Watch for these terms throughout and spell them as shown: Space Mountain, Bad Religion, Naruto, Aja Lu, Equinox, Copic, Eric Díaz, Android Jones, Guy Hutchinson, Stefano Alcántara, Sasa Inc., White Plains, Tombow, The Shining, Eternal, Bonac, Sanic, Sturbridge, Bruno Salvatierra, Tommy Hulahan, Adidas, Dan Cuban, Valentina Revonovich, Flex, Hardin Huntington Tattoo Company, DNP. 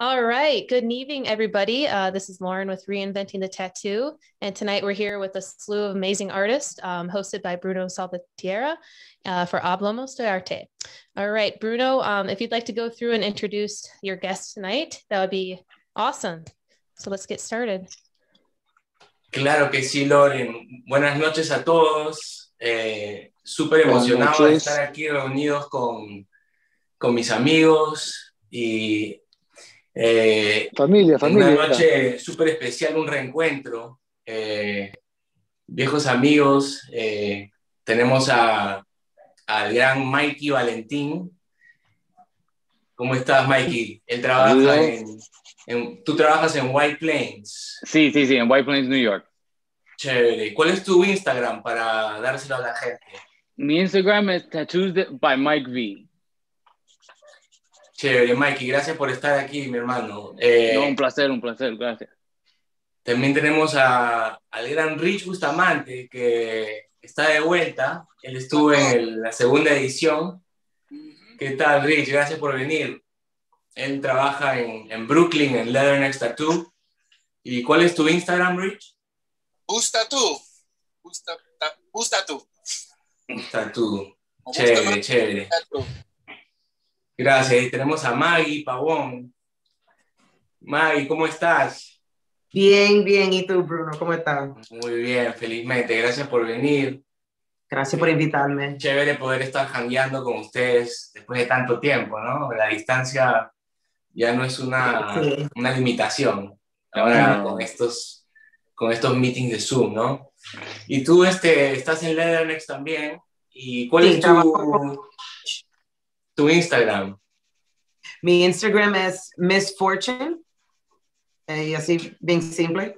All right. Good evening, everybody. This is Lauren with Reinventing the Tattoo. And tonight we're here with a slew of amazing artists hosted by Bruno Salvatierra for Hablamos de Arte. All right, Bruno, if you'd like to go through and introduce your guests tonight, that would be awesome. So let's get started. Claro que sí, Lauren. Buenas noches a todos. Súper emocionado de estar aquí reunidos con mis amigos y... familia. Una noche súper especial, un reencuentro, viejos amigos. Tenemos al gran Mikey Valentín. ¿Cómo estás, Mikey? Él trabaja tú trabajas en White Plains. Sí, en White Plains, New York. Chévere. ¿Cuál es tu Instagram para dárselo a la gente? Mi Instagram es Tattoos by Mike V. Chévere, Mikey, gracias por estar aquí, mi hermano. No, un placer, gracias. También tenemos al gran Rich Bustamante, que está de vuelta. Él estuvo en la segunda edición. ¿Qué tal, Rich? Gracias por venir. Él trabaja en Brooklyn, en Leatherneck Tattoo. ¿Y cuál es tu Instagram, Rich? Bustatú. Chévere. Gracias. Y tenemos a Maggie Pavón. Maggie, ¿cómo estás? Bien. ¿Y tú, Bruno? ¿Cómo estás? Muy bien, felizmente. Gracias por venir. Gracias por invitarme. Chévere poder estar jangueando con ustedes después de tanto tiempo, ¿no? La distancia ya no es una limitación. Ahora con estos meetings de Zoom, ¿no? Y tú estás en Leatherneck también. ¿Y cuál es tu Instagram? Mi Instagram es Miss Fortune, y así, bien simple.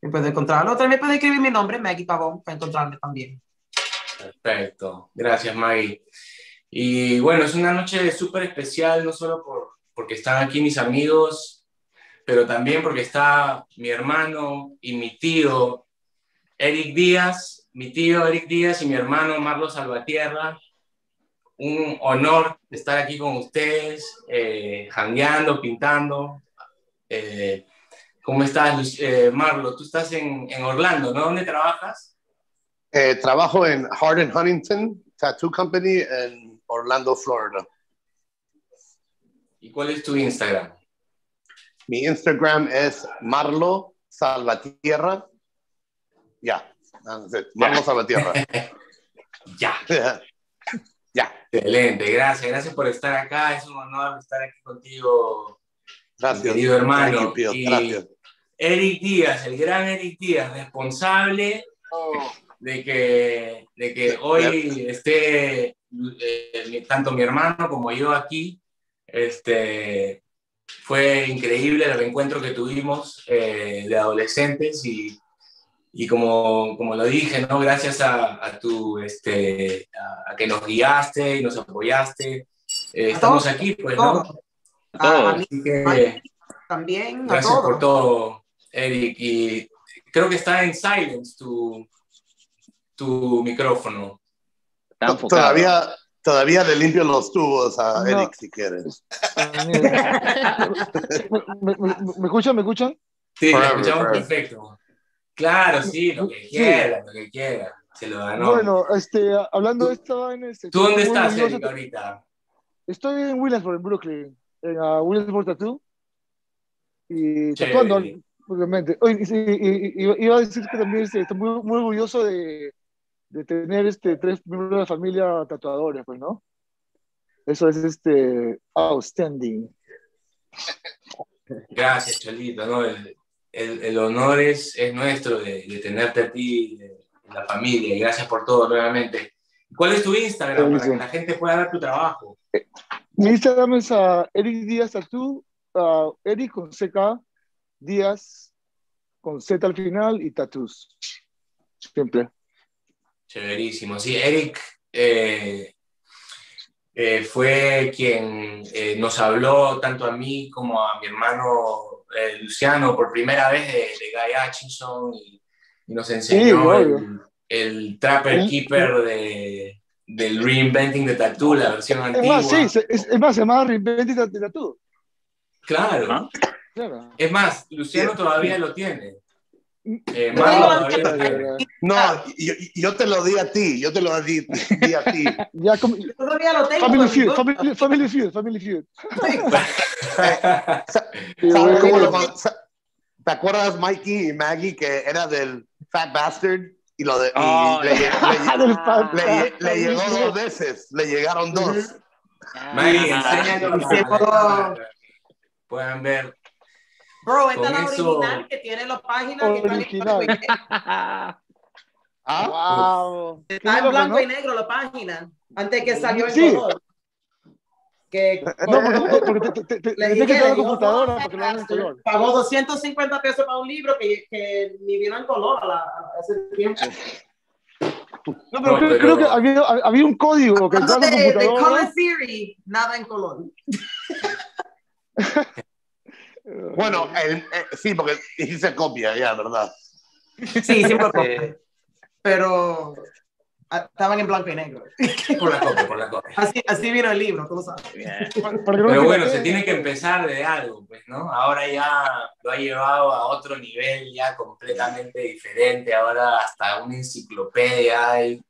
Me puedes encontrarlo. También puedes escribir mi nombre, Maggie Pavón, para encontrarme también. Perfecto. Gracias, Maggie. Y bueno, es una noche súper especial, no solo porque están aquí mis amigos, pero también porque está mi hermano y mi tío, Eric Díaz. Mi tío, Eric Díaz, y mi hermano, Marlo Salvatierra. Un honor estar aquí con ustedes, jangueando, pintando. ¿Cómo estás, Marlo? Tú estás en Orlando, ¿no? ¿Dónde trabajas? Trabajo en Hardin Huntington Tattoo Company en Orlando, Florida. ¿Y cuál es tu Instagram? Mi Instagram es Marlo Salvatierra. Ya, yeah. Marlo Salvatierra. Ya. Yeah. Ya. Excelente, gracias por estar acá. Es un honor estar aquí contigo, gracias, querido hermano. Gracias. Eric Díaz, el gran Eric Díaz, responsable de que hoy esté tanto mi hermano como yo aquí. Fue increíble el reencuentro que tuvimos de adolescentes y como lo dije, ¿no? Gracias a que nos guiaste y nos apoyaste. Estamos aquí, pues, ¿no? A mí, también. Gracias por todo, Eric. Y creo que está en silence tu micrófono. Todavía le limpio los tubos a Eric, si quieres. ¿Me escuchan? Sí, lo escuchamos perfecto. Claro, sí, lo que quiera, se lo ganó. Bueno, hablando de esta vaina... ¿Tú dónde estás, Erika, ahorita? Estoy en Williamsburg, en Brooklyn, en Williamsburg Tattoo, y tatuando, obviamente. Iba a decir que también estoy muy orgulloso de tener 3 miembros de la familia tatuadores, pues, ¿no? Eso es outstanding. Gracias, Cholito, ¿no? El honor es nuestro de tenerte a ti en la familia, y gracias por todo nuevamente. ¿Cuál es tu Instagram para que la gente pueda ver tu trabajo? Mi Instagram es Eric Díaz Tattoo, Eric con CK, Díaz con Z al final y Tattoos. Simple. Chéverísimo. Sí, Eric fue quien nos habló tanto a mí como a mi hermano Luciano por primera vez de Guy Hutchinson y nos enseñó el Trapper Keeper del Reinventing the Tattoo, la versión antigua. Es más, se llama Reinventing the Tattoo. Claro. ¿Ah? Claro. Es más, Luciano todavía lo tiene. No, yo te lo di a ti. Yo te lo di a ti. Ya, yo todavía lo tengo. Family Feud. ¿Sabes cómo lo van? ¿Te acuerdas, Mikey y Maggie, que era del Fat Bastard? Y lo de... Oh, y le llegó dos veces. Le llegaron dos. Maggie, enséñanos. Pueden ver. Bro, esta es la original que tiene las páginas original. Que está en wow. Está en blanco y negro la página. Antes que salió el color. Que no, porque le dije que la computadora porque no era en color. Pagó 250 pesos para un libro que ni vino en color a ese tiempo. No, pero creo que había un código que estaba en la computadora. De Color Theory, nada en color. Bueno, sí, porque se copia ya, ¿verdad? Sí, siempre copia. Pero estaban en blanco y negro. Por la copia. Así vino el libro, tú lo sabes. Yeah. Pero bueno, se tiene que empezar de algo, pues, ¿no? Ahora ya lo ha llevado a otro nivel ya completamente diferente. Ahora hasta una enciclopedia hay.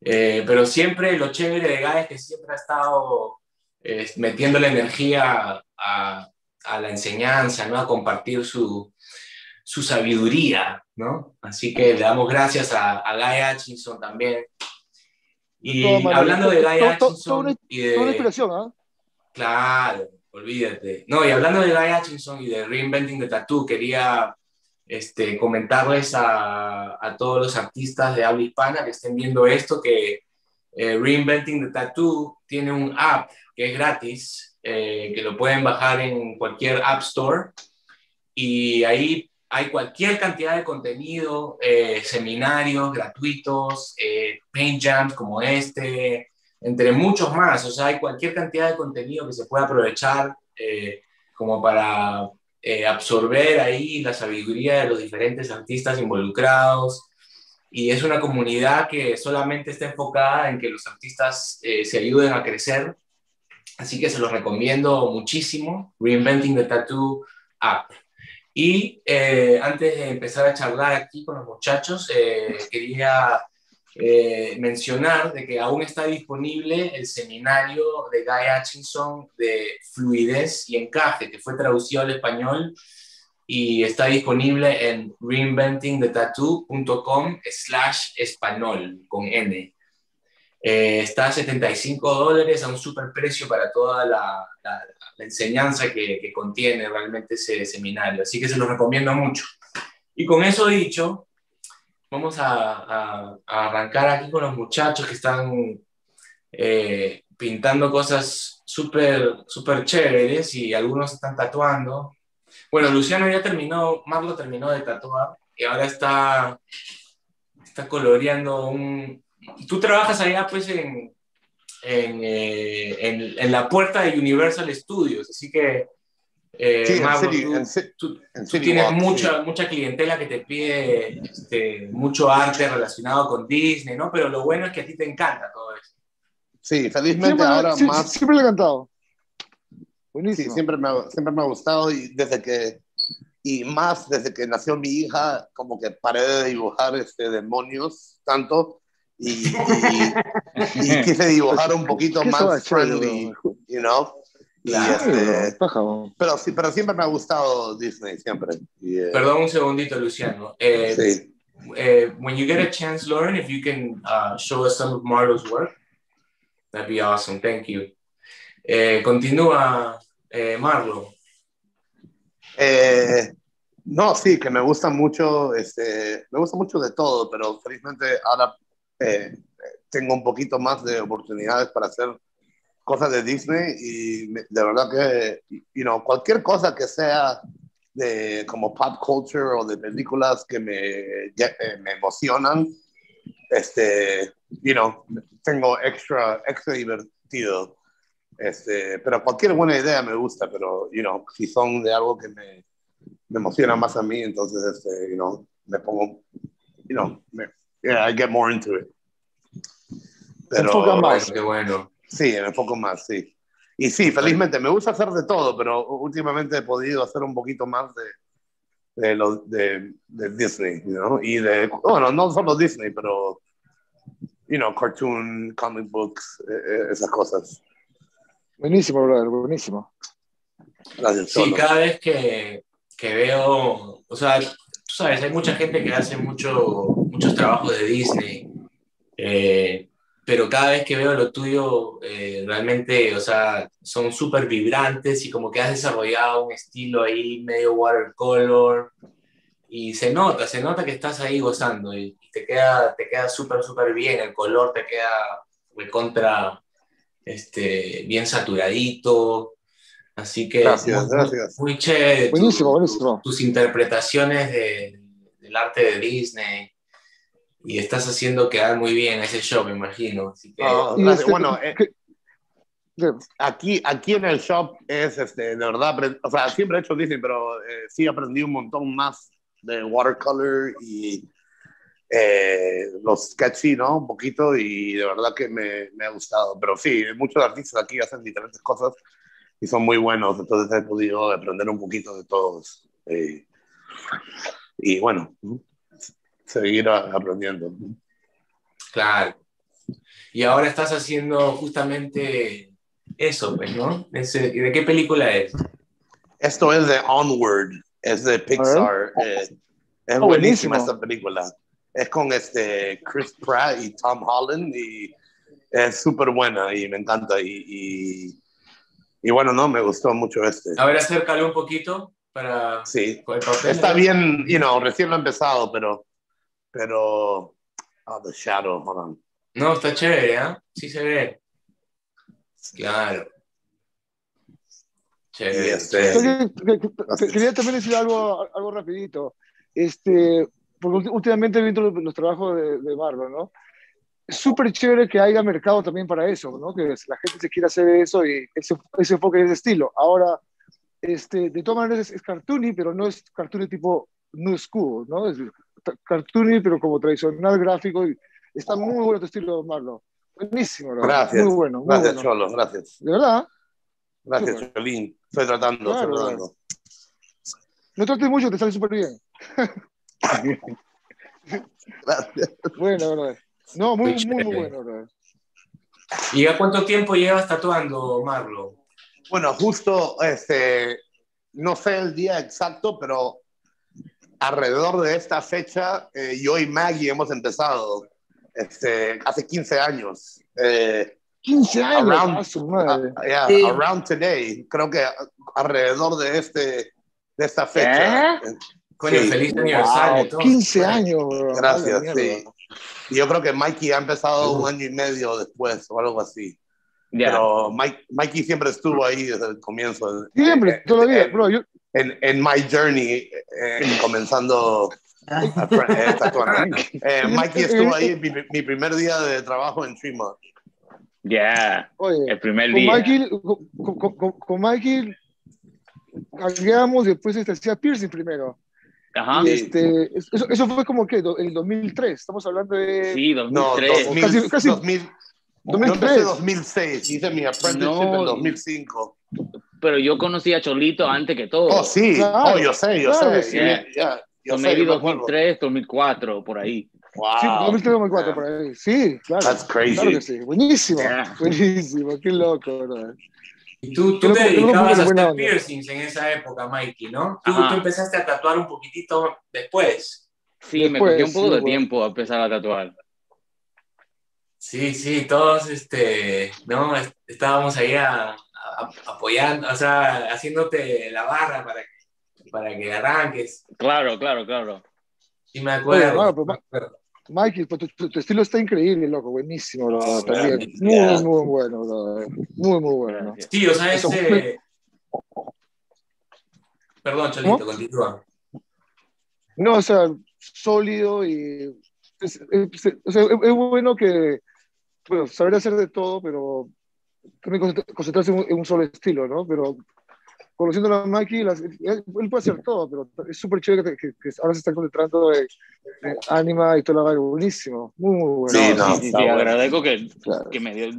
Pero siempre lo chévere de Guy es que siempre ha estado metiéndole energía a la enseñanza, ¿no? A compartir su sabiduría, ¿no? Así que le damos gracias a Guy Hutchinson también. Y hablando de Guy Hutchinson y de... Una inspiración, ¿ah? Claro, olvídate. No, y hablando de Guy Hutchinson y de Reinventing the Tattoo, quería comentarles a todos los artistas de habla hispana que estén viendo esto, que Reinventing the Tattoo tiene un app que es gratis, que lo pueden bajar en cualquier App Store, y ahí hay cualquier cantidad de contenido, seminarios gratuitos, paint jams como este, entre muchos más. O sea, hay cualquier cantidad de contenido que se puede aprovechar como para absorber ahí la sabiduría de los diferentes artistas involucrados, y es una comunidad que solamente está enfocada en que los artistas se ayuden a crecer. Así que se los recomiendo muchísimo, Reinventing the Tattoo App. Y antes de empezar a charlar aquí con los muchachos, quería mencionar de que aún está disponible el seminario de Guy Hutchinson de Fluidez y Encaje, que fue traducido al español y está disponible en reinventingthetattoo.com/español, con N. Está a $75 a un super precio para toda la enseñanza que contiene realmente ese seminario, así que se los recomiendo mucho. Y con eso dicho, vamos a arrancar aquí con los muchachos que están pintando cosas súper chéveres, y algunos están tatuando. Bueno, Luciano ya terminó, Marlo terminó de tatuar y ahora está coloreando un... Tú trabajas allá, pues, en la puerta de Universal Studios, así que, sí, Marlo, tú tienes mucha clientela que te pide mucho arte relacionado con Disney, ¿no? Pero lo bueno es que a ti te encanta todo eso. Sí, felizmente siempre, ahora sí, más... Siempre lo he encantado. Buenísimo. Sí, siempre me ha gustado, y desde que nació mi hija, como que paré de dibujar demonios tanto. Y quise dibujar un poquito más friendly, you know. Pero siempre me ha gustado Disney, siempre. Perdón un segundito, Luciano. Sí. When you get a chance, Lauren, if you can show us some of Marlo's work, that'd be awesome. Thank you. Continúa, Marlo. No, sí, que me gusta mucho, de todo, pero felizmente ahora tengo un poquito más de oportunidades para hacer cosas de Disney, y de verdad que cualquier cosa que sea de como pop culture o de películas que me emocionan, tengo extra divertido, pero cualquier buena idea me gusta, pero si son de algo que me emociona más a mí, entonces me pongo I get more into it. Pero, me enfoco más. Sí, me enfoco más, sí. Y sí, felizmente, me gusta hacer de todo, pero últimamente he podido hacer un poquito más de Disney, ¿no? Y de, bueno, no solo Disney, pero, cartoon, comic books, esas cosas. Buenísimo, brother, buenísimo. Gracias, sí, cada vez que veo, o sea, tú sabes, hay mucha gente que hace muchos trabajos de Disney, pero cada vez que veo lo tuyo, realmente, o sea, son súper vibrantes y como que has desarrollado un estilo ahí medio watercolor y se nota que estás ahí gozando y te queda súper, súper bien, el color te queda recontra bien saturadito. Así que gracias. Muy chévere. Buenísimo. Tus interpretaciones del arte de Disney. Y estás haciendo quedar muy bien ese show, me imagino. Así que, aquí en el shop es, de verdad, o sea, siempre he hecho Disney, pero sí aprendí un montón más de watercolor y los sketchy, ¿no? Un poquito, y de verdad que me ha gustado. Pero sí, muchos artistas aquí hacen diferentes cosas. Y son muy buenos, entonces he podido aprender un poquito de todos. Y bueno, seguir aprendiendo. Claro. Y ahora estás haciendo justamente eso, pues, ¿no? ¿De qué película es? Esto es de Onward, es de Pixar. Es buenísima esta película. Es con Chris Pratt y Tom Holland, y es súper buena y me encanta. Y bueno, no, me gustó mucho . A ver, acércalo un poquito para... Sí, el papel. Está bien, recién lo he empezado, pero... The shadow, hold on. No, está chévere, ¿eh? Sí se ve. Claro. Chévere. Quería también decir algo rapidito. Porque últimamente he visto los trabajos de Marlo, ¿no? Súper chévere que haya mercado también para eso, ¿no? Que la gente se quiera hacer eso y ese enfoque, ese estilo. Ahora, de todas maneras es cartoony, pero no es cartoony tipo new school, ¿no? Es cartoony, pero como tradicional gráfico. Y está muy bueno tu estilo, Marlo. Buenísimo, ¿verdad? Gracias. Muy bueno. Gracias, Cholo. Gracias. ¿De verdad? Gracias, super. Cholín. Estoy tratando. No trates mucho, te sale súper bien. Gracias. Bueno, verdad. No, muy bueno, bro. ¿Y a cuánto tiempo llevas tatuando, Marlo? Bueno, justo, no sé el día exacto, pero alrededor de esta fecha, yo y Maggie hemos empezado hace 15 años. 15 años. Around today, creo que alrededor de esta fecha. Coño, sí. Feliz aniversario. Wow, 15 años, bro. Gracias, sí. Yo creo que Mikey ha empezado un año y medio después o algo así. Yeah. Pero Mikey siempre estuvo ahí desde el comienzo. Siempre, todavía, bro. En my journey, comenzando a tatuar. Mikey estuvo ahí mi primer día de trabajo en Tremont. Ya, el primer día. Con Mikey cambiamos, después hacía piercing primero. Ajá. Eso fue como que el 2003, estamos hablando de... Sí, 2003. No, casi 2003. No, 2006, hice mi apprenticeship en 2005. Pero yo conocí a Cholito antes que todo. Oh, sí, claro, yo sé. Yeah. Yeah. Yo 2003, 2004, por ahí. Wow. Sí, 2003, 2004, por ahí. Sí, claro. That's crazy. Claro que sí, buenísimo. Yeah. Buenísimo, qué loco, bro. Y tú te dedicabas a hacer piercings en esa época, Mikey, ¿no? Tú empezaste a tatuar un poquitito después. Sí, me cogió un poco de tiempo a empezar a tatuar. Sí, todos, no, estábamos ahí apoyando, o sea, haciéndote la barra para que arranques. Claro. Sí, me acuerdo. Oye, pero, Mikey, tu estilo está increíble, loco, buenísimo, bro, también. Muy bueno, bro. Muy bueno. Sí, o sea, Perdón, Cholito, continúa. No, o sea, sólido y... Es bueno que... Bueno, saber hacer de todo, pero... También concentrarse en un solo estilo, ¿no? Pero conociendo a Mikey, él puede hacer todo, pero es súper chévere que ahora se está concentrando en anima y todo, lo buenísimo, muy bueno. Sí, no, sí, bueno. Agradezco que me dio,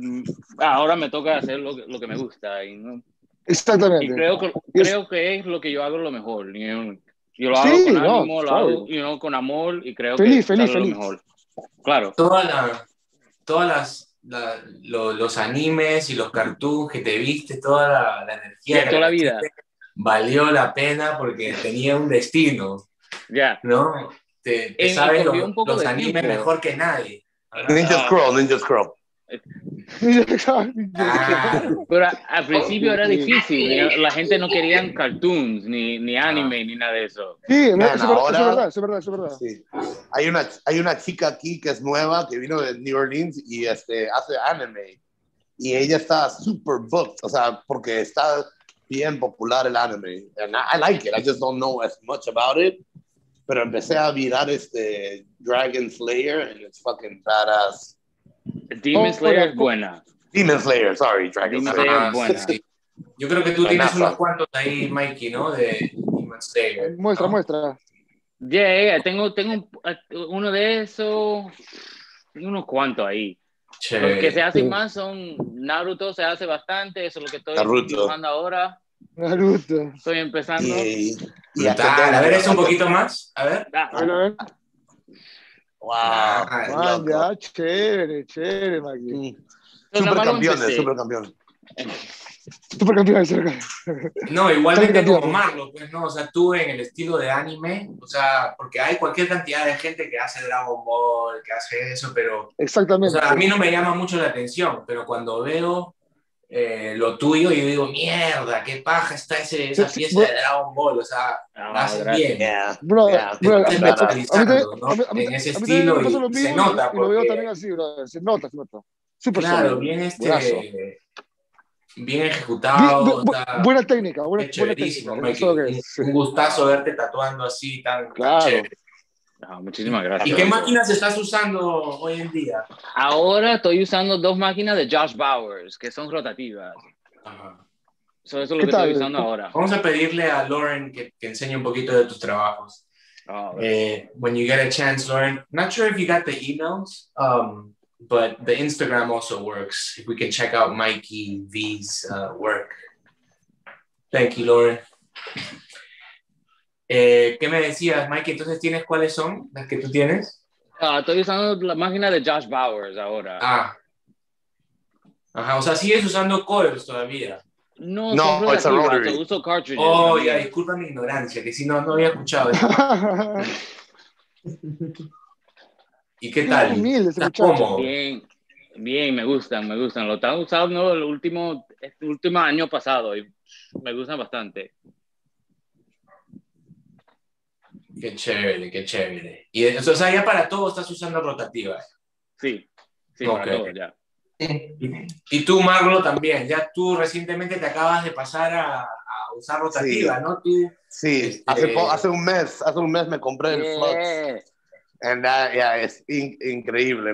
ahora me toca hacer lo que me gusta y, ¿no? Exactamente. Y creo que es lo que yo hago lo mejor. Yo lo hago con ánimo, claro. Lo hago con amor y creo que es lo mejor. Claro. Todos los animes y los cartoons que te viste, toda la energía. De toda la vida. Valió la pena porque tenía un destino. Ya. Yeah. ¿No? Te sabes los animes tiempo. Mejor que nadie. Ninja Scroll. Pero al principio era difícil, la gente no quería cartoons, ni anime, ni nada de eso. Sí, es verdad. Sí. Hay una chica aquí que es nueva, que vino de New Orleans y hace anime. Y ella está super booked, o sea, porque está bien popular el anime. And I like it, I just don't know as much about it. Pero empecé a mirar Dragon Slayer and it's fucking badass. Demon Slayer es buena. Demon Slayer, sorry, Dragon Slayer. Buena. Sí. Yo creo que tú tienes unos cuantos ahí, Mikey, ¿no? De Demon Slayer. Muestra. Yeah, tengo uno de esos, unos cuantos ahí. Che. Los que se hacen más son Naruto, se hace bastante, eso es lo que estoy empezando ahora. Naruto. Estoy empezando. Y a ver, eso un poquito más. A ver. Wow, ya, chévere, Maggie. Supercampeones. No, igualmente como Marlo, pues no, o sea, tú en el estilo de anime, o sea, porque hay cualquier cantidad de gente que hace Dragon Ball, que hace eso, pero... Exactamente. O sea, a mí no me llama mucho la atención, pero cuando veo lo tuyo, yo digo, mierda, qué paja está esa pieza de Dragon Ball, o sea, hace bien. En ese estilo y se nota. Lo veo también así, bro, se nota. Super claro, solo, bien bien ejecutado. Buena técnica, buena técnica. Un gustazo verte tatuando así, tan claro. Chévere. No, muchísimas gracias. ¿Y qué máquinas estás usando hoy en día? Ahora estoy usando 2 máquinas de Josh Bowers, que son rotativas. Ajá. Eso es lo que estoy usando ahora. Vamos a pedirle a Lauren que enseñe un poquito de tus trabajos. When you get a chance, Lauren, not sure if you got the emails, but the Instagram also works. If we can check out Mikey V's work. Thank you, Lauren. ¿Qué me decías, Mike? Entonces, ¿cuáles son las que tú tienes? Estoy usando la máquina de Josh Bowers ahora. Ajá, o sea, ¿sigues usando coils todavía? No, es rotary. Uso cartridges. Ya, disculpa mi ignorancia, que si no había escuchado eso. ¿Y qué tal? ¿Estás cómodo? Bien, me gustan. Lo están usando el último año pasado y me gustan bastante. Qué chévere. Y eso, o sea, ya para todo estás usando rotativas. Sí, okay. Para todo ya. Y tú, Marlo, también. Ya tú recientemente te acabas de pasar a usar rotativa, sí. ¿No? Tú, sí, hace un mes me compré el Flux. And es increíble.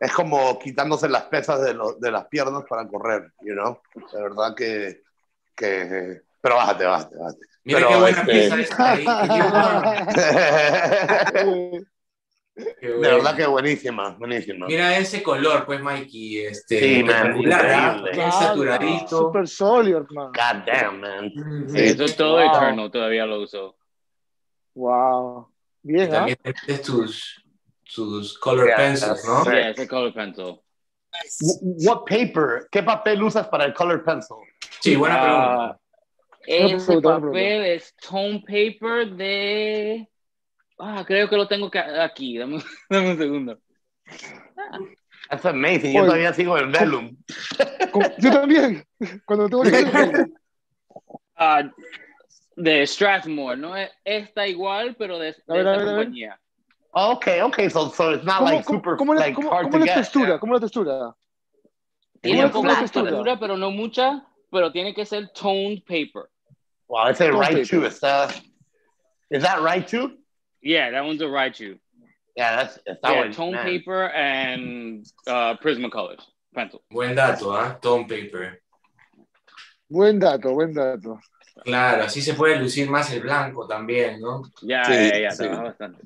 Es como quitándose las pesas de las piernas para correr, you know? De verdad que pero bájate. Mira qué buena pieza esta ahí. De verdad que buenísima. Mira ese color, pues, Mikey. Sí, espectacular, bien saturadito. Super sólido, hermano. God damn, man. Sí, eso es todo Eternal, todavía lo uso. Wow. Bien, también tienes tus color pencils, ¿no? Sí, ese color pencil. ¿Qué papel usas para el color pencil? Sí, buena pregunta. Ese papel es tone paper de... creo que lo tengo aquí. Dame un segundo. That's amazing. Yo todavía sigo en Vellum. Yo también. Cuando tengo el de Strathmore, ¿no? Está igual, pero de esta compañía. Okay. So it's not like super... ¿Cómo la textura? Tiene un poco de textura, pero no mucha. Pero tiene que ser toned paper. Wow, it's a Raichu. Is that Raichu? Yeah, that one's a Raichu. Yeah, that's toned paper and Prismacolors pencil. Buen dato, ¿eh? Toned paper. Buen dato, buen dato. Claro, así se puede lucir más el blanco también, ¿no? Ya, sí, ya, sí. Bastante.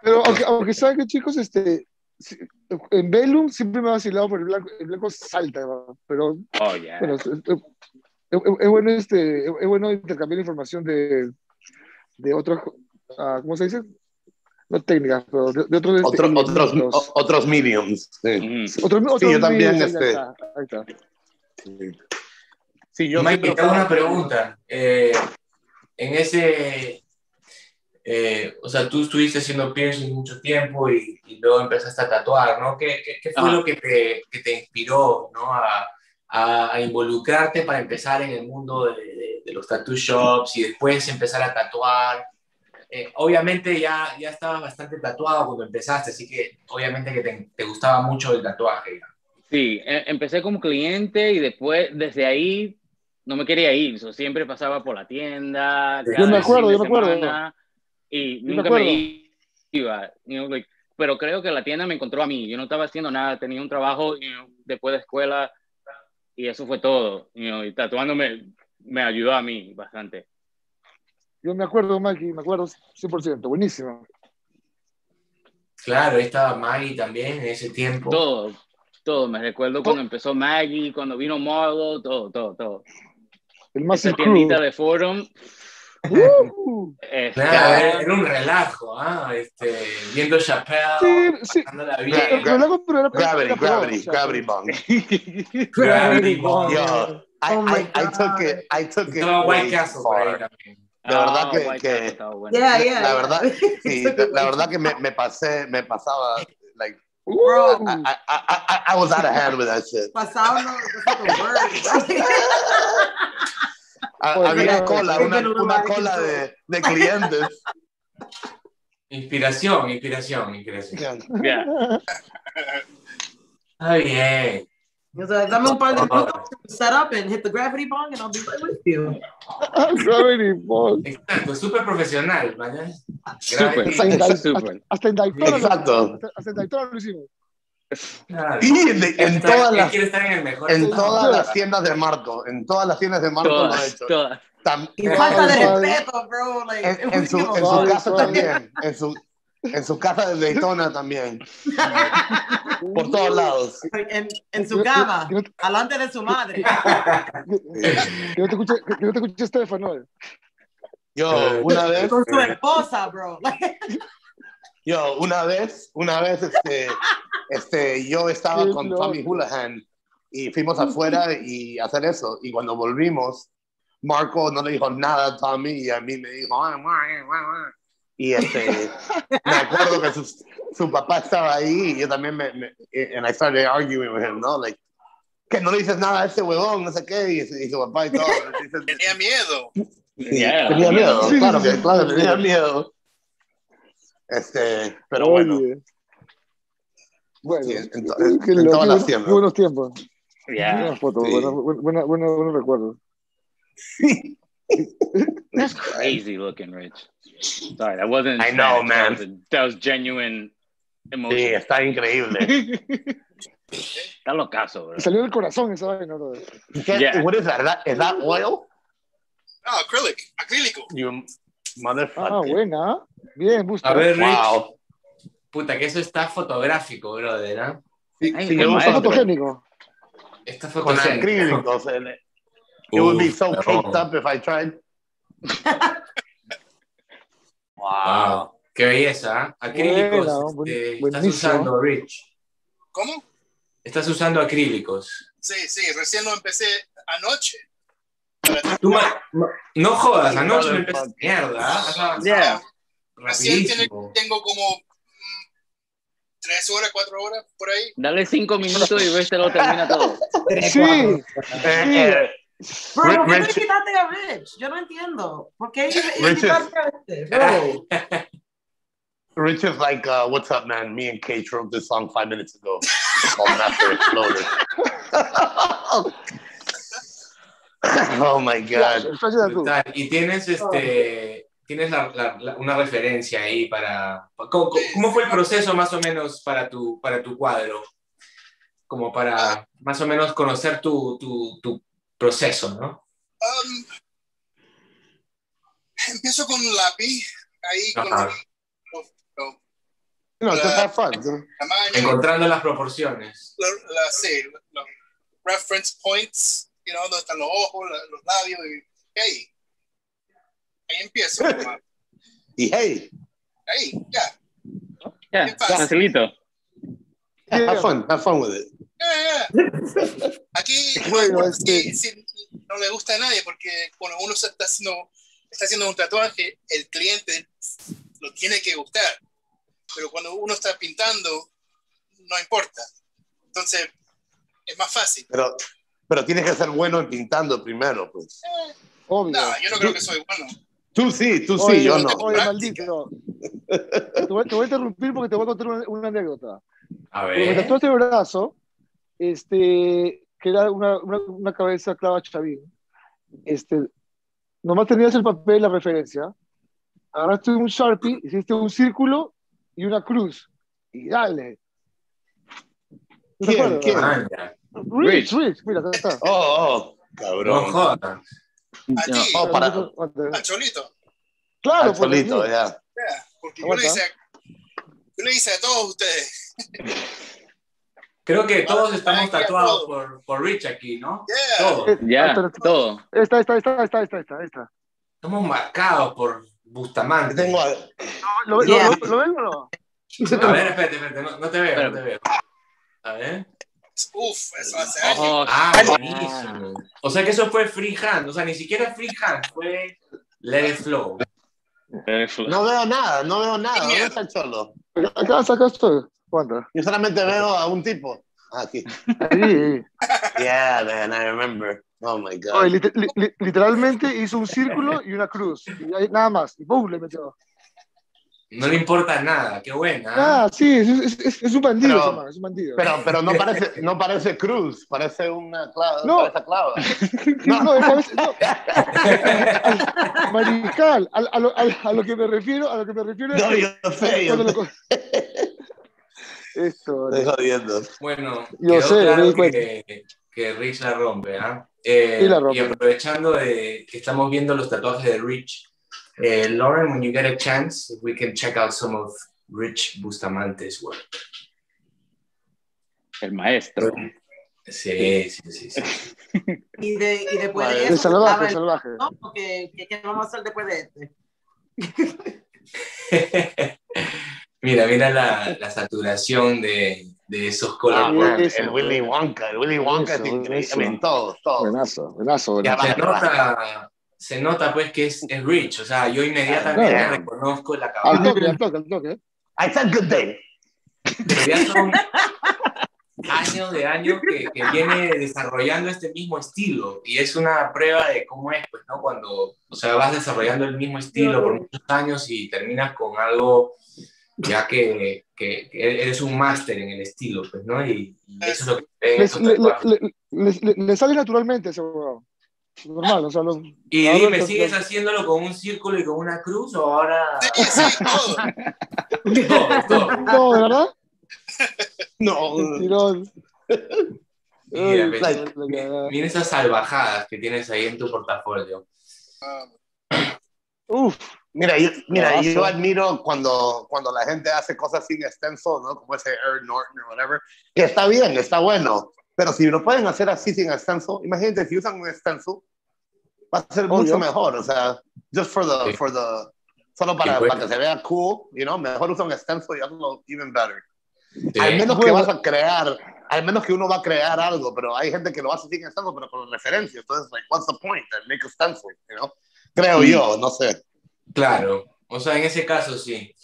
Pero aunque saben que, chicos, en Velum siempre me ha vacilado por el blanco salta, pero oh, yeah. Bueno, es bueno, es bueno intercambiar información de otros, ¿cómo se dice? No técnicas, pero de otros... Otros mediums, sí. Sí, yo también, Ahí está. Sí. Sí, yo Mike, te hago una pregunta. En ese... o sea, tú estuviste haciendo piercing mucho tiempo y luego empezaste a tatuar, ¿no? ¿Qué fue lo que te inspiró, ¿no? a involucrarte para empezar en el mundo de los tattoo shops y después empezar a tatuar? Obviamente ya estabas bastante tatuado cuando empezaste, así que obviamente que te gustaba mucho el tatuaje. Sí, empecé como cliente y después, desde ahí... No me quería ir, siempre pasaba por la tienda. Yo me acuerdo. Y nunca me iba. Pero creo que la tienda me encontró a mí. Yo no estaba haciendo nada, tenía un trabajo después de escuela y eso fue todo. Y tatuándome me ayudó a mí bastante. Yo me acuerdo, Mikey, me acuerdo 100%. Buenísimo. Claro, ahí estaba Maggie también en ese tiempo. Todo. Me recuerdo cuando empezó Maggie, cuando vino Marlo, todo. Esa tiendita de Fordham. Claro, era un relajo, viendo Chappelle, sí, pasándola bien. Gravity Bong. Yo, I took it. No, White Castle por ahí también. La verdad que me pasaba, like, bro, I was out of hand with that shit. Había una cola de clientes. Inspiración. Yeah. Oh, yeah. He's like, dame un par de minutos, set up and hit the gravity bong and I'll be right with you. Gravity bong. Exacto, súper profesional, ¿vale? Súper. Hasta en Daytona. Exacto. Hasta en Daytona lo hicimos. Claro. Sí, en todas las tiendas de Marco todas, lo he hecho. También, y falta de respeto, bro. Like, en su casa también. En su casa de Daytona también. Por todos lados. En su cama, delante de su madre. Que no te escuche Stefano. Yo, una vez. Con su esposa, bro. Yo, una vez, yo estaba con Tommy Hulahan y fuimos afuera y hacer eso. Y cuando volvimos, Marco no le dijo nada a Tommy y a mí me dijo, y me acuerdo que su papá estaba ahí y yo también and I started arguing with him, ¿no? Like, que no le dices nada a ese huevón, no sé qué, y su papá y todo. Tenía miedo. Tenía miedo, claro, tenía miedo. Pero bueno. Oye. Bueno, sí, en todas las tiendas. Buenos tiempos. Yeah. Buenas fotos, sí. buenos recuerdos. That's crazy looking, Rich. Sorry, that wasn't. I know, man. That was genuine emotion. Sí, está increíble. Está locazo, bro. Salió del corazón esa vaina, bro. Yeah. What is that? Is that oil? No, acrylic. Acrílico. You motherfucker. Ah, buena. Bien, Busta. A ver, Rich. Wow. Puta, que eso está fotográfico, brother, ¿no? Sí, está fotogénico. Está fotogénico. Con acrílicos. It would be so caked up if I tried. Wow. Qué belleza, ¿eh? Acrílicos. Estás usando, Rich. ¿Cómo? Estás usando acrílicos. Sí, recién lo empecé anoche. No jodas, anoche me empecé. Mierda. Yeah. Recién tengo como 3 horas, 4 horas, por ahí. Dale 5 minutos y ves, te lo termina todo. Sí. Bro, ¿por qué le quitaste a Rich? Yo no entiendo. ¿Por qué le quitaste a este? Rich is like, what's up, man? Me and Kate wrote this song 5 minutes ago. It's called Master Exploder. Oh, my God. Y tienes Tienes una referencia ahí para... ¿Cómo fue el proceso más o menos para tu cuadro? Como para más o menos conocer tu proceso, ¿no? Empiezo con un lápiz. Ahí con esto está fácil. Encontrando las proporciones. Los reference points, you know, donde están los ojos, los labios. Y, hey. Ahí empiezo. Y hey. Hey, ya. Yeah. Yeah, facilito. Yeah, have fun with it. Yeah, yeah. Aquí bueno, no le gusta a nadie porque cuando uno se está haciendo un tatuaje, el cliente lo tiene que gustar. Pero cuando uno está pintando, no importa. Entonces, es más fácil. Pero tienes que ser bueno en pintando primero, pues. Obvio. No, yo no creo que soy bueno. Tú sí, yo no. Oye, maldito. Te voy a interrumpir porque te voy a contar una anécdota. A ver. Cuando me tatuaste el brazo, que era una cabeza clava chavín, nomás tenías el papel, la referencia, agarraste un Sharpie, hiciste un círculo y una cruz. Y dale. ¿Quién? Rich, mira, acá está. Oh, cabrón. No jodas. Al Cholito. Claro, al Cholito, ya. Yeah, porque yo le hice a todos ustedes. Creo que todos estamos tatuados por Rich aquí, ¿no? Yeah. Todos. Todo. Esta. Estamos marcados por Bustamante. ¿Lo ven o no? A ver, espérate. No te veo. A ver. Uf, eso hace años. Buenísimo. O sea que eso fue freehand, o sea, ni siquiera freehand, fue let it flow. No veo nada. ¿Dónde está el Cholo? Acá estoy. ¿Cuándo? Yo solamente veo a un tipo. Aquí. Sí. Yeah, man, I remember. Oh my God. Oye, literalmente hizo un círculo y una cruz. Y nada más. Y boom, le metió. No le importa nada, qué buena. Ah, sí, es un bandido, pero, hermano, es un bandido. Pero no parece cruz, parece una clava. No. Marical, a lo que me refiero. No, yo sé. Esto. Estoy jodiendo. Bueno, yo sé, claro que Rich la rompe, ¿ah? Sí la rompe. Y aprovechando de que estamos viendo los tatuajes de Rich. Lauren, when you get a chance, we can check out some of Rich Bustamante's work. El maestro. Sí. Y después de eso... El salvaje. ¿No? ¿Qué vamos a hacer después de este? Mira la saturación de esos colores. El Willy Wonka. Buenazo. Todos. Buenazo. Se nota pues que es Rich, o sea, yo inmediatamente reconozco la cabeza. Al toque. I said good day. Ya son años que viene desarrollando este mismo estilo y es una prueba de cómo es, pues, ¿no? Cuando, o sea, vas desarrollando el mismo estilo por muchos años y terminas con algo ya que eres un máster en el estilo, pues, ¿no? Y eso es lo que... Le sale naturalmente ese huevón. Normal, o sea, y dime, ¿sigues haciéndolo con un círculo y con una cruz o ahora...? Sí, todo. No, ¿verdad? No. Mira esas salvajadas que tienes ahí en tu portafolio. Uf. Mira, yo admiro cuando la gente hace cosas sin stencil, ¿no? Como ese Eric Norton o whatever. Que está bien, está bueno. Pero si lo pueden hacer así sin stencil, imagínate, si usan un stencil, va a ser mucho mejor. O sea, solo para que se vea cool, you know, mejor usa un stencil y hazlo even better. Sí. Al menos que uno va a crear algo, pero hay gente que lo hace sin stencil, pero con referencia. Entonces, like, what's the point? Make a stencil, you know? Creo yo, no sé. Claro, o sea, en ese caso sí.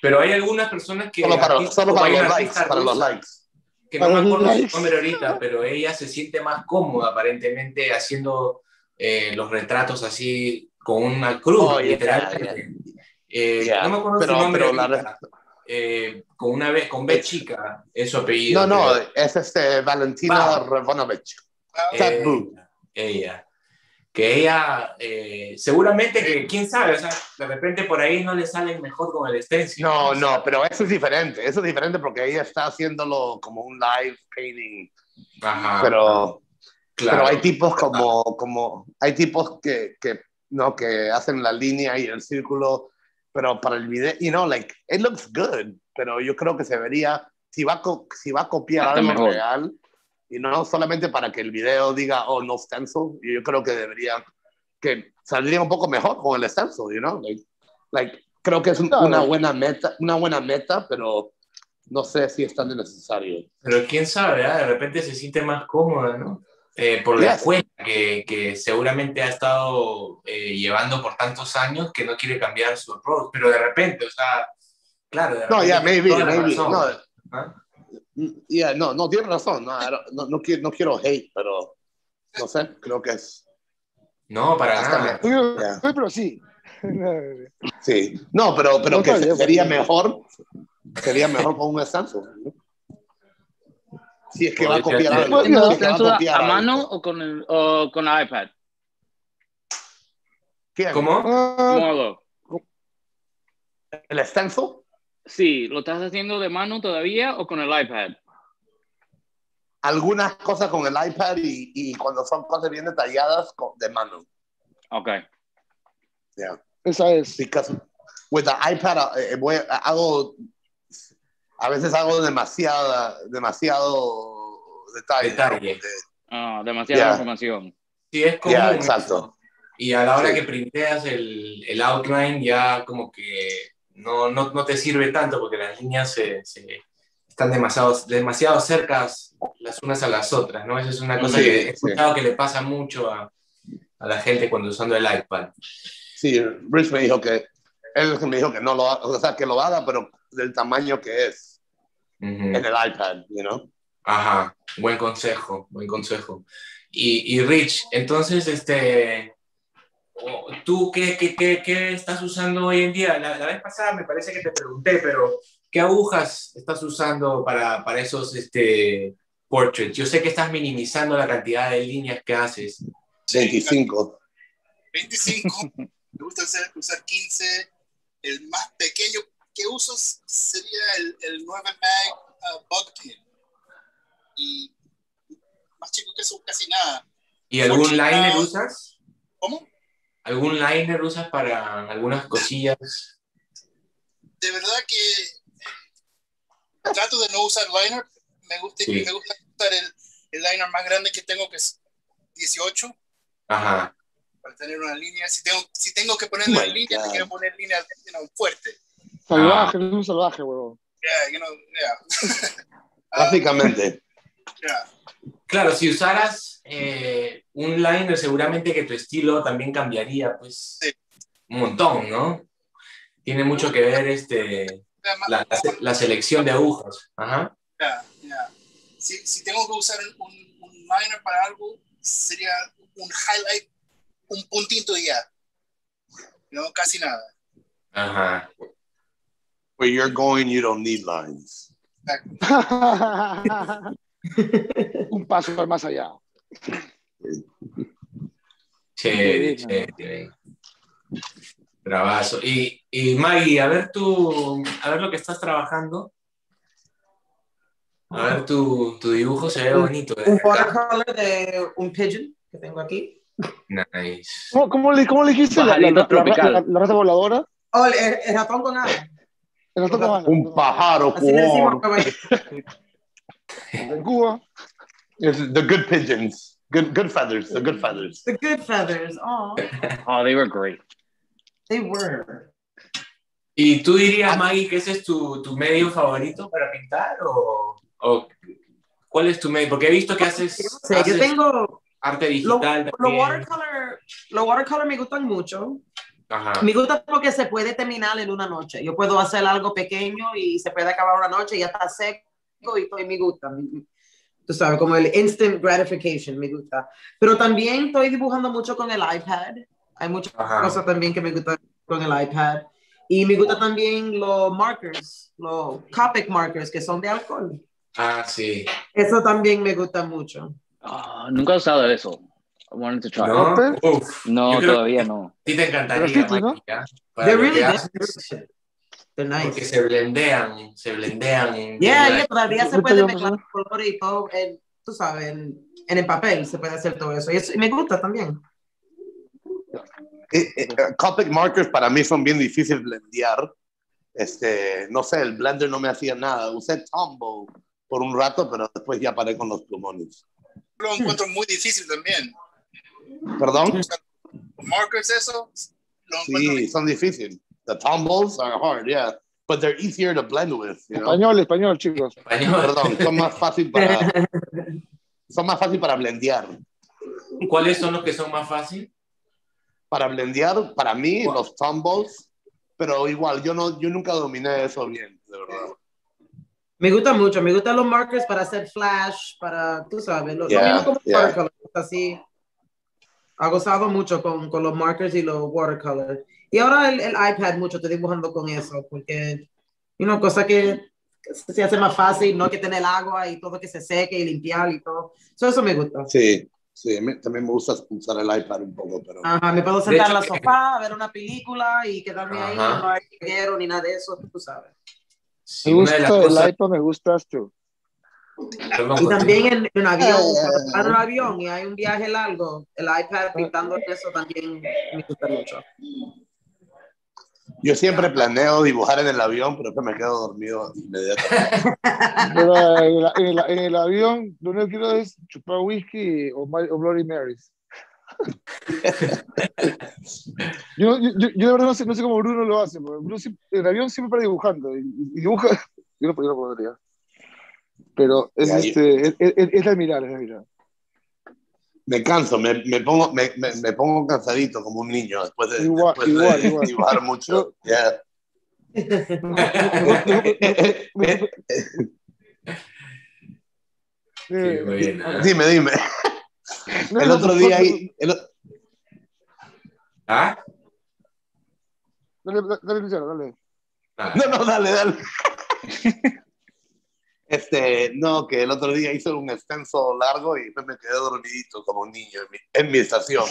Pero hay algunas personas que... Solo para los likes. Que no me acuerdo su nombre ahorita, pero ella se siente más cómoda aparentemente haciendo los retratos así con una cruz, literalmente. No me acuerdo su nombre ahorita. Con B chica es su apellido. Es Valentina Revonovich. Tattoo. Ella, seguramente, quién sabe, o sea, de repente por ahí no le salen mejor con el stencil. No, pero eso es diferente porque ella está haciéndolo como un live painting. Ajá. Pero, Claro. Pero hay tipos como hay tipos que hacen la línea y el círculo, pero para el video, you know, like, it looks good, pero yo creo que se vería, si va a copiar algo real, y no solamente para que el video diga, oh, no stencil, yo creo que debería, que saldría un poco mejor con el stencil, you know, like creo que es una buena meta, pero no sé si es tan necesario. Pero quién sabe, ¿eh? De repente se siente más cómoda, ¿no? Por la cuenta que seguramente ha estado llevando por tantos años que no quiere cambiar su approach, pero de repente, o sea, claro, de repente, no, yeah, maybe, no, ¿ah? Yeah, no tiene razón, no quiero hate, pero no sé, creo que es no, para nada. Yeah. Pero sí. Sí, no, pero no, que sería mejor, con un Samsung, ¿no? Si es que va a copiar algo. ¿A mano o con la iPad? ¿Quién? ¿Cómo? ¿El stencil? Sí, ¿lo estás haciendo de mano todavía o con el iPad? Algunas cosas con el iPad y cuando son cosas bien detalladas de mano. Ok. Yeah. Esa es. Because with the iPad, a veces hago demasiado detalle. Demasiada información. Sí, es común. Yeah, exacto. Y a la hora que printeas el outline ya como que no te sirve tanto porque las líneas se están demasiado cercas las unas a las otras, ¿no? Esa es una cosa que he escuchado que le pasa mucho a la gente cuando usando el iPad. Sí, Rich me dijo que no lo haga, o sea, que lo haga, pero del tamaño que es en el iPad, you know? Ajá, buen consejo. Y Rich, entonces, ¿tú qué estás usando hoy en día? La vez pasada me parece que te pregunté, pero ¿qué agujas estás usando para esos portraits? Yo sé que estás minimizando la cantidad de líneas que haces. 25. Me gusta usar 15. El más pequeño que uso sería el 9 Mag Bugpin. Y más chico que eso, casi nada. ¿Y algún liner usas? ¿Cómo? ¿Algún liner usas para algunas cosillas? De verdad que trato de no usar liner. Me gusta usar el liner más grande que tengo, que es 18. Ajá. Para tener una línea, si tengo que poner una línea, te quiero poner línea fuerte. Salvaje, es un salvaje, huevón. Yeah, básicamente. Claro, si usaras un liner, seguramente que tu estilo también cambiaría, pues, un montón, ¿no? Tiene mucho que ver la selección de agujas. Ajá. Yeah. Si tengo que usar un liner para algo, sería un highlight, un puntito y ya. No, casi nada. Ajá. Where you're going, you don't need lines. Un paso más allá. Chévere. Bravazo. Y Maggie, a ver lo que estás trabajando. A ver, tu dibujo se ve bonito. Un watercolor de un pigeon que tengo aquí. Nice. ¿Cómo le dijiste la rata voladora? Oh, el ratón con alas. Un pájaro, cubón. En Cuba. The good pigeons. Good feathers. The good feathers. The good feathers. Oh. Oh, they were great. They were. ¿Y tú dirías, Maggie, que ese es tu medio favorito para pintar? ¿O cuál es tu medio? Porque he visto que haces... Yo tengo... Arte digital. Los watercolor me gustan mucho. Ajá. Me gusta porque se puede terminar en una noche. Yo puedo hacer algo pequeño y se puede acabar una noche y ya está seco y me gusta. Tú sabes, como el instant gratification me gusta. Pero también estoy dibujando mucho con el iPad. Hay muchas cosas también que me gustan con el iPad. Y me gustan también los markers, los Copic markers que son de alcohol. Ah, sí. Eso también me gusta mucho. Nunca he usado eso. I wanted to try. No, todavía no. Sí te encantaría, Maquilla. They're nice. Porque se blendean. Yeah, todavía se puede mezclar colores y todo. Tú sabes, en el papel se puede hacer todo eso. Y, eso, y me gusta también. Copic markers para mí son bien difíciles de blendear. No sé, el blender no me hacía nada. Usé Tombow por un rato, pero después ya paré con los plumones. Lo encuentro muy difícil también. ¿Perdón? O sea, markers, eso. Sí, son difíciles. The Tombows are hard, yeah. But they're easier to blend with. You know? Español, chicos. Español. Perdón, son más fácil para blendear. ¿Cuáles son los que son más fácil? Para blendear, para mí, wow, los Tombows, pero igual, yo nunca dominé eso bien, de verdad. Me gusta mucho, me gustan los markers para hacer flash, para, tú sabes, lo mismo como watercolor, así. Ha gozado mucho con los markers y los watercolor. Y ahora el iPad mucho estoy dibujando con eso, porque es una cosa que se hace más fácil, no hay que tener agua y todo que se seque y limpiar y todo. Eso me gusta. Sí, sí, también me gusta usar el iPad un poco, pero... Ajá, me puedo sentar en la sofá, ver una película y quedarme ahí, no hay dinero ni nada de eso, tú sabes. Sí, me gusta el iPad, me gustas tú. Y también en un avión, en un avión y hay un viaje largo, el iPad pintando eso también me gusta mucho. Yo siempre planeo dibujar en el avión, pero que me quedo dormido inmediatamente. En el avión, lo único que quiero es chupar whisky o Bloody Marys. Yo de verdad no sé cómo Bruno lo hace. Bruno en el avión siempre para dibujando. Y dibuja. Yo no podría. Pero es admirable, es admirable. Me canso, me pongo cansadito como un niño después de, igual. Dibujar mucho. Yeah. Dime. El otro día ahí... ¿Ah? Dale. No, dale. Que el otro día hice un extenso largo y me quedé dormidito como un niño en mi estación.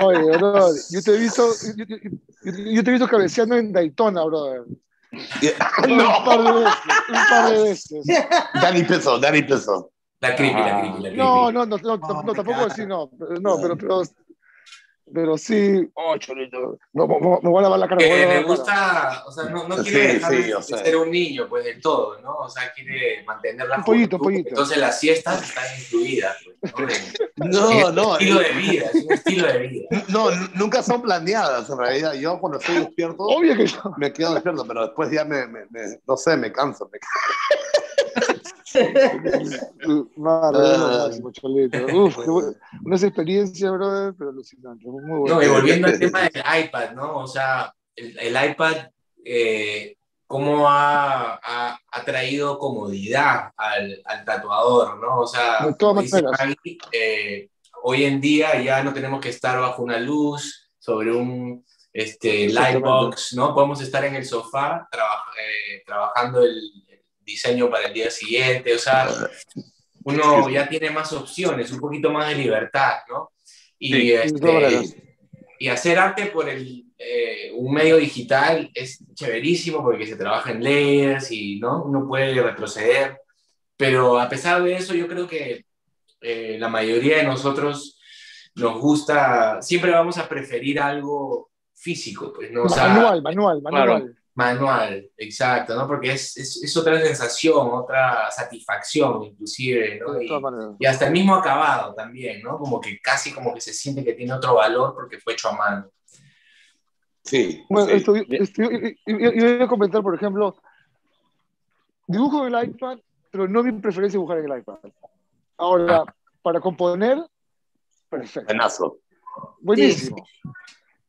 Oye, brother, yo te he visto cabeceando en Daytona, brother. Yeah. No. Un par de veces. Danny Peso. La creepy. No, tampoco así, no, pero sí, chulito. Me voy a lavar la cara. Me gusta, o sea, no quiere dejar de ser un niño, pues del todo, ¿no? O sea, quiere mantener la pollito. Entonces las siestas están incluidas, pues, no. Es un estilo de vida. No, nunca son planeadas, en realidad. Yo cuando estoy despierto, obvio que no. Me quedo despierto, pero después ya me canso. Unas experiencias, brother, pero alucinante. Muy bueno. Y volviendo al tema del iPad, ¿no? O sea, el iPad, cómo ha traído comodidad al tatuador, ¿no? O sea, hoy en día ya no tenemos que estar bajo una luz, sobre un lightbox, ¿no? Podemos estar en el sofá trabajando el diseño para el día siguiente, o sea, uno ya tiene más opciones, un poquito más de libertad, ¿no? Y hacer arte por un medio digital es chéverísimo porque se trabaja en layers y ¿no? uno puede retroceder, pero a pesar de eso yo creo que la mayoría de nosotros nos gusta, siempre vamos a preferir algo físico, pues, ¿no? O sea, manual. Claro. Manual, exacto, ¿no? Porque es otra sensación, otra satisfacción, inclusive, ¿no? Y hasta el mismo acabado también, ¿no? Como que casi como que se siente que tiene otro valor porque fue hecho a mano. Sí. Bueno, yo voy a comentar, por ejemplo, dibujo en el iPad, pero no mi preferencia dibujar en el iPad. Ahora, para componer, perfecto. Buenazo. Buenísimo. Sí.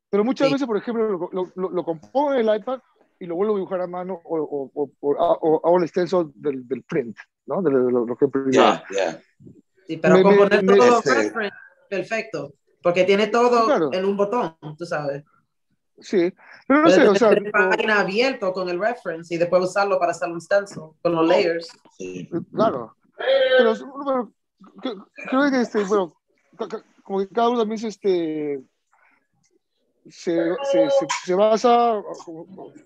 Pero muchas veces, por ejemplo, lo compongo en el iPad y lo vuelvo a dibujar a mano o hago el extenso del print, ¿no? De lo que imprimí. Yeah. Sí, pero componer todo print, perfecto, porque tiene todo en un botón, tú sabes. Sí, pero no sé, o sea... página abierta con el reference y después usarlo para hacer un stencil con los layers. Sí. Claro. Pero creo que, como que cada uno también se basa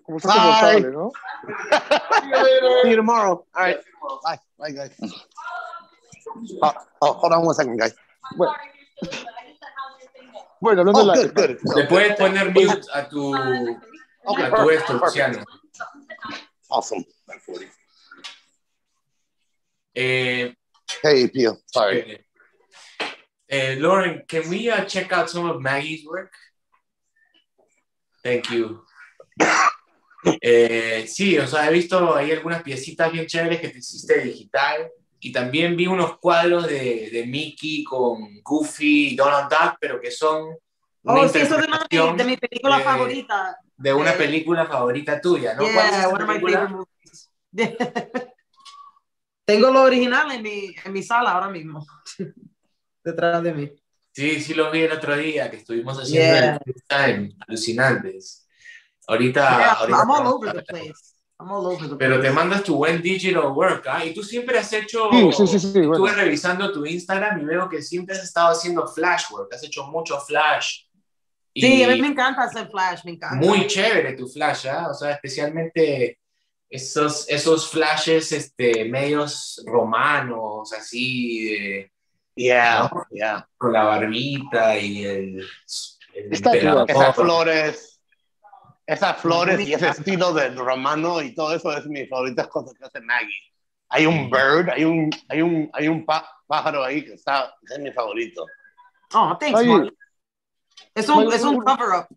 como está responsable, ¿no? See you tomorrow. All right. Bye guys. Hold on one second, guys. Wait. Bueno, hablando de la... Le puedes poner mute a tu... Okay, a tu esto, Luciano. Awesome. Hey, Pio. Sorry. Lauren, can we check out some of Maggie's work? Thank you. Sí, o sea, he visto ahí algunas piecitas bien chéveres que te hiciste digital. Y también vi unos cuadros de Mickey con Goofy y Donald Duck, pero que son... Oh, sí, eso es de mi película favorita. De una película favorita tuya, ¿no? ¿Cuál es one of my favorite movies? Tengo lo original en mi sala ahora mismo, detrás de mí. Sí, sí lo vi el otro día, que estuvimos haciendo el FaceTime, alucinantes. Ahorita I'm all over the place. Pero te mandas tu buen digital work, ¿eh? Y tú siempre has hecho... Sí, estuve revisando tu Instagram y veo que siempre has estado haciendo flash work, has hecho mucho flash. Sí, a mí me encanta hacer flash, me encanta. Muy chévere tu flash, ¿eh? O sea, especialmente esos flashes medios romanos, así de... ¿no? Con la barbita y el pelo. Esas flores... Esas flores y ese estilo del romano y todo eso es mis favoritas cosas que hace Maggie. Hay un bird, hay un pájaro ahí que está, es mi favorito. Oh, thanks, Mark. Es un cover-up.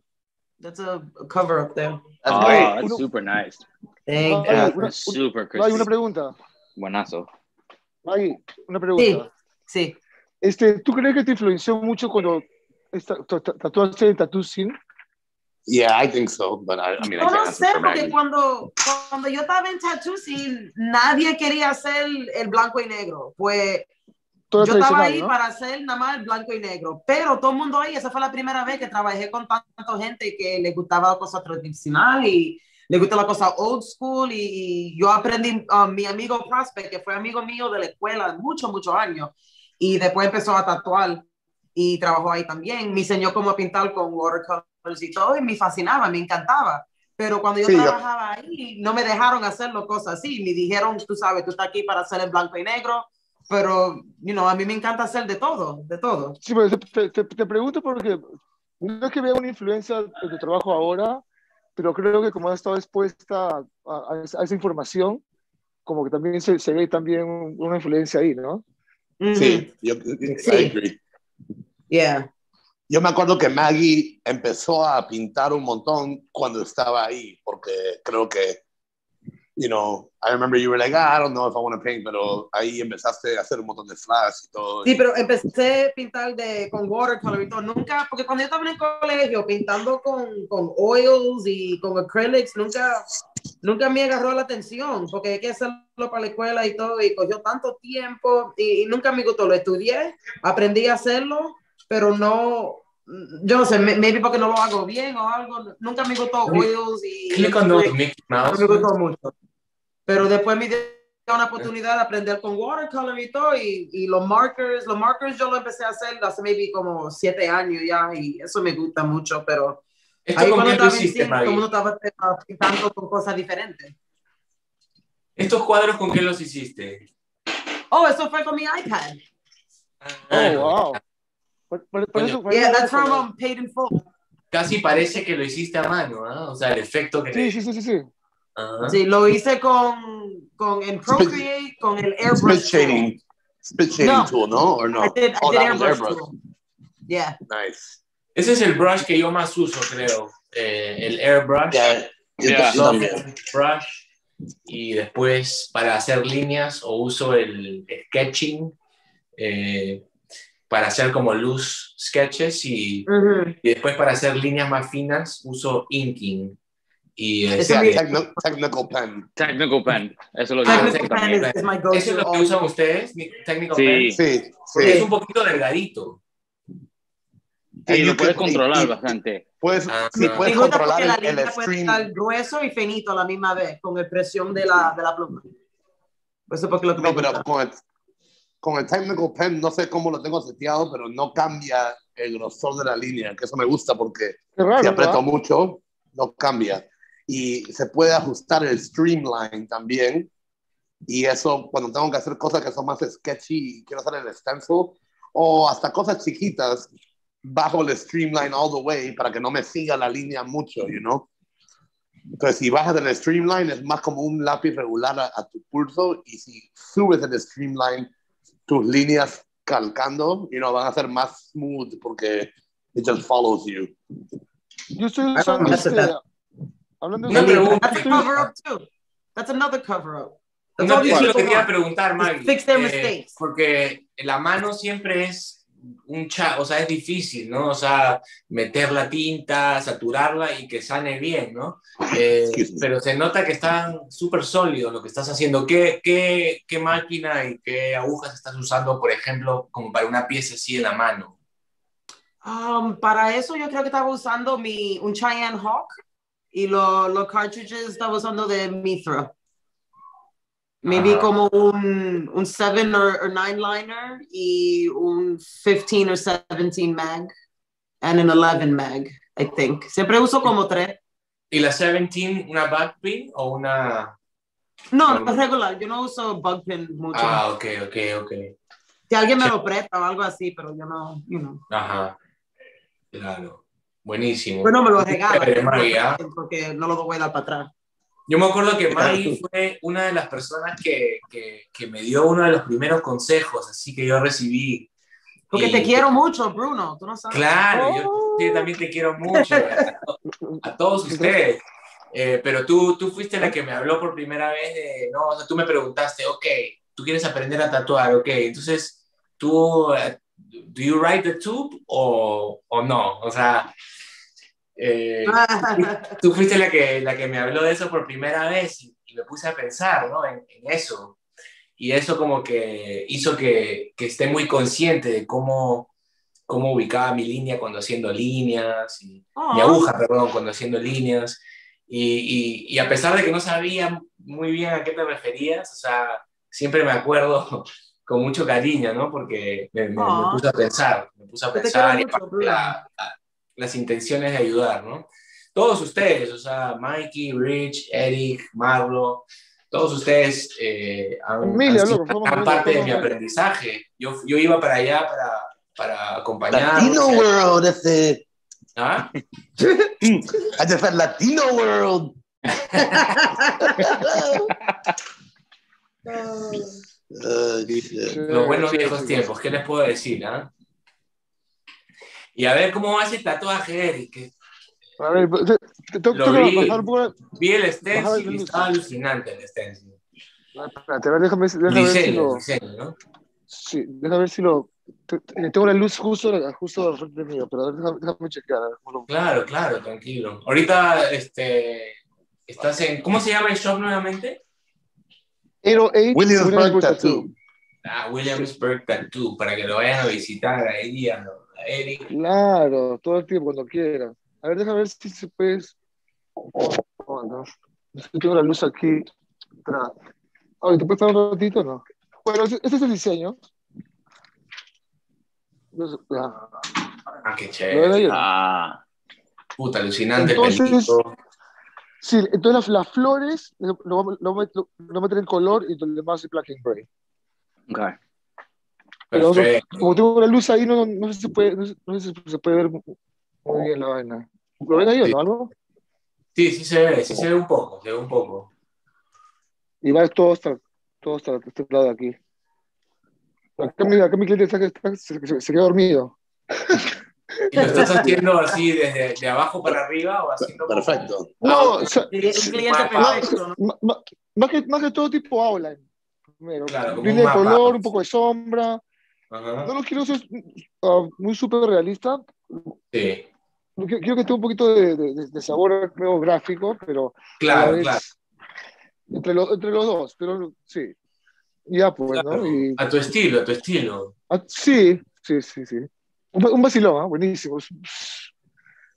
That's a cover-up there. Oh, that's super nice. Thank you. That's super crispy. Hay una pregunta. Buenazo. Maggie, una pregunta. Sí. ¿Tú crees que te influenció mucho cuando tatuaste en Tattoo Scene? Yeah, I think so, but I mean, I can't answer for Maggie. No sé, porque cuando yo estaba en Tattoo Scene, nadie quería hacer el blanco y negro. Pues todo yo estaba ahí, ¿no?, para hacer nada más el blanco y negro. Pero todo el mundo ahí, esa fue la primera vez que trabajé con tanta gente que le gustaba la cosa tradicional y le gustaba la cosa old school. Y yo aprendí, mi amigo Prospect, que fue amigo mío de la escuela muchos años, y después empezó a tatuar y trabajó ahí también. Me enseñó cómo pintar con watercolor y todo, y me fascinaba, me encantaba. Pero cuando yo trabajaba ahí, no me dejaron hacerlo, cosas así. Me dijeron, tú sabes, tú estás aquí para hacer el blanco y negro, pero, a mí me encanta hacer de todo. Sí, pero te pregunto porque no es que vea una influencia de tu trabajo ahora, pero creo que como has estado expuesta a esa información, como que también se ve también una influencia ahí, ¿no? Mm-hmm. Sí, I agree. Yeah. Yo me acuerdo que Maggie empezó a pintar un montón cuando estaba ahí, porque creo que, I remember you were like, I don't know if I want to paint, pero ahí empezaste a hacer un montón de flash y todo. Sí, pero empecé a pintar con watercolor y todo. Nunca, porque cuando yo estaba en el colegio pintando con oils y con acrylics, nunca me agarró la atención, porque hay que hacerlo para la escuela y todo, y cogió tanto tiempo, y nunca me gustó. Lo estudié, aprendí a hacerlo, pero no, yo no sé, maybe porque no lo hago bien o algo, nunca me gustó oils y cuando Mickey Mouse, no me gustó mucho, pero después me dio una oportunidad de aprender con watercolor y todo, y los markers yo lo empecé a hacer hace maybe como 7 años ya, y eso me gusta mucho, pero esto ahí cuando estaba diciendo, todo el mundo estaba pintando con cosas diferentes. ¿Estos cuadros con qué los hiciste? Oh, eso fue con mi iPad. Oh, wow. That's from Paid in Full. Casi parece que lo hiciste a mano, ¿no? O sea, el efecto que... Sí. Uh-huh. Sí, lo hice con el Procreate, con el Airbrush. Spit shading tool, ¿no? ¿O no? I did airbrush tool. Yeah. Nice. Ese es el brush que yo más uso, creo. El airbrush. Brush. Y después, para hacer líneas, o uso el sketching, para hacer como loose sketches y después para hacer líneas más finas uso inking y technical pen. Eso es lo que usan ustedes, technical pen. Sí. Es un poquito delgadito. Sí, lo puedes controlar bastante. Puedes controlar el stream. La línea puede estar grueso y finito a la misma vez con la presión de la pluma. Eso porque lo que con el technical pen, no sé cómo lo tengo seteado, pero no cambia el grosor de la línea, que eso me gusta porque si aprieto mucho, no cambia. Y se puede ajustar el streamline también, y eso cuando tengo que hacer cosas que son más sketchy y quiero hacer el stencil o hasta cosas chiquitas, bajo el streamline all the way para que no me siga la línea mucho, you know. Entonces, si bajas del streamline, es más como un lápiz regular a tu pulso, y si subes el streamline, tus líneas calcando, you know, van a ser más smooth porque it just follows you. Yo estoy usando hablando de cover-up. That's another cover-up. No, yo solo quería preguntar, Maggie, fix their mistakes. Porque la mano siempre es un o sea, es difícil, ¿no? O sea, meter la tinta, saturarla y que sane bien, ¿no? Pero se nota que están súper sólidos lo que estás haciendo. ¿Qué máquina y qué agujas estás usando, por ejemplo, como para una pieza así en la mano? Para eso yo creo que estaba usando un Cheyenne Hawk y los cartridges estaba usando de Mithra. Maybe como un 7 or 9 liner y un 15 or 17 mag and an 11 mag, I think. Siempre uso como 3. ¿Y la 17 una bug pin o una...? No, regular. Yo no uso bug pin mucho. Ah, ok. Si alguien me lo presta o algo así, pero yo no, you know. Ajá, claro. Buenísimo. Bueno, me lo regala porque no lo voy a dar para atrás. Yo me acuerdo que Maggie fue una de las personas que me dio uno de los primeros consejos, así que yo recibí. Porque te quiero mucho, Bruno, tú no sabes. Claro, yo también te quiero mucho, a todos ustedes. Pero tú fuiste la que me habló por primera vez de, no, o sea, tú me preguntaste, ok, tú quieres aprender a tatuar, ok, entonces, tú, do you ride the tube o no? O sea... tú fuiste la que me habló de eso por primera vez y me puse a pensar, ¿no? en eso, y eso como que hizo que esté muy consciente de cómo ubicaba mi línea cuando haciendo líneas y, mi aguja, perdón, cuando haciendo líneas y a pesar de que no sabía muy bien a qué te referías, o sea, siempre me acuerdo con mucho cariño, ¿no? Porque me puse a pensar, y las intenciones de ayudar, ¿no? Todos ustedes, o sea, Mikey, Rich, Eric, Marlo, todos ustedes han sido parte de mi aprendizaje. Yo iba para allá para acompañar. Latino World, ese. ¿Ah? I just said Latino World. Los buenos viejos tiempos, ¿qué les puedo decir, ah? Y a ver cómo hace el tatuaje, Eric. A ver, vi el stencil y estaba alucinante el stencil. Espérate, a ver, déjame ver si lo diseño, ¿no? Sí, déjame ver si lo... Tengo la luz justo al frente mío, pero déjame checar. Claro, tranquilo. Ahorita, estás en... ¿Cómo se llama el shop nuevamente? 808 Williamsburg Tattoo. Ah, Williamsburg Tattoo, para que lo vayan a visitar ahí, ¿no? Eric. Claro, todo el tiempo, cuando quieras. A ver, déjame ver si se puede. No. Tengo la luz aquí atrás. Ahora, ¿te puedes parar un ratito o no? Bueno, este es el diseño. Ah, qué chévere. Ah, puta, alucinante. Entonces, sí, entonces las flores lo meter en color y lo demás es black and gray. Ok. Pero como tengo la luz ahí, no sé si se puede ver muy bien la vaina. ¿Lo ven ahí o no algo? Sí, sí se ve un poco. Y va todo hasta este lado de aquí. Acá mi cliente se queda dormido. ¿Y lo estás haciendo así desde de abajo para arriba o haciendo? Perfecto. No, o sea, más que todo tipo outline. Primero, claro, un de color, un poco de sombra. Ajá. No lo quiero ser muy súper realista. Sí. Quiero que tenga un poquito de sabor medio gráfico, pero... Claro. Entre los dos, pero sí. Ya pues, claro, ¿no? Y, a tu estilo. Sí. Un vacilón, ¿eh? Buenísimo.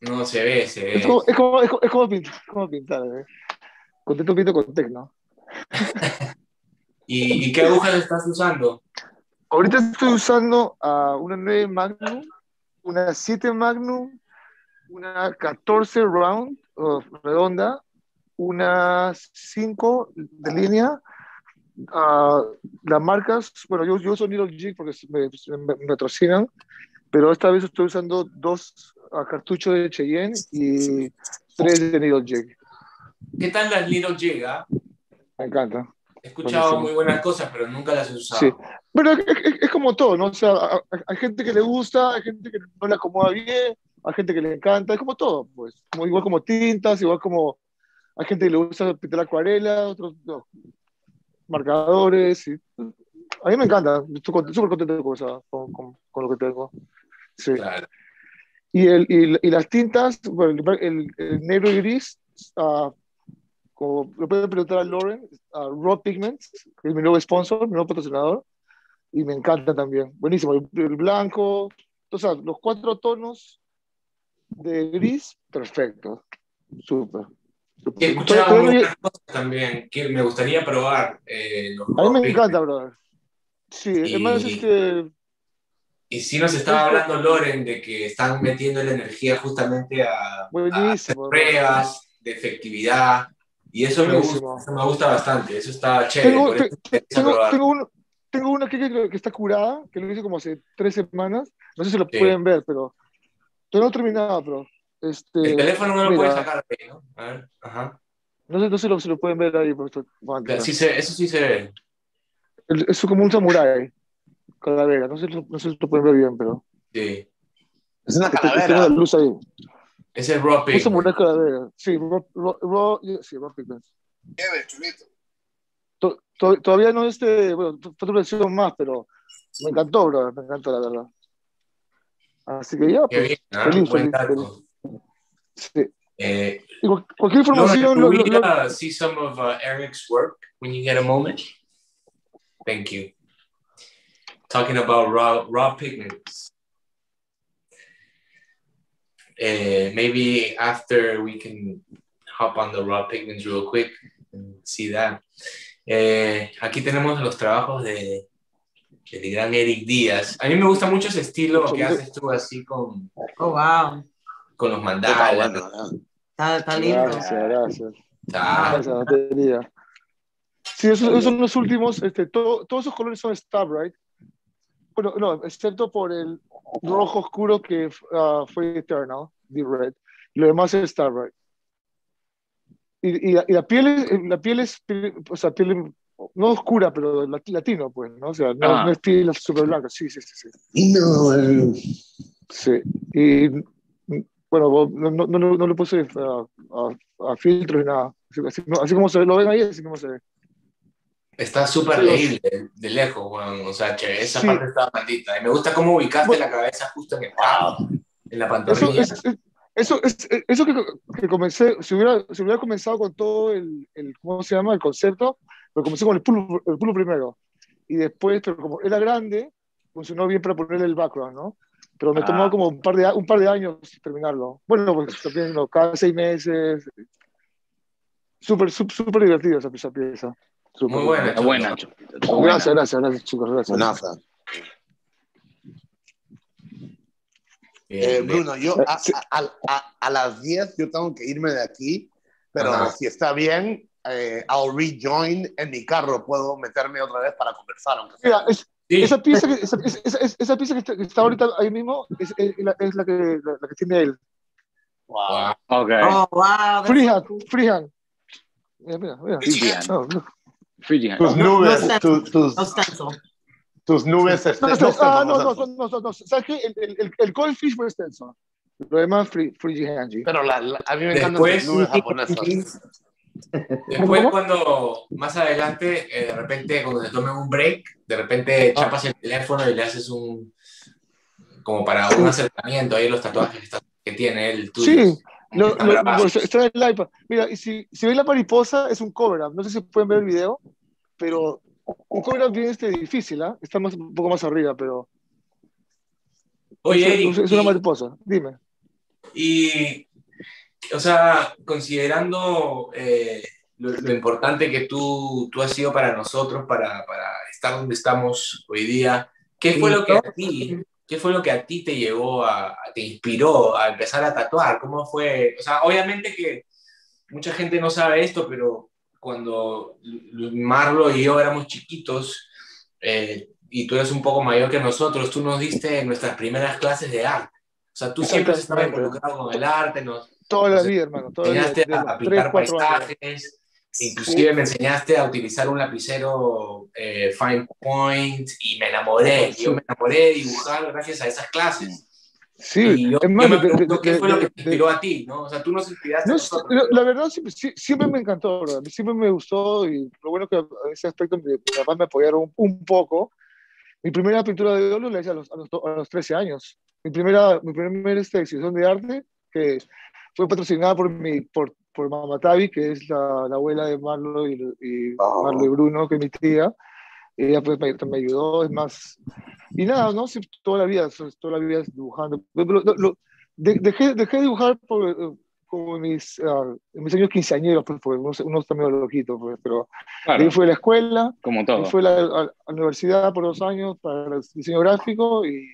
No, se ve. Es como pintar, ¿eh? Contento pinto con tecno. ¿Y qué agujas estás usando? Ahorita estoy usando una 9 Magnum, una 7 Magnum, una 14 round, redonda, una 5 de línea, las marcas, bueno, yo uso Needle Jig porque me patrocinan, pero esta vez estoy usando 2 cartuchos de Cheyenne y 3 de Needle Jig. ¿Qué tal las Needle Jig? Me encanta. He escuchado muy buenas cosas, pero nunca las he usado. Sí. Pero es como todo, ¿no? O sea, hay gente que le gusta, hay gente que no le acomoda bien, hay gente que le encanta, es como todo, pues. Como, igual como tintas, igual como... Hay gente que le gusta pintar acuarela, otros no, marcadores. Y... A mí me encanta, estoy súper contento con lo que tengo. Sí. Claro. Y las tintas, bueno, el negro y gris... como lo pueden preguntar a Lauren, a Raw Pigments, que es mi nuevo sponsor, mi nuevo patrocinador, y me encanta también. Buenísimo, el blanco, o sea, los 4 tonos de gris, perfecto, súper. He escuchado muchas cosas también, que me gustaría probar. A mí me encanta, brother. Sí, además es que... Y sí nos estaba hablando Lauren de que están metiendo la energía justamente a hacer pruebas de efectividad. Y eso me gusta bastante, eso está chévere. Tengo una que está curada, que lo hice como hace 3 semanas, no sé si lo pueden ver, pero yo no he terminado, pero... el teléfono no lo puedes sacar ahí, ¿no? A ver, ajá. No sé si lo pueden ver ahí. Pero eso sí se ve. Es como un samurái, calavera, no sé si lo pueden ver bien, pero... Sí. Es una calavera. Tiene una luz ahí. Es el Raw Pigments. Es una calavera. Sí, Raw Pigments. Qué bien, chulito. Todavía no bueno, fue tu versión más, pero me encantó, bro. Me encantó, la verdad. Así que ya, pues, feliz. Sí. Cualquier información... Laura, can we see some of Eric's work when you get a moment? Thank you. Talking about raw pigments. Maybe after we can hop on the raw pigments real quick and see that. Aquí tenemos los trabajos del gran Eric Díaz. A mí me gusta mucho ese estilo que haces tú así con, con los mandalas. Está lindo. Gracias. Gracias. Sí, esos son los últimos. Todos esos colores son stab, right? Bueno, no, excepto por el rojo oscuro que fue Eternal, The Red. Lo demás es Star Red. Y la piel es, no oscura, pero latino, pues, ¿no? O sea, no es piel súper blanca. Sí. Sí. Y, bueno, no le puse a filtros ni nada. Así como se ve, lo ven ahí, así como se ve. Está súper leíble, de lejos, bueno, o sea, che, esa parte estaba maldita. Y me gusta cómo ubicaste la cabeza justo en el en la pantorrilla. Eso que comencé, si hubiera comenzado con todo el concepto, pero comencé con el pulo primero. Y después, pero como era grande, funcionó bien para ponerle el background, ¿no? Pero me tomó como un par de años terminarlo. Bueno, pues también, cada 6 meses. Súper divertido esa pieza. Muy buena. Gracias, chicos. Gracias. Bruno, yo a las 10 yo tengo que irme de aquí, pero si está bien, I'll rejoin en mi carro. Puedo meterme otra vez para conversar. Mira, esa pieza que está ahorita ahí mismo es la que tiene él. Wow. Okay. Oh, wow. Freehand. Mira. Tus nubes extensas. No. ¿Sabes qué? El Goldfish fue extenso. Lo demás, freehand. Pero a mí me encantan las nubes japonesas. Después, más adelante, de repente, cuando te tomen un break, de repente chapas el teléfono y le haces como para un acercamiento ahí los tatuajes que tiene el tuyo. Sí. Está en el iPad. Mira, si ven la mariposa, es un cover-up. No sé si pueden ver el video, pero un cover-up bien difícil, ¿ah? Está un poco más arriba, pero... Oye, Eric, es una mariposa, dime. Y, o sea, considerando lo importante que tú has sido para nosotros, para estar donde estamos hoy día, ¿Qué fue lo que a ti te llevó, te inspiró a empezar a tatuar? ¿Cómo fue? O sea, obviamente que mucha gente no sabe esto, pero cuando Marlo y yo éramos chiquitos, y tú eres un poco mayor que nosotros, tú nos diste en nuestras primeras clases de arte. O sea, tú siempre has estado involucrado con el arte. Toda la vida, hermano. Enseñaste a pintar paisajes, inclusive me enseñaste a utilizar un lapicero fine point, y me enamoré. Yo me enamoré de dibujar gracias a esas clases. Sí, yo me pregunto qué fue lo que te inspiró a ti, ¿no? O sea, tú nos inspiraste a nosotros. La verdad, siempre me encantó, ¿verdad? Siempre me gustó, y lo bueno que en ese aspecto mis papás me apoyaron un poco. Mi primera pintura de óleo la hice a los 13 años. Mi primera exhibición de arte, que fue patrocinada por Mamá Tavi, que es la abuela de Marlo Marlo y Bruno, que es mi tía. Ella pues me ayudó, es más... Y nada, ¿no? Sí, toda la vida dibujando. Dejé de dibujar como en mis años quinceañeros, pues, porque uno está medio loquito, pues, pero claro. Ahí fui a la escuela, como todo. Fui a la universidad por 2 años para el diseño gráfico, y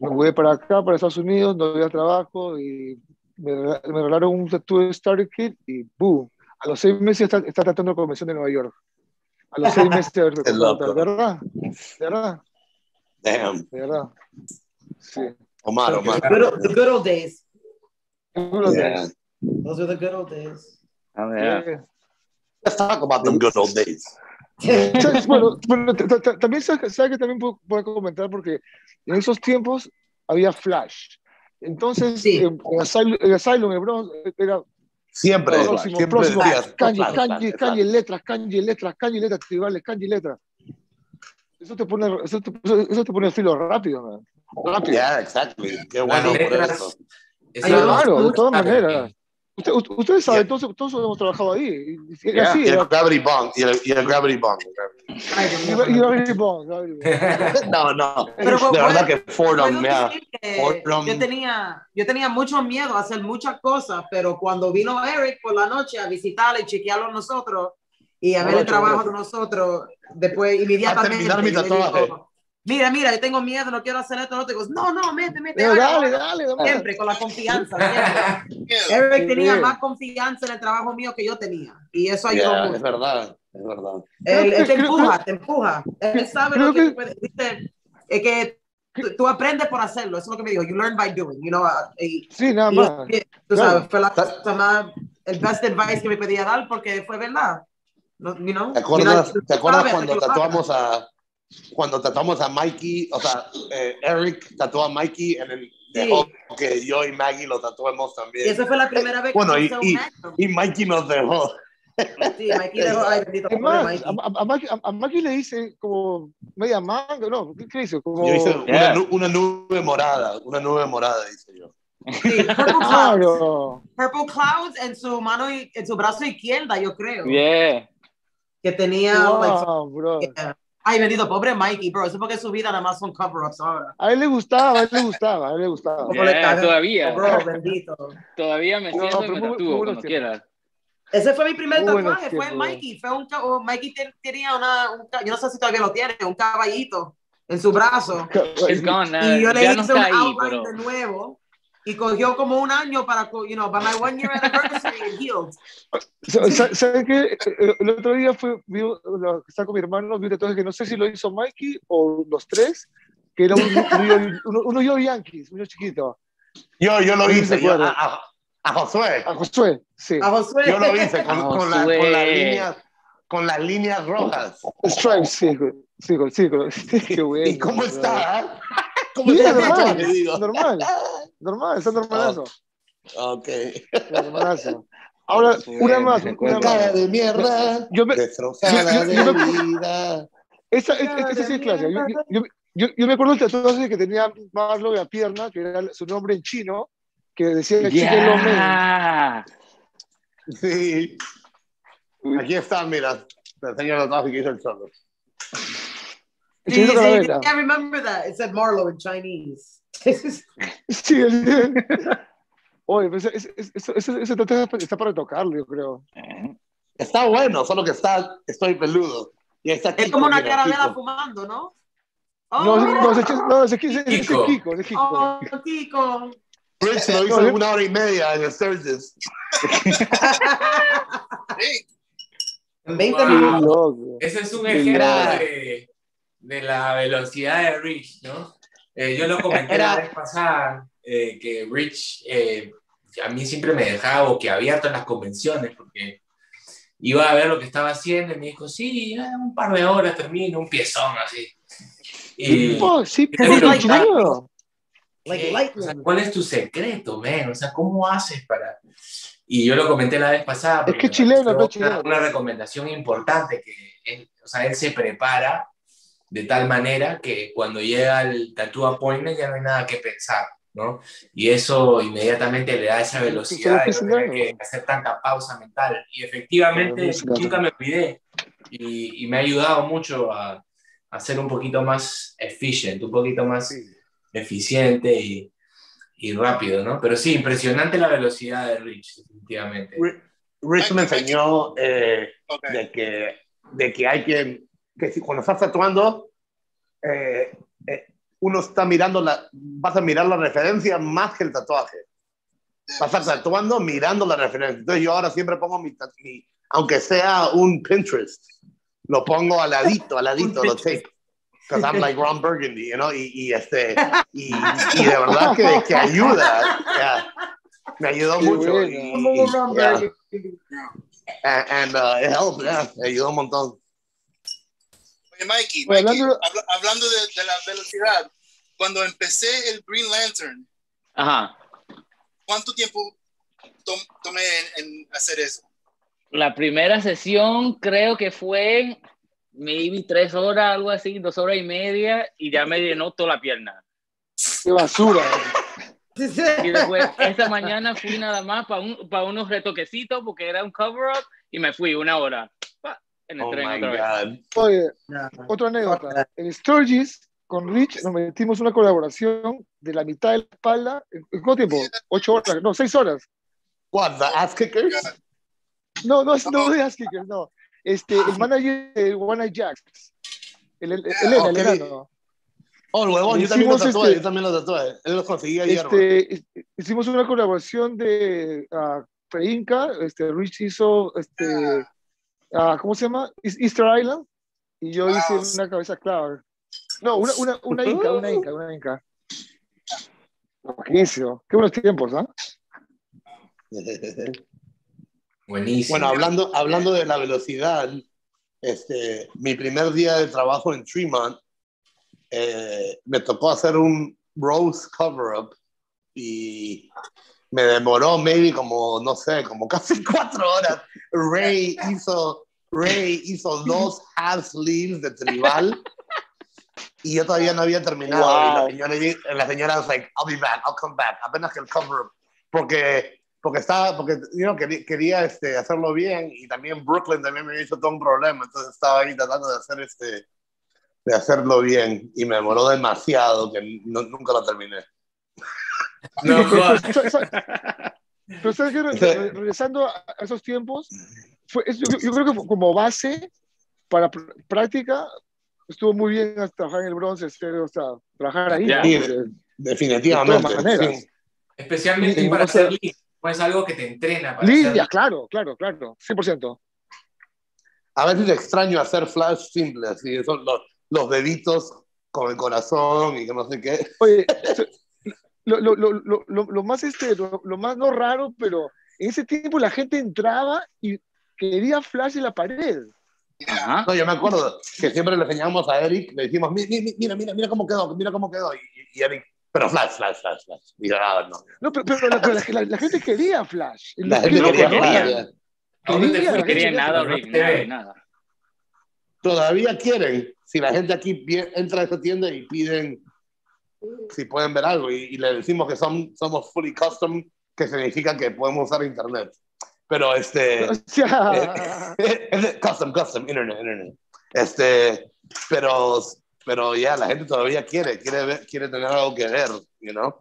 me mudé para acá, para Estados Unidos, no había trabajo, y me regalaron un tattoo starter kit, y ¡boom! A los 6 meses está tratando la Convención de Nueva York. A los 6 meses de verdad, de verdad. Sí. Omar. The good old days. The good old days. Those were the good old days. Oh, yeah. Let's talk about them good old days. Bueno, también sabes que también puedo comentar, porque en esos tiempos había Flash. Entonces, sí. En Asylum, el Bronx, era... Siempre Kanji letras, tribales, kanji letras. Eso te pone el filo rápido, man. Yeah, exactly. Qué bueno por eso. Claro, de todas maneras. Ustedes saben, todos hemos trabajado ahí. Y el Gravity Bond. No. Pero de verdad que Fordham me ha... Yo tenía mucho miedo a hacer muchas cosas, pero cuando vino Eric por la noche a visitarle y chequearlo a nosotros y a ver el trabajo de nosotros, después inmediatamente... Mira, yo tengo miedo, no quiero hacer esto, no te digo, mete. Dale. Siempre con la confianza. Eric tenía más confianza en el trabajo mío que yo tenía. Y eso ayudó mucho. Es verdad. Él te empuja. Él sabe lo que puedes. Es que tú aprendes por hacerlo. Eso es lo que me dijo. You learn by doing. You know, sí, nada más. Tú sabes, fue el best advice que me podía dar, porque fue verdad. You know? ¿Te acuerdas cuando tatuamos a... Cuando tatuamos a Mikey, o sea, Eric tatuó a Mikey, en el dejó que yo y Maggie lo tatuemos también. Y esa fue la primera vez que y Mikey nos dejó. Sí, Mikey dejó. Ay, bendito, Mikey. A Mikey le hice como media manga, ¿no? ¿Qué hizo? Como... Yo hice una nube morada, hice yo. Sí, Purple Clouds en su brazo izquierda, yo creo. Yeah. Que tenía... Wow, bro. Yeah. Ay, bendito, pobre Mikey, bro. Eso es porque su vida nada más son cover-ups ahora. A él le gustaba. Yeah, todavía. Bro, bendito. Todavía me siento en el tatuo, como quieras. Ese fue mi primer tatuaje, fue Mikey. Mikey tenía yo no sé si todavía lo tiene, un caballito en su brazo. It's gone now. Y yo le hice un outline de nuevo. Y cogió como 1 año para, you know, by my 1 year anniversary, it healed. ¿Sabes qué? El otro día estaba con mi hermano, entonces que no sé si lo hizo Mikey o los tres, que era uno yo Yankees, uno chiquito. Yo lo hice, a Josué. A Josué, sí. A Josué. Yo lo hice con las líneas rojas. Stripes, sí. Qué bueno. ¿Y cómo está? ¿Cómo está? Normal, está normalazo. Ok. Normalazo. Ahora, una más. Cara de mierda. Destrozada de vida. Esta sí es clásica. Yo me acuerdo el tatuaje que tenía Marlo en la pierna, que era su nombre en chino, que decía Chiquelome. Sí. Aquí está, mira. La señora tatuaje que hizo el solo. I can't remember that. It said Marlo in Chinese. Sí, oye, pues ese tatuaje está para tocarlo, yo creo. Está bueno, solo que estoy peludo. Y está es como una caramela fumando, ¿no? Oh, no, es Kiko. Oh, Kiko. Rich lo hizo en 1 hora y media en el Sturgis. 20 minutos. Ese es un ejemplo de la velocidad de Rich, ¿no? Yo lo comenté la vez pasada, que Rich a mí siempre me dejaba boquiabierto en las convenciones, porque iba a ver lo que estaba haciendo y me dijo, sí, un par de horas termino, un piezón así. Sí, pero o sea, ¿cuál es tu secreto, man? O sea, ¿cómo haces para...? Y yo lo comenté la vez pasada. Es que chileno, no chileno. Una recomendación importante, que él, o sea, él se prepara de tal manera que cuando llega el tattoo appointment ya no hay nada que pensar, ¿no? Y eso inmediatamente le da esa velocidad de no tener que hacer tanta pausa mental. Y efectivamente, nunca me olvidé. Y me ha ayudado mucho a ser un poquito más eficiente, un poquito más... eficiente y rápido, ¿no? Pero sí, impresionante la velocidad de Rich, definitivamente. Rich me enseñó de que hay que si cuando estás tatuando, uno está mirando vas a mirar la referencia más que el tatuaje. Vas a estar tatuando mirando la referencia. Entonces yo ahora siempre pongo mi aunque sea un Pinterest, lo pongo al ladito, lo tape. Because I'm like Ron Burgundy, you know, y de verdad que ayuda, me ayudó mucho. And it helped, me ayudó un montón. Oye, Mikey, hablando de la velocidad, cuando empecé el Green Lantern, ¿cuánto tiempo tomé en hacer eso? La primera sesión creo que fue... maybe 3 horas, algo así, 2 horas y media, y ya me llenó toda la pierna. ¡Qué basura! Y después, esta mañana fui nada más para unos retoquecitos, porque era un cover-up, y me fui 1 hora en el tren otra vez. Oye, otra anécdota. En Sturgis, con Rich, nos metimos una colaboración de la mitad de la espalda. ¿Cuánto tiempo? 8 horas, no, 6 horas. ¿What, the ass kickers? No, de ass kickers, no. El manager de One Eye Jacks, el enano. Oh, huevón, yo también lo tatué. Él lo conseguía ayer. Hicimos una colaboración de Preinca, Rich hizo, ¿cómo se llama? Easter Island, y yo hice una cabeza clave. No, una Inca. Buenísimo. Qué buenos tiempos, ¿ah? Buenísimo. Bueno, hablando de la velocidad, mi primer día de trabajo en Tremont, me tocó hacer un rose cover-up y me demoró maybe como casi 4 horas. Ray hizo 2 half sleeves de tribal y yo todavía no había terminado. Wow. Y la señora was like, I'll be back, I'll come back. Apenas que el cover-up, porque quería hacerlo bien, y también Brooklyn también me hizo todo un problema, entonces estaba ahí tratando de hacer de hacerlo bien, y me demoró demasiado que nunca lo terminé. Pero sabes que regresando a esos tiempos, yo creo que como base para práctica estuvo muy bien trabajar en el Bronx, o sea, trabajar ahí. Yeah. Sí, definitivamente. De especialmente para hacer lead, pues es algo que te entrena para hacer lead. Claro, 100%. A veces extraño hacer flash simple, así, son los deditos con el corazón y que no sé qué. Oye, lo más no raro, pero en ese tiempo la gente entraba y quería flash en la pared. Ajá. No, yo me acuerdo que siempre le enseñábamos a Eric, le decimos, mira cómo quedó, y Eric... Pero flash. No, pero la gente quería flash. La gente quería flash. No quería nada. Todavía quieren. Si la gente aquí entra a esta tienda y piden si pueden ver algo, y le decimos que somos fully custom, que significa que podemos usar internet. Pero custom, internet. Pero ya, la gente todavía quiere tener algo que ver, you know.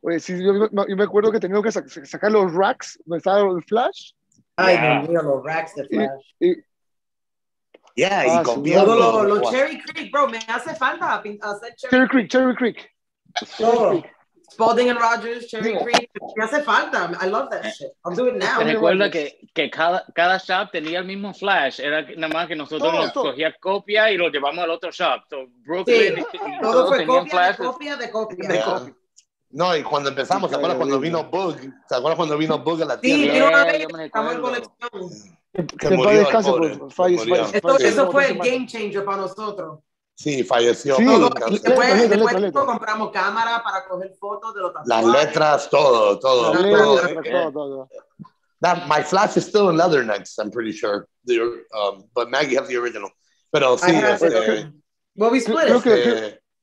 Oye, sí, yo me acuerdo que teníamos que sacar los racks donde estaba el flash. Ay, Dios mío, los racks de flash. Y con Cherry Creek, bro, me hace falta hacer Cherry Creek. Todo. Spalding and Rogers, Cherry Creek. Me hace falta. I love that shit. I'll do it now. Recuerda que cada shop tenía el mismo flash. Era nada más que nosotros nos cogíamos copia y lo llevamos al otro shop. So, Brooklyn, sí. Todo fue copia de copia. No, y cuando empezamos, ¿se acuerdas cuando vino Bug? ¿Se acuerdas cuando vino Bug a la tienda? Sí, vino una vez que estamos en colección. Que murió el pobre. Eso fue el game changer para nosotros. Sí, falleció. Sí. Después compramos cámara para coger fotos de los tatuajes. Las letras, todo. My flash is still in Leathernecks, I'm pretty sure. But Maggie has the original. Pero sí. Well, we split it.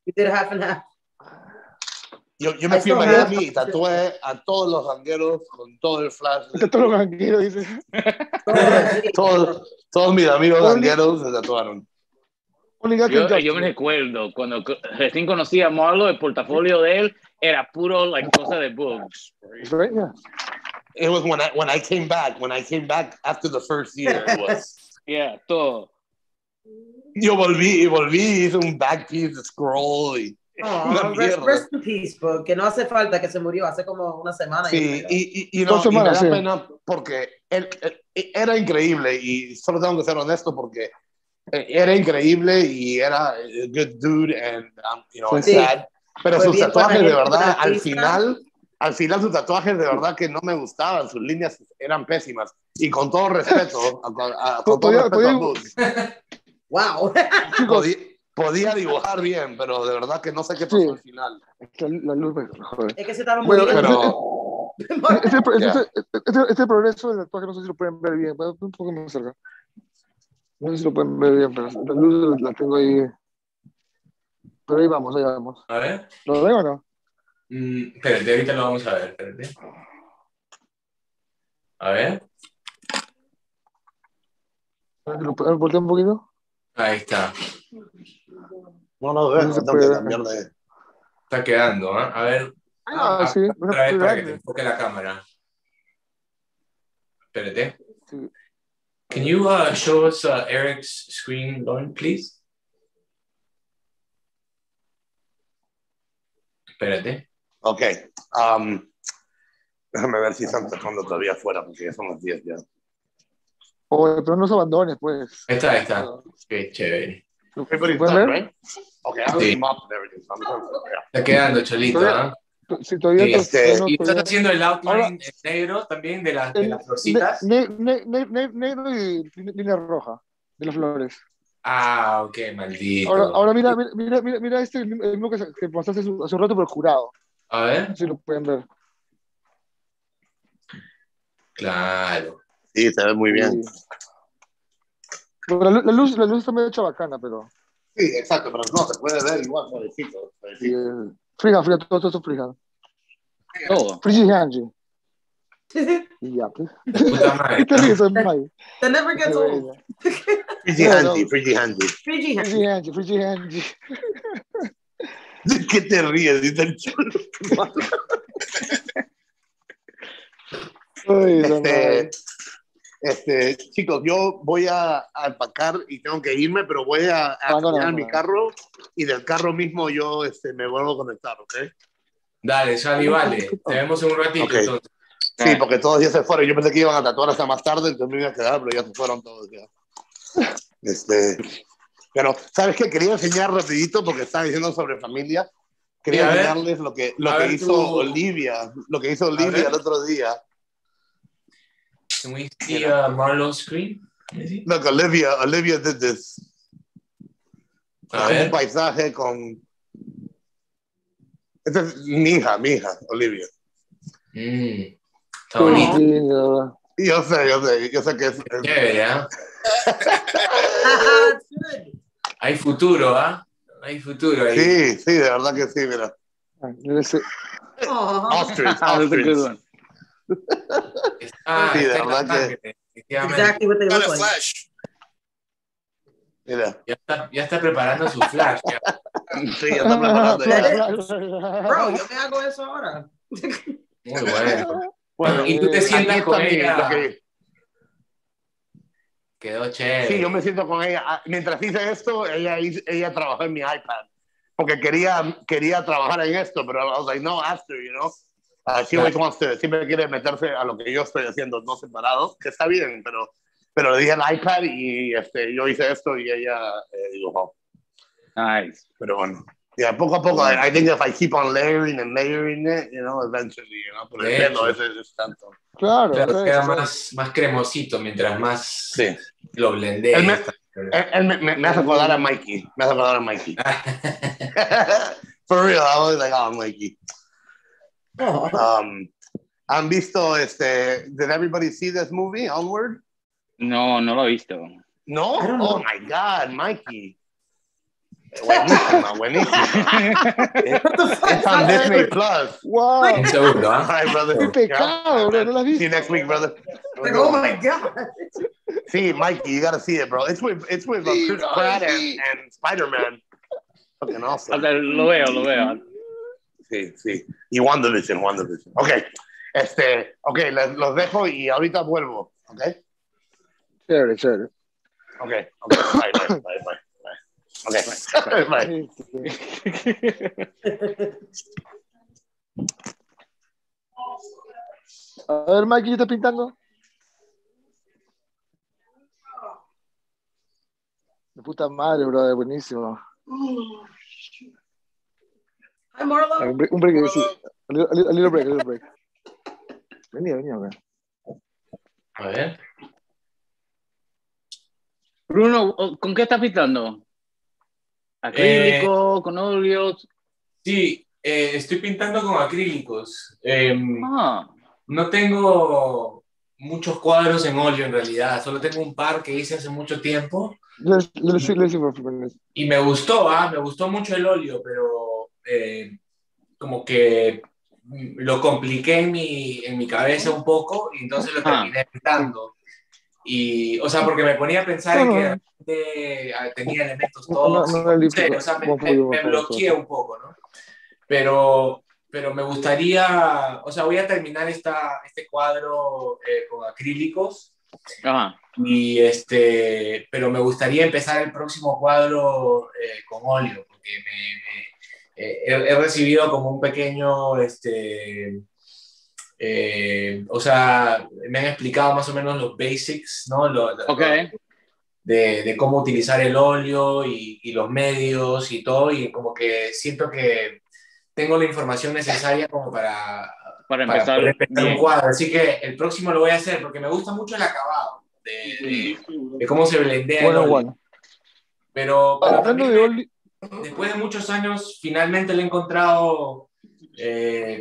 We did half and half. Yo me fui a Miami y tatué a todos los jangueros con todo el flash. Todos los jangueros, dices. Todos mis amigos jangueros se tatuaron. Yo me recuerdo cuando recién conocí a Marlo, el portafolio de él era puro cosa de books. Right, yeah. It was when I came back. When I came back after the first year, it was. Yeah, todo. Yo volví, hice un back piece de scroll y... rest in peace, porque no hace falta, que se murió hace como una semana. Sí, y me da pena porque era increíble, y solo tengo que ser honesto porque era increíble y era a good dude, and sad. Pero sus tatuajes de verdad, al final sus tatuajes de verdad que no me gustaban, sus líneas eran pésimas. Y con todo respeto, a Bugs. Wow. Chicos, podía dibujar bien, pero de verdad que no sé qué pasó al final. La luz es que se estaban muy bien. Este progreso del tatuaje, no sé si lo pueden ver bien, pero un poco más cerca. No sé si lo pueden ver bien, pero la luz la tengo ahí. Pero ahí vamos. A ver. ¿Lo veo o no? Espérate, ahorita lo vamos a ver. Espérate. A ver. ¿Lo volteo un poquito? Ahí está. No, está quedando, ¿eh? A ver. Para que te enfoque la cámara. Espérate. Sí. Can you show us Eric's screen, Lauren, please? Espérate. Ok. Déjame ver si están tocando todavía afuera, porque ya son las 10 ya. Oye, pero no se abandones, pues. Ahí está. Qué chévere. Everybody's done, right? Ok, I'll team up and everything. Está quedando, Cholito, ¿eh? Sí, y estás haciendo el outline negro también de las florcitas. Negro y línea roja de las flores. Ah, ok, maldito. Ahora mira el mismo que pasaste hace un rato, pero jurado. A ver. No sé si lo pueden ver. Claro. Sí, se ve muy bien. Sí. La luz está medio hecha bacana, pero... Sí, exacto, pero no, se puede ver igual, modecito. Frija, todo frijado. Todo. Frigianji. Ya, pues. ¿Qué ríes, Mike? That never gets old. Frigianji. ¿De qué te ríes? Chicos, yo voy a empacar y tengo que irme, pero voy a cargar mi carro y del carro mismo yo me vuelvo a conectar, ¿ok? Dale, Xavi, vale. Te vemos en un ratito, entonces. Sí, porque todos ya se fueron. Yo pensé que iban a tatuar hasta más tarde, entonces me iba a quedar, pero ya se fueron todos ya. Pero, ¿sabes qué? Quería enseñar rapidito, porque estaba diciendo sobre familia. Quería enseñarles lo que hizo Olivia, el otro día. Can we see Marlo's screen? Look, Olivia did this. Un paisaje con... Esta es mi hija, Olivia. Está bonito. Yo sé que es... Yeah. Hay futuro, ¿ah? Hay futuro ahí. Sí, de verdad que sí, mira. Ostrich. Sí, de verdad que... Flash. Mira. Ya está preparando su flash. Sí, ya está preparando. Bro, yo me hago eso ahora. Muy bueno. Y tú te sientas con ella. Quedó chévere. Sí, yo me siento con ella. Mientras hice esto, ella trabajó en mi iPad. porque quería trabajar en esto, pero I was like, no, after, you know. She always wants to, siempre quiere meterse a lo que yo estoy haciendo, no separado, que está bien, pero le dije el iPad y yo hice esto y ella digo, wow. Nice. Pero bueno, yeah, poco a poco, I think if I keep on layering and layering it, you know, eventually, you know, pero el pelo es tanto. Claro, claro, queda más cremosito mientras más lo blendees. Él me hace acordar a Mikey. For real, I was like, oh, Mikey. ¿Han visto did everybody see this movie, Onward? No, no lo he visto. No? Oh my God, Mikey. Buenísima. It's on Disney Plus. Wow. All right, brother. Qué pecado, bro. No la viste. See you next week, brother. Like, oh my God. See, Mikey, you gotta see it, bro. It's with Chris Pratt and Spider-Man. Fucking awesome. Lo veo. Sí. Y WandaVision. Ok. Ok, los dejo y ahorita vuelvo. Ok. Chévere. Ok. Bye. Okay. Bye. A ver, Mikey, ¿qué estás pintando? De puta madre, brother, buenísimo. Hi, Marlo. Un break, a little break. Venía, bro. A ver. Bruno, ¿con qué estás pintando? Acrílico, con óleos. Sí, estoy pintando con acrílicos. No tengo muchos cuadros en óleo en realidad, solo tengo un par que hice hace mucho tiempo. Y me gustó, me gustó mucho el óleo, pero como que lo compliqué en mi cabeza un poco y entonces lo terminé pintando. Y, o sea, porque me ponía a pensar que tenía elementos todos. Me bloqueé un poco, ¿no? Pero me gustaría, o sea, voy a terminar este cuadro con acrílicos. Ajá. Y pero me gustaría empezar el próximo cuadro con óleo, porque he recibido como un pequeño, o sea, me han explicado más o menos los basics, ¿no? De cómo utilizar el óleo y los medios y todo, y como que siento que tengo la información necesaria como para empezar un cuadro, así que el próximo lo voy a hacer porque me gusta mucho el acabado de cómo se blendea el óleo. Pero también, después de muchos años finalmente le he encontrado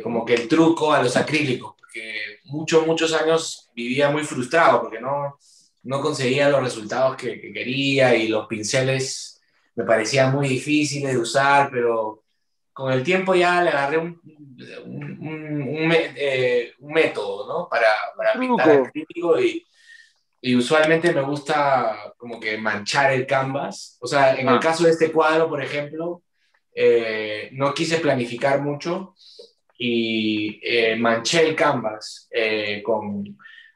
como que el truco a los acrílicos, porque muchos años vivía muy frustrado porque no conseguía los resultados que quería y los pinceles me parecían muy difíciles de usar, pero con el tiempo ya le agarré un método, ¿no? para pintar acrílico y usualmente me gusta como que manchar el canvas, o sea, en el caso de este cuadro, por ejemplo, no quise planificar mucho y manché el canvas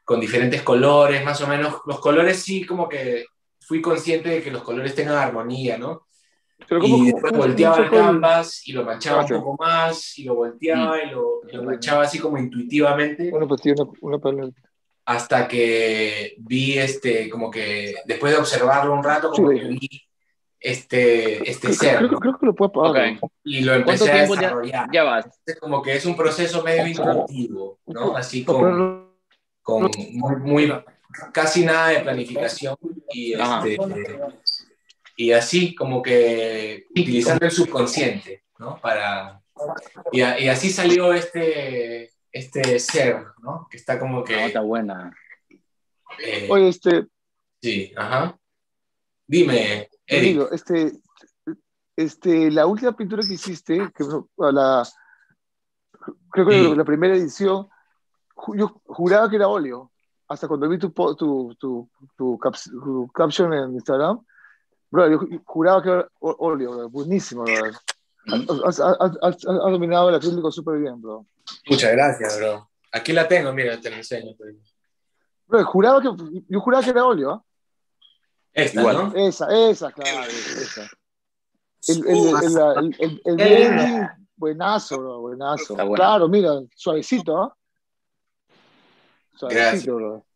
con diferentes colores, más o menos. Los colores sí, como que fui consciente de que los colores tengan armonía, ¿no? Pero y después volteaba el canvas y lo manchaba un poco más y lo volteaba y lo manchaba así como intuitivamente. Bueno, pues sí, una palabra. Hasta que vi como que después de observarlo un rato, como que vi creo que lo puedo pagar. Y lo empecé a desarrollar. Ya vas. Como que es un proceso medio intuitivo, ¿no? Así con muy casi nada de planificación y así como que utilizando el subconsciente, ¿no? Y así salió este ser, ¿no? Que está como que está buena. Oye, sí, ajá. Dime. Digo, la última pintura que hiciste, que creo que la primera edición, yo juraba que era óleo, hasta cuando vi tu caption en Instagram, bro, yo juraba que era óleo, bro. Buenísimo, bro. Has dominado el acrílico súper bien, bro. Muchas gracias, bro. Aquí la tengo, mira, te la enseño. Bro, yo juraba que era óleo, ¿eh? Esta, igual, ¿no? Esa, claro. El buenazo, bro, buenazo. Bueno. Claro, mira, suavecito, ¿no? Suavecito, bro.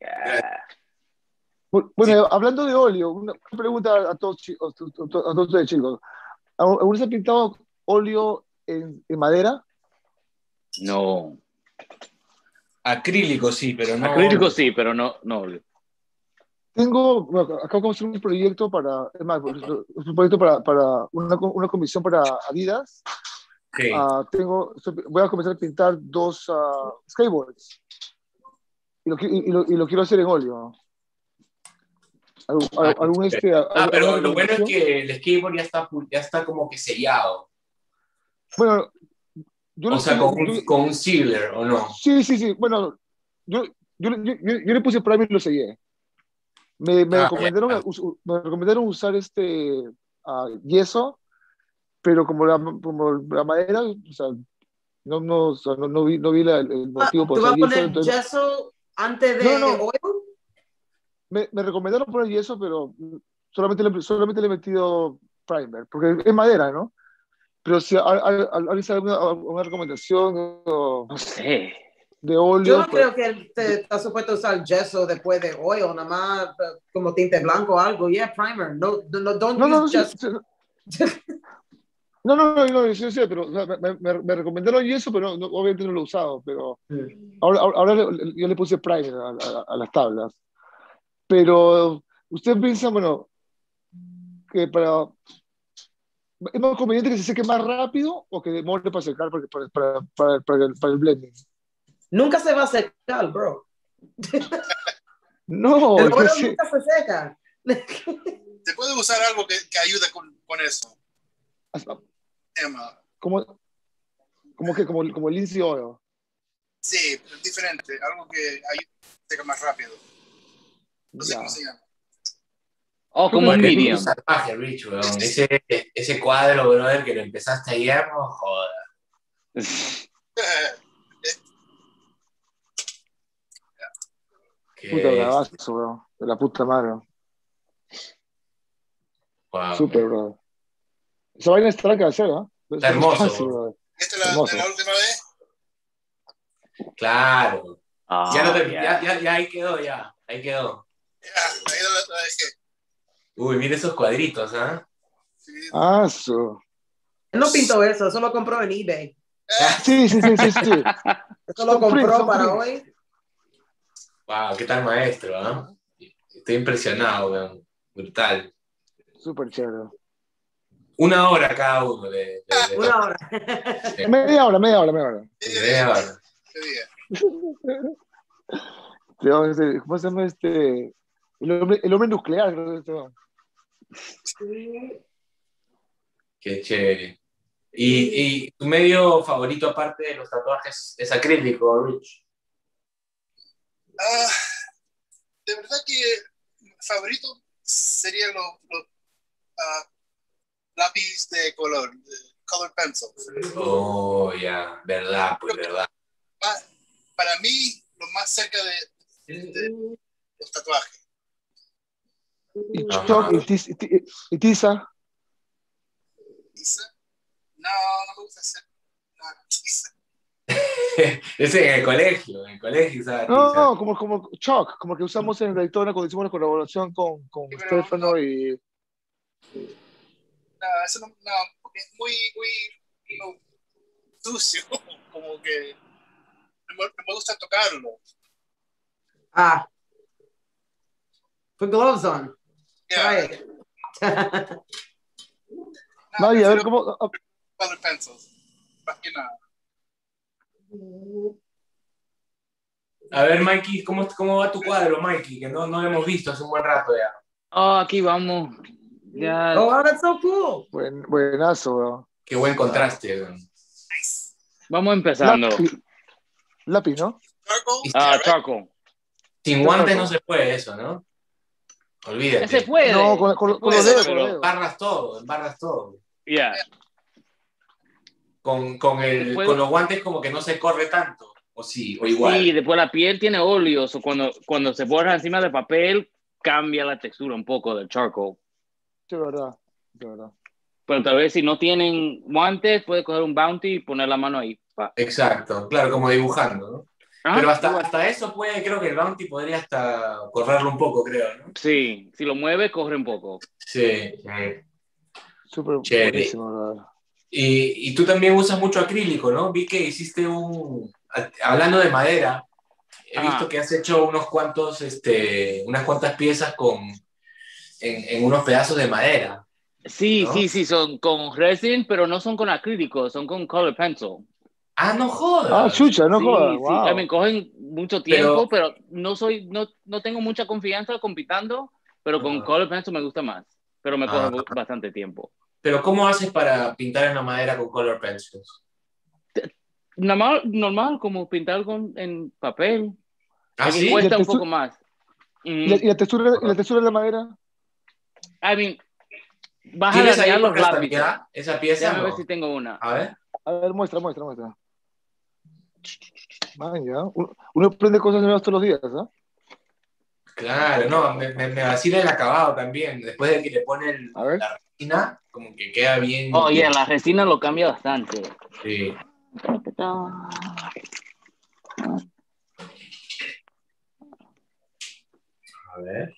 Bueno, sí. Hablando de óleo, una pregunta a todos ustedes, chicos. ¿Alguno se ha pintado óleo en madera? No. Acrílico sí, pero no. Acrílico sí, pero no óleo. Tengo, bueno, acabo de construir un proyecto para, es más, un proyecto para una comisión para Adidas. Okay. Voy a comenzar a pintar 2 skateboards. Y lo quiero hacer en óleo. Pero lo bueno es que el skateboard ya está como que sellado. Bueno, yo o sea, con un sealer, ¿o no? Sí. Bueno, yo le puse primer y lo sellé. Me recomendaron usar yeso, pero como la madera, o sea, no vi el motivo por usar yeso. ¿Tú vas a poner yeso antes de oil? Me recomendaron poner yeso, pero solamente le he metido primer, porque es madera, ¿no? Pero si alguien sabe alguna recomendación o, no sé, de óleo. Yo no creo que estás supuesto usar yeso después de óleo, nada más como tinte blanco o algo. Yeah, primer. No, sí, pero o sea, me recomendaron yeso, pero obviamente no lo he usado, pero ahora yo le puse primer a las tablas. Pero usted piensa, bueno, que para... ¿Es más conveniente que se seque más rápido o que demore para secar para el blending? Nunca se va a secar, bro. No. El óleo nunca se seca. ¿Se puede usar algo que ayude con eso? Como el linseed oil. Sí, pero es diferente. Algo que ayude a que seque más rápido. No sé cómo se llama. Oh, como el Miriam. Ese cuadro, brother, que lo empezaste ayer, no joda. Puta bravazo, bro. De la puta madre. Wow, super, bro. Esa vaina es tranca de hacer, ¿no? Está hermoso. ¿Esta es la última vez? Claro. Oh, ya ahí quedó, ya. Ahí quedó. Ahí la dejé. Uy, mira esos cuadritos, ¿ah? ¿Eh? Ah, eso. No pintó eso, eso lo compró en eBay. Sí. Eso lo compró para hoy. Wow, qué tal maestro, ¿ah? ¿Eh? Estoy impresionado, weón. Brutal. Súper chévere. 1 hora cada uno. De 1 hora. Sí. Media hora. ¿Cómo se llama el hombre nuclear? Qué chévere. ¿Y tu medio favorito aparte de los tatuajes es acrílico, Rich? De verdad que favorito serían los lápiz de color, color pencil. Oh, ya, yeah. Verdad, pues verdad. Para mí, lo más cerca de los tatuajes. ¿Y Choc? ¿Y Tiza? ¿Tiza? No me gusta hacer nada Tiza. Es en el colegio, ¿sabes? No, como Choc, como que usamos en Daytona cuando hicimos la colaboración con Stefano y... No, eso no, porque es muy sucio, como que no me gusta tocarlo. Ah, put gloves on. Yeah. Try it. Maggie, a ver cómo. Color pencils. Más que nada. A ver, Mikey, ¿cómo va tu cuadro, Mikey? Que no lo hemos visto hace un buen rato ya. Oh, aquí vamos. Ya. Oh, that's so cool. Buenazo, bro. Qué buen contraste, bro. Nice. Vamos empezando. Lápiz, ¿no? Charcoal. Sin guantes no se puede eso, ¿no? Olvídate. Se puede. No, con los dedos. Pero embarras todo. Yeah. Con los guantes como que no se corre tanto. O sí, o igual. Sí, después la piel tiene óleos. O cuando se borra encima del papel, cambia la textura un poco del charcoal. Sí, verdad. Pero tal vez si no tienen guantes, puede coger un bounty y poner la mano ahí. Pa. Exacto, claro, como dibujando, ¿no? Ah, pero hasta eso puede, creo que el bounty podría hasta correrlo un poco, creo, ¿no? Sí, si lo mueve, corre un poco. Sí. Súper buenísimo, ¿verdad? Y tú también usas mucho acrílico, ¿no? Vi que hiciste un... Hablando de madera, he visto que has hecho unas cuantas piezas en unos pedazos de madera. Sí, ¿no? Sí, son con resin, pero no son con acrílico, son con color pencil. Ah, no jodas. Ah, chucha, no jodas. Sí, wow. Sí, me cogen mucho tiempo, pero no tengo mucha confianza compitando, pero con color pencil me gusta más, pero me coge bastante tiempo. Pero ¿cómo haces para pintar en la madera con color pencils? Normal, como pintar en papel. ¿Ah, sí? Cuesta un poco más. ¿Y la textura de la madera? I mean, vas a dañar los lápices. ¿Esa pieza? Déjame ver si tengo una. A ver, muestra. Man, ya. Uno aprende cosas nuevas todos los días, ¿no? Claro, no, me vacila el acabado también. Después de que le ponen la resina, como que queda bien. Oh, yeah, la resina lo cambia bastante. Sí. A ver.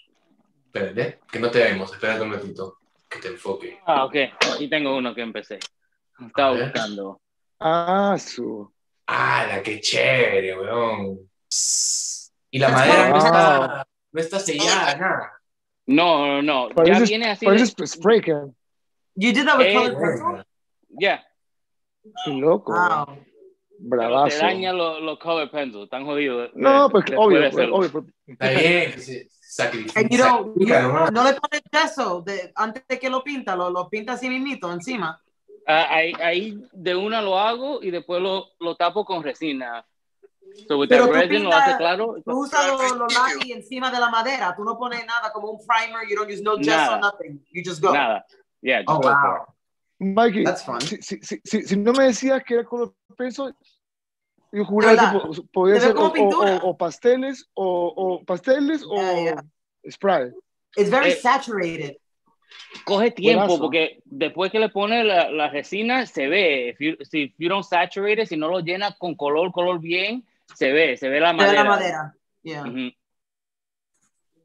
Espérate, que no te vemos. Espérate un ratito, que te enfoque. Ah, ok. Aquí tengo uno que empecé. Estaba buscando. ¡Hala, qué chévere, weón! Y la madera no está sellada, nada. No. Parece, ya viene así. Parece spray can. You did that with color pencil? Yeah. Loco. Wow. Bravazo. Te daña los color pencils, están jodidos. No, pues obvio. Está bien, sí. No le pones yeso antes de que lo pinta, lo pinta así mismito encima. Ahí de una lo hago y después lo tapo con resina. So with pero resin, lo hace claro. Tú usas los lápiz encima de la madera. Tú no pones nada como un primer. You don't use no gesso, nothing. You just go. Nada. Yeah. Just go for it. Mikey, that's fun. Si no me decías que era color pencil, yo juraba que podía ser o pasteles o spray. It's very saturated. Coge tiempo, buenazo, porque después que le pone la resina, se ve. If you don't saturate it, si no lo llena con color bien, se ve la madera. Yeah.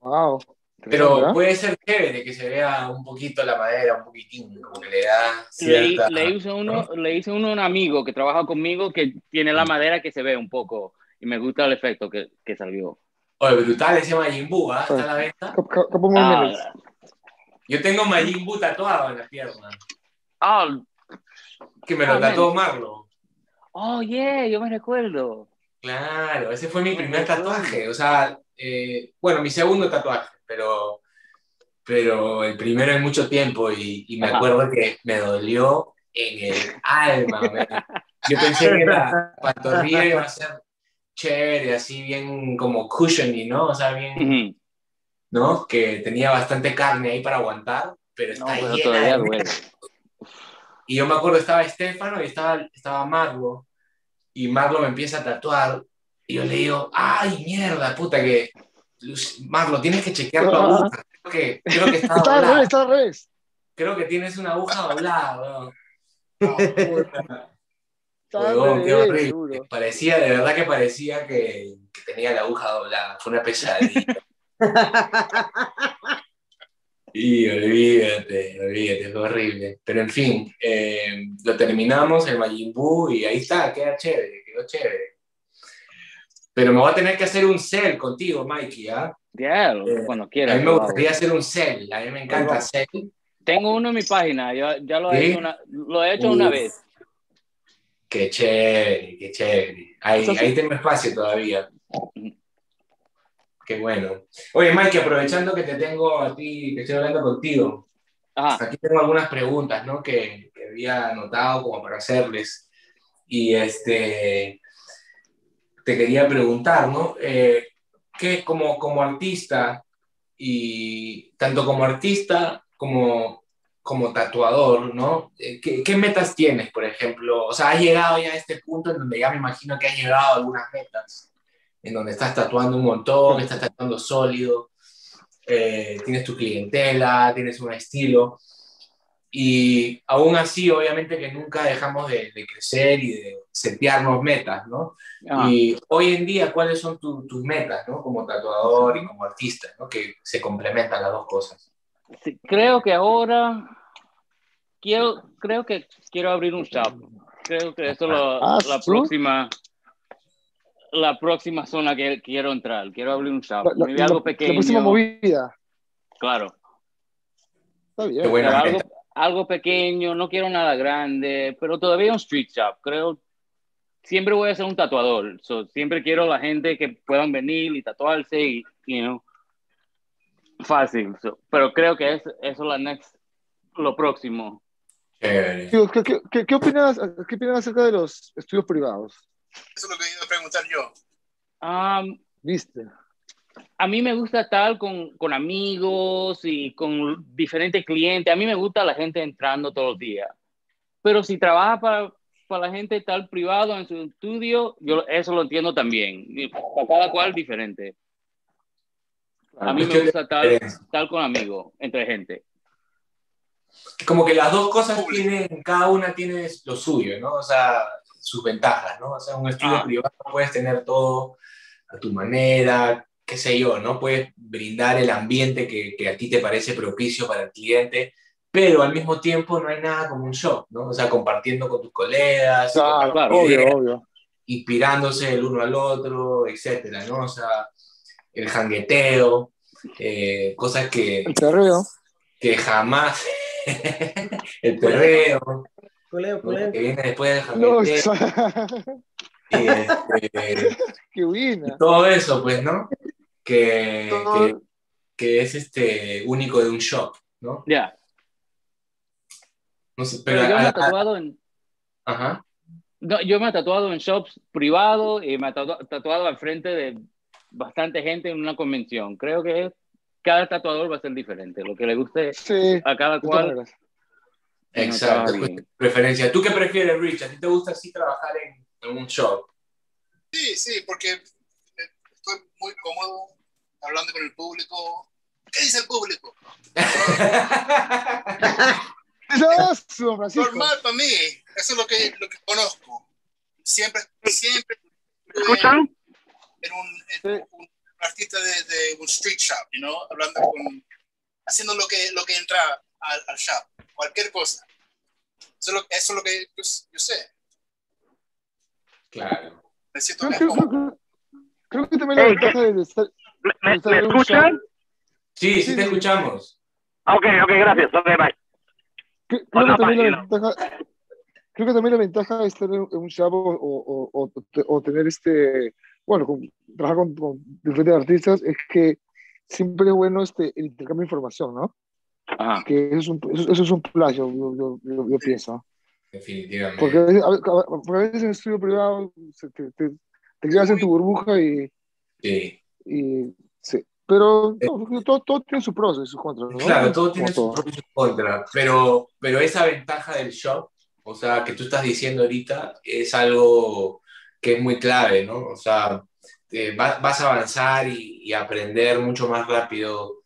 Wow. Pero puede ser chévere que se vea un poquito la madera, un poquitín, como que le da cierta... Le hice uno a un amigo que trabaja conmigo que tiene la madera que se ve un poco, y me gusta el efecto que salió. Oye, brutal ese Majin Buu, ¿ah? ¿Está a la venta? Yo tengo Majin Buu tatuado en la pierna. Que me lo tatuó Marlo. Oh, yeah, yo me recuerdo. Claro, ese fue mi primer tatuaje. O sea, mi segundo tatuaje, pero el primero en mucho tiempo. Y me acuerdo que me dolió en el alma. Yo pensé que la pantorrilla iba a ser chévere, así bien como cushiony, ¿no? O sea, bien... ¿no? Que tenía bastante carne ahí para aguantar, pero está llena de... Y yo me acuerdo, estaba Stefano y estaba Marlo, y Marlo me empieza a tatuar, y yo le digo, ¡ay, mierda, puta, que... Marlo, tienes que chequear tu aguja, creo que está doblada. Está al revés. Creo que tienes una aguja doblada, weón. Oh, puta. Luego, qué horrible. Parecía, de verdad que parecía que tenía la aguja doblada, fue una pesadilla. Y olvídate, fue horrible. Pero en fin, lo terminamos, el Majin Buu, y ahí está, quedó chévere. Pero me voy a tener que hacer un cel contigo, Mikey, ¿ah? Cuando quieras. A mí me gustaría hacer un cel, a mí me encanta cel. Tengo uno en mi página, ya lo he hecho una vez. Qué chévere. Ahí tengo espacio todavía. Qué bueno. Oye, Mike, aprovechando que te tengo a ti, que estoy hablando contigo, aquí tengo algunas preguntas, ¿no? que había anotado como para hacerles. Y te quería preguntar, ¿no? ¿Qué como artista, y tanto como artista como tatuador, ¿no? ¿Qué metas tienes, por ejemplo? O sea, has llegado ya a este punto en donde ya me imagino que has llegado a algunas metas, en donde estás tatuando un montón, estás tatuando sólido, tienes tu clientela, tienes un estilo. Y aún así, obviamente que nunca dejamos de crecer y de setearnos metas, ¿no? Ah. Y hoy en día, ¿cuáles son tus metas, ¿no? Como tatuador y como artista, ¿no? Que se complementan las dos cosas. Sí, creo que ahora creo que quiero abrir un shop. Creo que eso es la próxima zona que quiero entrar. Quiero abrir un shop. Algo pequeño. La próxima movida. Claro. Está bien. Qué buena meta. Algo pequeño, no quiero nada grande, pero todavía un street shop, creo. Siempre voy a ser un tatuador, siempre quiero la gente que puedan venir y tatuarse y, you know, fácil. Pero creo que eso es lo próximo. ¿Qué opinas acerca de los estudios privados? Eso es lo que he ido a preguntar yo. ¿Viste? A mí me gusta estar con amigos y con diferentes clientes. A mí me gusta la gente entrando todos los días. Pero si trabaja para la gente estar privado en su estudio, yo eso lo entiendo también. Para cada cual diferente. A mí me gusta estar con amigos, entre gente. Como que las dos cosas tienen, cada una tiene lo suyo, ¿no? O sea, sus ventajas, ¿no? O sea, un estudio privado puedes tener todo a tu manera, qué sé yo, ¿no? Puedes brindar el ambiente que a ti te parece propicio para el cliente, pero al mismo tiempo no hay nada como un show, ¿no? O sea, compartiendo con tus colegas, obvio, inspirándose el uno al otro, etcétera, ¿no? O sea, el jangueteo, cosas que... El perreo. Que jamás... el perreo. Coleo. Que viene después del jangueteo. Qué buena. Todo eso, pues, ¿no? Que es único de un shop, ¿no? Ya. Yeah. No sé, pero yo me he tatuado en... Ajá. No, yo me he tatuado en shops privados y me he tatuado al frente de bastante gente en una convención. Creo que cada tatuador va a ser diferente. Lo que le guste a cada cual. Exacto. No, preferencia. ¿Tú qué prefieres, Rich? ¿A ti te gusta así trabajar en un shop? Sí, porque estoy muy cómodo hablando con el público. ¿Qué dice el público? Normal para mí, eso es lo que conozco. Siempre. ¿Escuchan? En un artista de un street shop, you know, hablando haciendo lo que entra al shop, cualquier cosa. Eso es lo que yo sé. Claro. Creo que también la ventaja de estar... ¿Me escuchan? Sí, te escuchamos. Ok, gracias. Ok, bye. Creo que también la ventaja de estar en un shop o tener trabajar con diferentes artistas es que siempre es bueno el intercambio de información, ¿no? Ajá. Que eso es un plus, yo pienso. Definitivamente. Porque a veces en el estudio privado te quedas en tu burbuja y... Sí. Pero todo tiene su pros y sus contras, ¿no? Claro, todo tiene sus pros y sus contras, pero esa ventaja del shop, o sea, que tú estás diciendo ahorita, es algo que es muy clave, ¿no? O sea, vas a avanzar y aprender mucho más rápido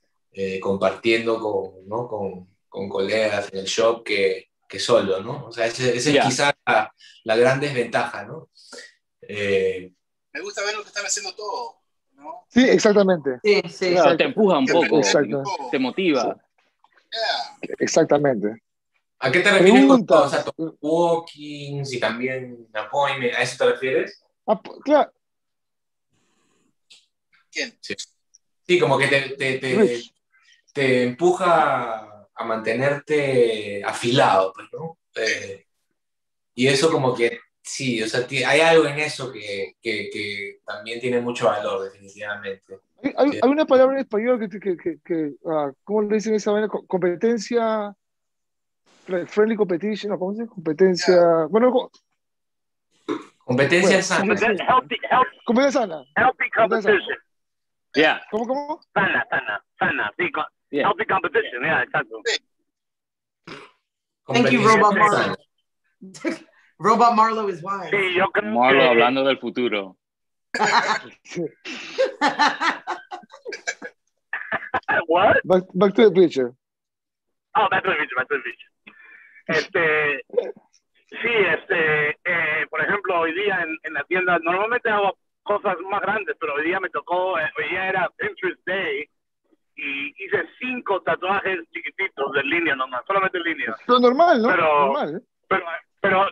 compartiendo con colegas en el shop que solo, ¿no? O sea, esa es quizá la gran desventaja, ¿no? Me gusta ver lo que están haciendo todos, ¿no? Sí, exactamente. Sí, claro. Te empuja un poco, te motiva. Sí. Yeah. Exactamente. ¿A qué te refieres con todo? O sea, walkings y también appointment, ¿a eso te refieres? Claro. ¿Quién? Sí, como que te empuja a mantenerte afilado, ¿no? Y eso como que, sí, o sea, hay algo en eso que también tiene mucho valor, definitivamente. Hay una palabra en español que ¿cómo le dicen esa manera? Competencia... Friendly competition, ¿no? ¿Cómo se dice? Competencia... Bueno, competencia sana. Competencia sana. Healthy competition. Yeah. ¿Cómo? Sana. Sí, yeah. Healthy competition, exacto. Thank you, Robot Marlo. Robot Marlo is wise. Sí, Marlo hablando del futuro. What? Back to the picture. Oh, back to the picture. Por ejemplo, hoy día en la tienda, normalmente hago cosas más grandes, pero hoy día me tocó, hoy día era Pinterest Day, y hice 5 tatuajes chiquititos de línea nomás, solamente en línea. Lo normal, ¿no? Pero, normal, ¿eh? Pero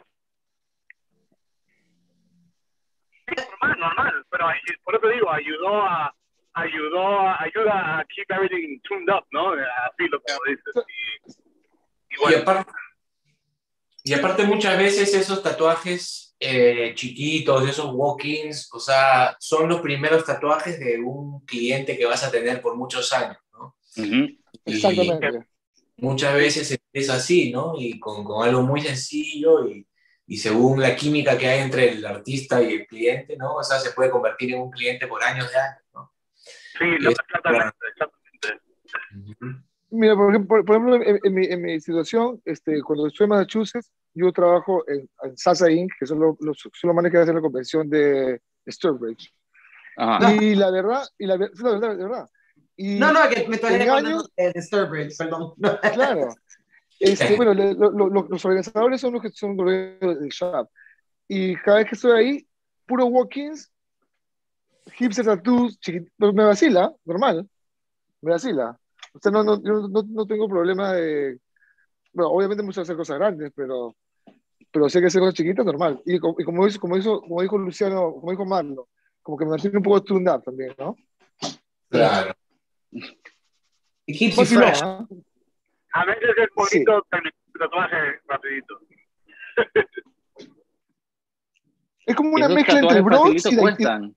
normal, pero por eso digo, ayuda a keep everything tuned up, ¿no? Así lo que dices. Y, bueno. y aparte muchas veces esos tatuajes chiquitos, esos walk-ins, o sea, son los primeros tatuajes de un cliente que vas a tener por muchos años, ¿no? Uh-huh. Exactamente. Muchas veces es así, ¿no? Y con algo muy sencillo y según la química que hay entre el artista y el cliente, ¿no? O sea, se puede convertir en un cliente por años de años, ¿no? Sí, no, exactamente. Uh-huh. Mira, por ejemplo, en mi situación, cuando estoy en Massachusetts, yo trabajo en Sasa Inc., que son los manes que hacen la convención de Sturbridge. Ajá. Y la verdad. Y no, que me estoy engañando de Sturbridge, perdón. No. Claro. Bueno, los organizadores son los que son dueños del shop. Y cada vez que estoy ahí, puro walk-ins, hipster tattoos, me vacila, normal. Me vacila. O sea, yo no tengo problema de... Bueno, obviamente me gusta hacer cosas grandes, pero sé que hacer cosas chiquitas, normal. Y como dijo Luciano, como dijo Marlo, como que me mantiene un poco tuned up también, ¿no? Claro. Y keeps you fresh. A veces es bonito terminar el tatuaje rapidito. Es como una mezcla entre el Bronx y cuestan.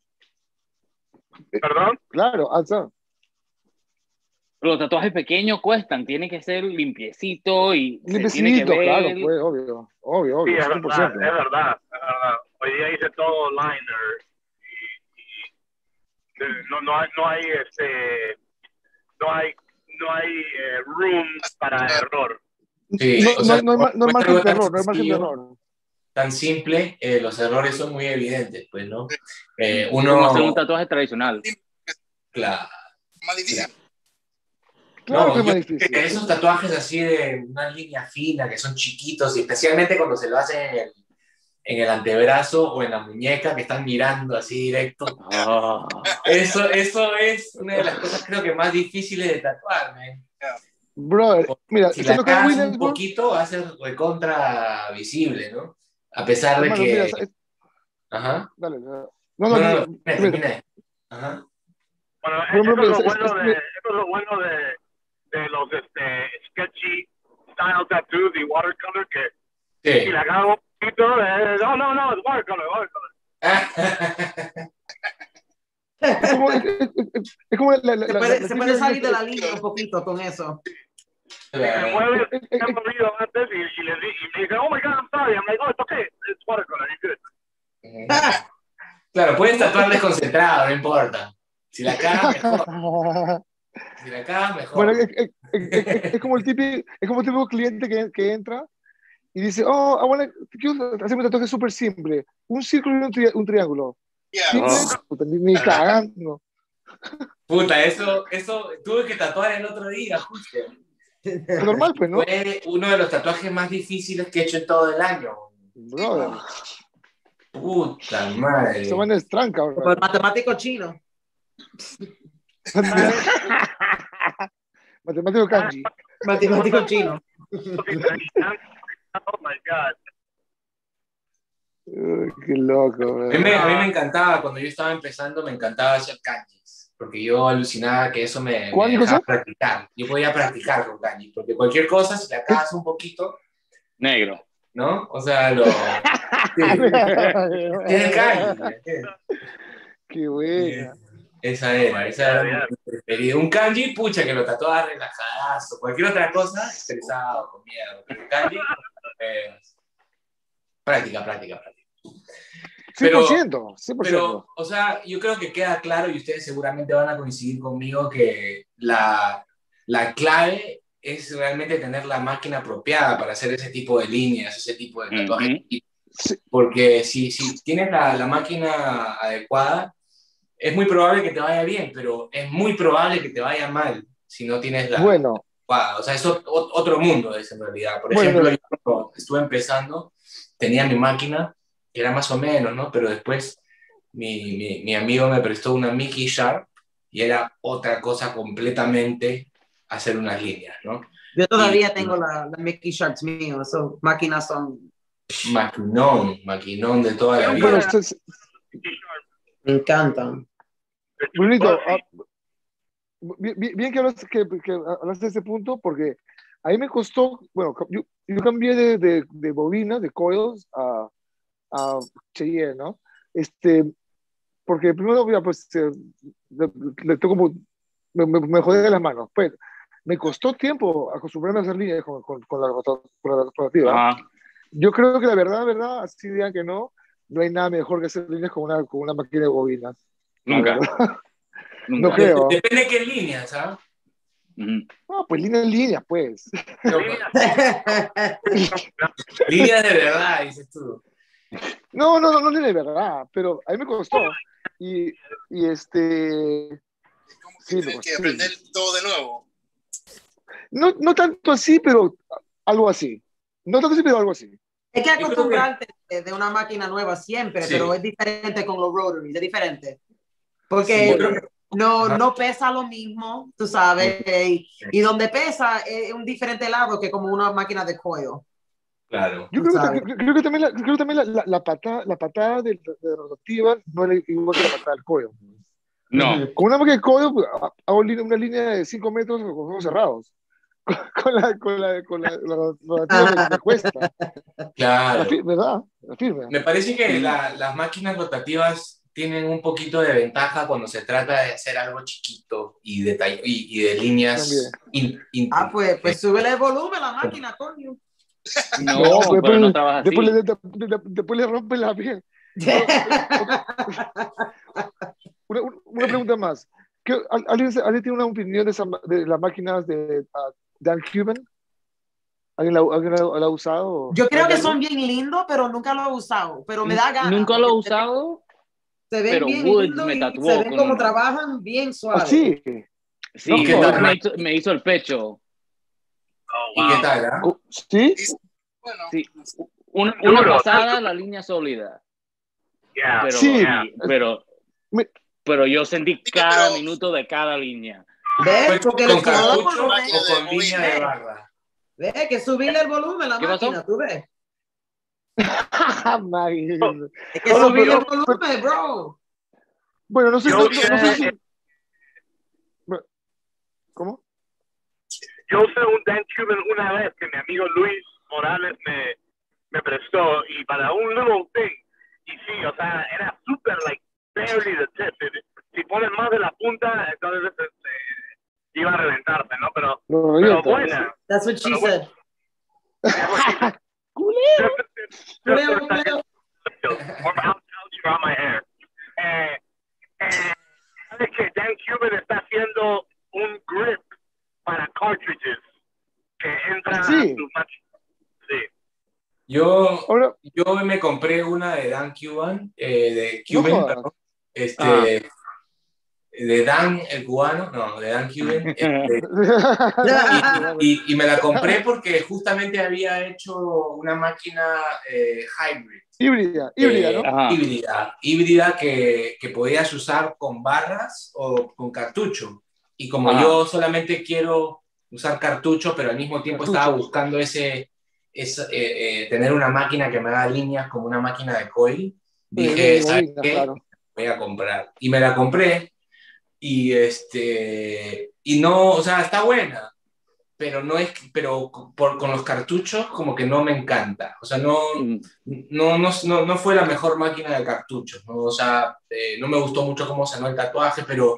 ¿Perdón? Claro, alza. Los tatuajes pequeños cuestan, tiene que ser limpiecito y tiene que ver... Claro, pues, obvio. Sí, es verdad. Hoy día hice todo liner y no hay room para error. Sí, no hay margen de error, Tan simple, los errores son muy evidentes, pues, ¿no? Como hacer un tatuaje tradicional. Claro. Más difícil. Claro, no, que esos tatuajes así de una línea fina, que son chiquitos, y especialmente cuando se lo hacen en el antebrazo o en la muñeca, que están mirando así directo. Oh, eso es una de las cosas creo que más difíciles de tatuar, man. Brother, mira, si la cagas un poquito, hace recontra visible, ¿no? A pesar de que... Mira, ajá. Dale, no. Ajá. Bueno, eso es lo bueno de los sketchy style tattoos y watercolor que si la hago un poquito no es watercolor. es como se puede salir de la línea un poquito con eso. Se mueve el camino antes y le dice, oh my god, I'm sorry, I'm like, oh, it's okay, it's watercolor, you're good. Claro, puedes tatuar desconcentrado, no importa. Si la cagas, mejor. Bueno, es como el típico cliente que entra y dice, oh, quiero hacerme un tatuaje súper simple. Un círculo y un triángulo. Yeah. Oh. Ni cagando. Puta, eso tuve que tatuar el otro día, justo. Normal, pues, ¿no? Fue uno de los tatuajes más difíciles que he hecho en todo el año. Brother. Puta madre. Eso me es tranca, bro. El matemático chino. Matemático kanji. Matemático chino. Oh my god. Qué loco, man. A mí me encantaba, cuando yo estaba empezando, me encantaba hacer kanjis, porque yo alucinaba que eso me dejaba practicar. Yo podía practicar con kanjis, porque cualquier cosa, si la cagas un poquito... Negro. ¿No? O sea, lo... Tiene kanji. Qué buena. Esa era mi preferida. Un kanji, pucha, que lo tatuaba relajadazo. Cualquier otra cosa, estresado, con miedo. Pero el kanji, práctica. 100%. Pero, o sea, yo creo que queda claro, y ustedes seguramente van a coincidir conmigo, que la clave es realmente tener la máquina apropiada para hacer ese tipo de líneas, ese tipo de tatuajes. Mm-hmm. Porque si tienes la máquina adecuada, es muy probable que te vaya bien, pero es muy probable que te vaya mal si no tienes la... Bueno, wow, o sea, es otro mundo es en realidad. Por ejemplo, bueno, yo cuando estuve empezando, tenía mi máquina, que era más o menos, ¿no? Pero después mi amigo me prestó una Mickey Sharp y era otra cosa completamente hacer unas líneas, ¿no? Yo todavía tengo la Mickey Sharps mío, esas máquinas son... Maquinón de toda la vida. Me encantan. Brunito, bien que hablaste de ese punto, porque a mí me costó, bueno, yo cambié de bobinas, de coils a Cheyenne, ¿no? Porque primero, pues, le tocó como, me jodé de las manos, pues, me costó tiempo acostumbrarme a hacer líneas con la rotativa. Ah. Yo creo que la verdad, así digan que no hay nada mejor que hacer líneas con una máquina de bobinas. Nunca. No creo. Depende de qué líneas, ¿sabes? No, pues líneas, pues. No, líneas de verdad, dices tú. No, líneas de verdad, pero a mí me costó. Es como que tienes que aprender todo de nuevo. No tanto así, pero algo así. No tanto así, pero algo así. Es que acostumbrarte de una máquina nueva siempre, sí. Pero es diferente con los rotaries, es diferente. Porque sí, no pesa lo mismo, tú sabes, y donde pesa es un diferente lado que como una máquina de coil. Claro. Yo creo que también la patada de rotativa no es igual que la patada del coil. No. Con una máquina de coil hago una línea de 5 metros con los ojos cerrados. Con la me cuesta. Claro. ¿Verdad? Me parece que las máquinas rotativas tienen un poquito de ventaja cuando se trata de hacer algo chiquito y de líneas. Pues súbele el volumen a la máquina, coño. No, pero no estaba así. Después le rompe la piel. Una pregunta más. ¿Alguien tiene una opinión de las máquinas de Dan Cuban? ¿Alguien la ha usado? Yo creo que son bien lindos, pero nunca lo he usado. Pero me da ganas. ¿Nunca lo he usado? Se ven pero bien lindos y se ven como trabajan bien suave. ¿Ah, sí? Sí, no, me hizo el pecho. Oh, wow. ¿Y qué tal? ¿Sí? Bueno, sí. Una pasada, la línea sólida. Yeah. Pero, sí. Pero yo sentí cada minuto de cada línea. ¿Ves? Porque con cartucho o con línea de barra. ¿Ves? Que subirle el volumen a la máquina, pasó? ¿Tú ves? Es que subirle el volumen, bro. Bueno, no sé si... ¿Cómo? Yo usé un Dan Cuban una vez que mi amigo Luis Morales me prestó y para un little thing. Y sí, o sea, era súper, barely the tip. Si pones más de la punta, entonces iba a reventarse, ¿no? Pero buena. That's what she said. Culeo. Or on my hair. ¿Sabes que Dan Cuban está haciendo un grip para cartridges que entra a tu máquina? Sí. Yo me compré una de Dan Cuban, perdón. De Dan el cubano, no, de Dan Cuban. Y me la compré porque justamente había hecho una máquina híbrida que podías usar con barras o con cartucho. Y como yo solamente quiero usar cartucho, pero al mismo tiempo estaba buscando tener una máquina que me haga líneas como una máquina de coil, dije, ¿sabes qué? Claro. Voy a comprar. Y me la compré. Y y no, o sea, está buena. Pero no es, pero con los cartuchos como que no me encanta. O sea, no fue la mejor máquina de cartuchos, ¿no? O sea, no me gustó mucho cómo sanó el tatuaje, pero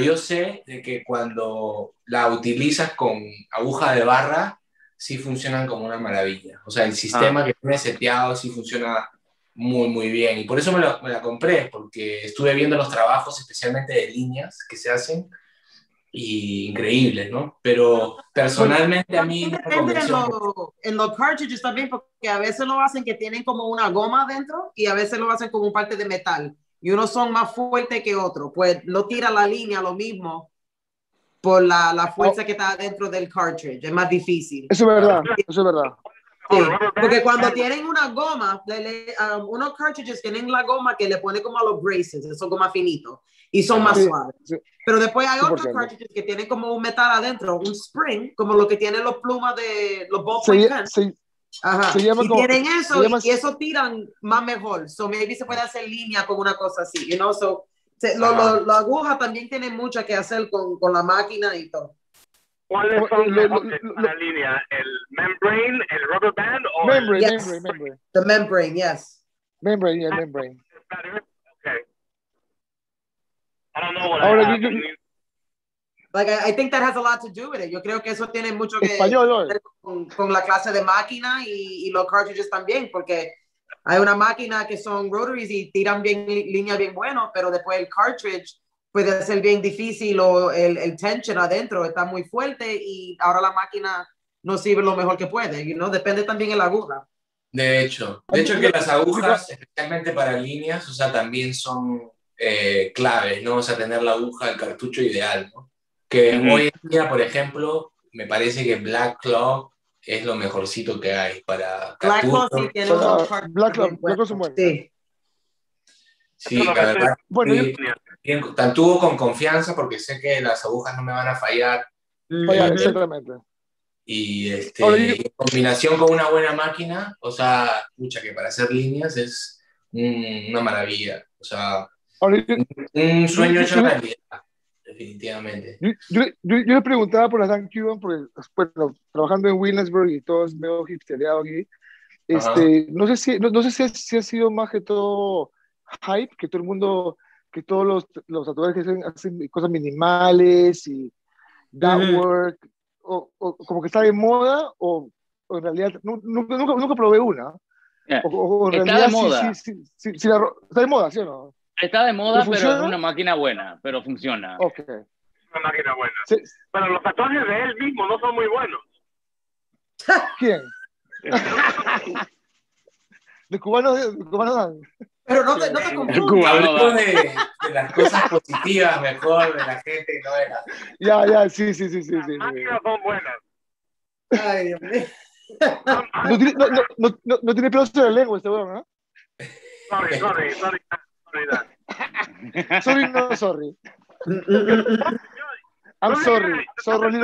yo sé de que cuando la utilizas con aguja de barra, sí funcionan como una maravilla. O sea, el sistema que tiene seteado sí funciona muy, muy bien. Y por eso me la compré, porque estuve viendo los trabajos, especialmente de líneas que se hacen, y increíbles, ¿no? Pero personalmente a mí... Depende en los cartridges también, porque a veces lo hacen que tienen como una goma dentro, y a veces lo hacen como un parte de metal. Y unos son más fuertes que otros, pues no tira la línea lo mismo. por la fuerza que está dentro del cartridge, es más difícil. Eso es verdad, eso es verdad. Sí, porque cuando tienen una goma, unos cartridges tienen la goma que le pone como a los braces, son goma finitos y son más suaves. Sí, sí. Pero después hay otros cartridges que tienen como un metal adentro, un spring, como lo que tienen los plumas de los ballpoint pens. Sí. Ajá. Y como, tienen eso, y eso tiran más mejor. So maybe se puede hacer línea con una cosa así, you know? So, la aguja también tiene mucho que hacer con la máquina y todo. ¿Cuáles son la línea? ¿El membrane, el rubber band? O membrane, yes. Membrane. The membrane, yes. Membrane, yeah, membrane. Okay. I don't know what I have. Like, I think that has a lot to do with it. Yo creo que eso tiene mucho que ver con la clase de máquina y los cartridges también, porque hay una máquina que son rotaries y tiran bien líneas bien buenas, pero después el cartridge puede ser bien difícil o el tension adentro está muy fuerte y ahora la máquina no sirve lo mejor que puede, ¿no? Depende también de la aguja. De hecho que las agujas, especialmente para líneas, o sea, también son claves, ¿no? O sea, tener la aguja, el cartucho ideal, ¿no? Que hoy en día, por ejemplo, me parece que Black Claw es lo mejorcito que hay para cartucho. Black Claw sí tiene Black Claw se muere. Sí. Sí, la verdad. Bueno, tatúo con confianza porque sé que las agujas no me van a fallar. Exactamente. Y en combinación con una buena máquina, o sea, escucha que para hacer líneas es una maravilla. O sea, un sueño hecho realidad, definitivamente. Yo le preguntaba por la Dan Cuban, porque bueno, trabajando en Williamsburg y todos medio hipstereado aquí, no sé si ha sido más que todo hype, que todo el mundo... que todos los tatuadores hacen cosas minimales y that work, o como que está de moda, o en realidad, nunca probé una. Yeah. O en está realidad, de moda. Sí, está de moda, ¿sí o no? Está de moda, pero es una máquina buena, pero funciona. Okay. Una máquina buena. Sí. Pero los tatuajes de él mismo no son muy buenos. ¿Quién? Los cubanos Pero no te confundas. De las cosas positivas, mejor, de la gente, no de las... Ya, sí. Las máquinas son buenas. Ay, Dios mío. No tiene pelos en la lengua este huevón, ¿no? Sorry. I'm sorry.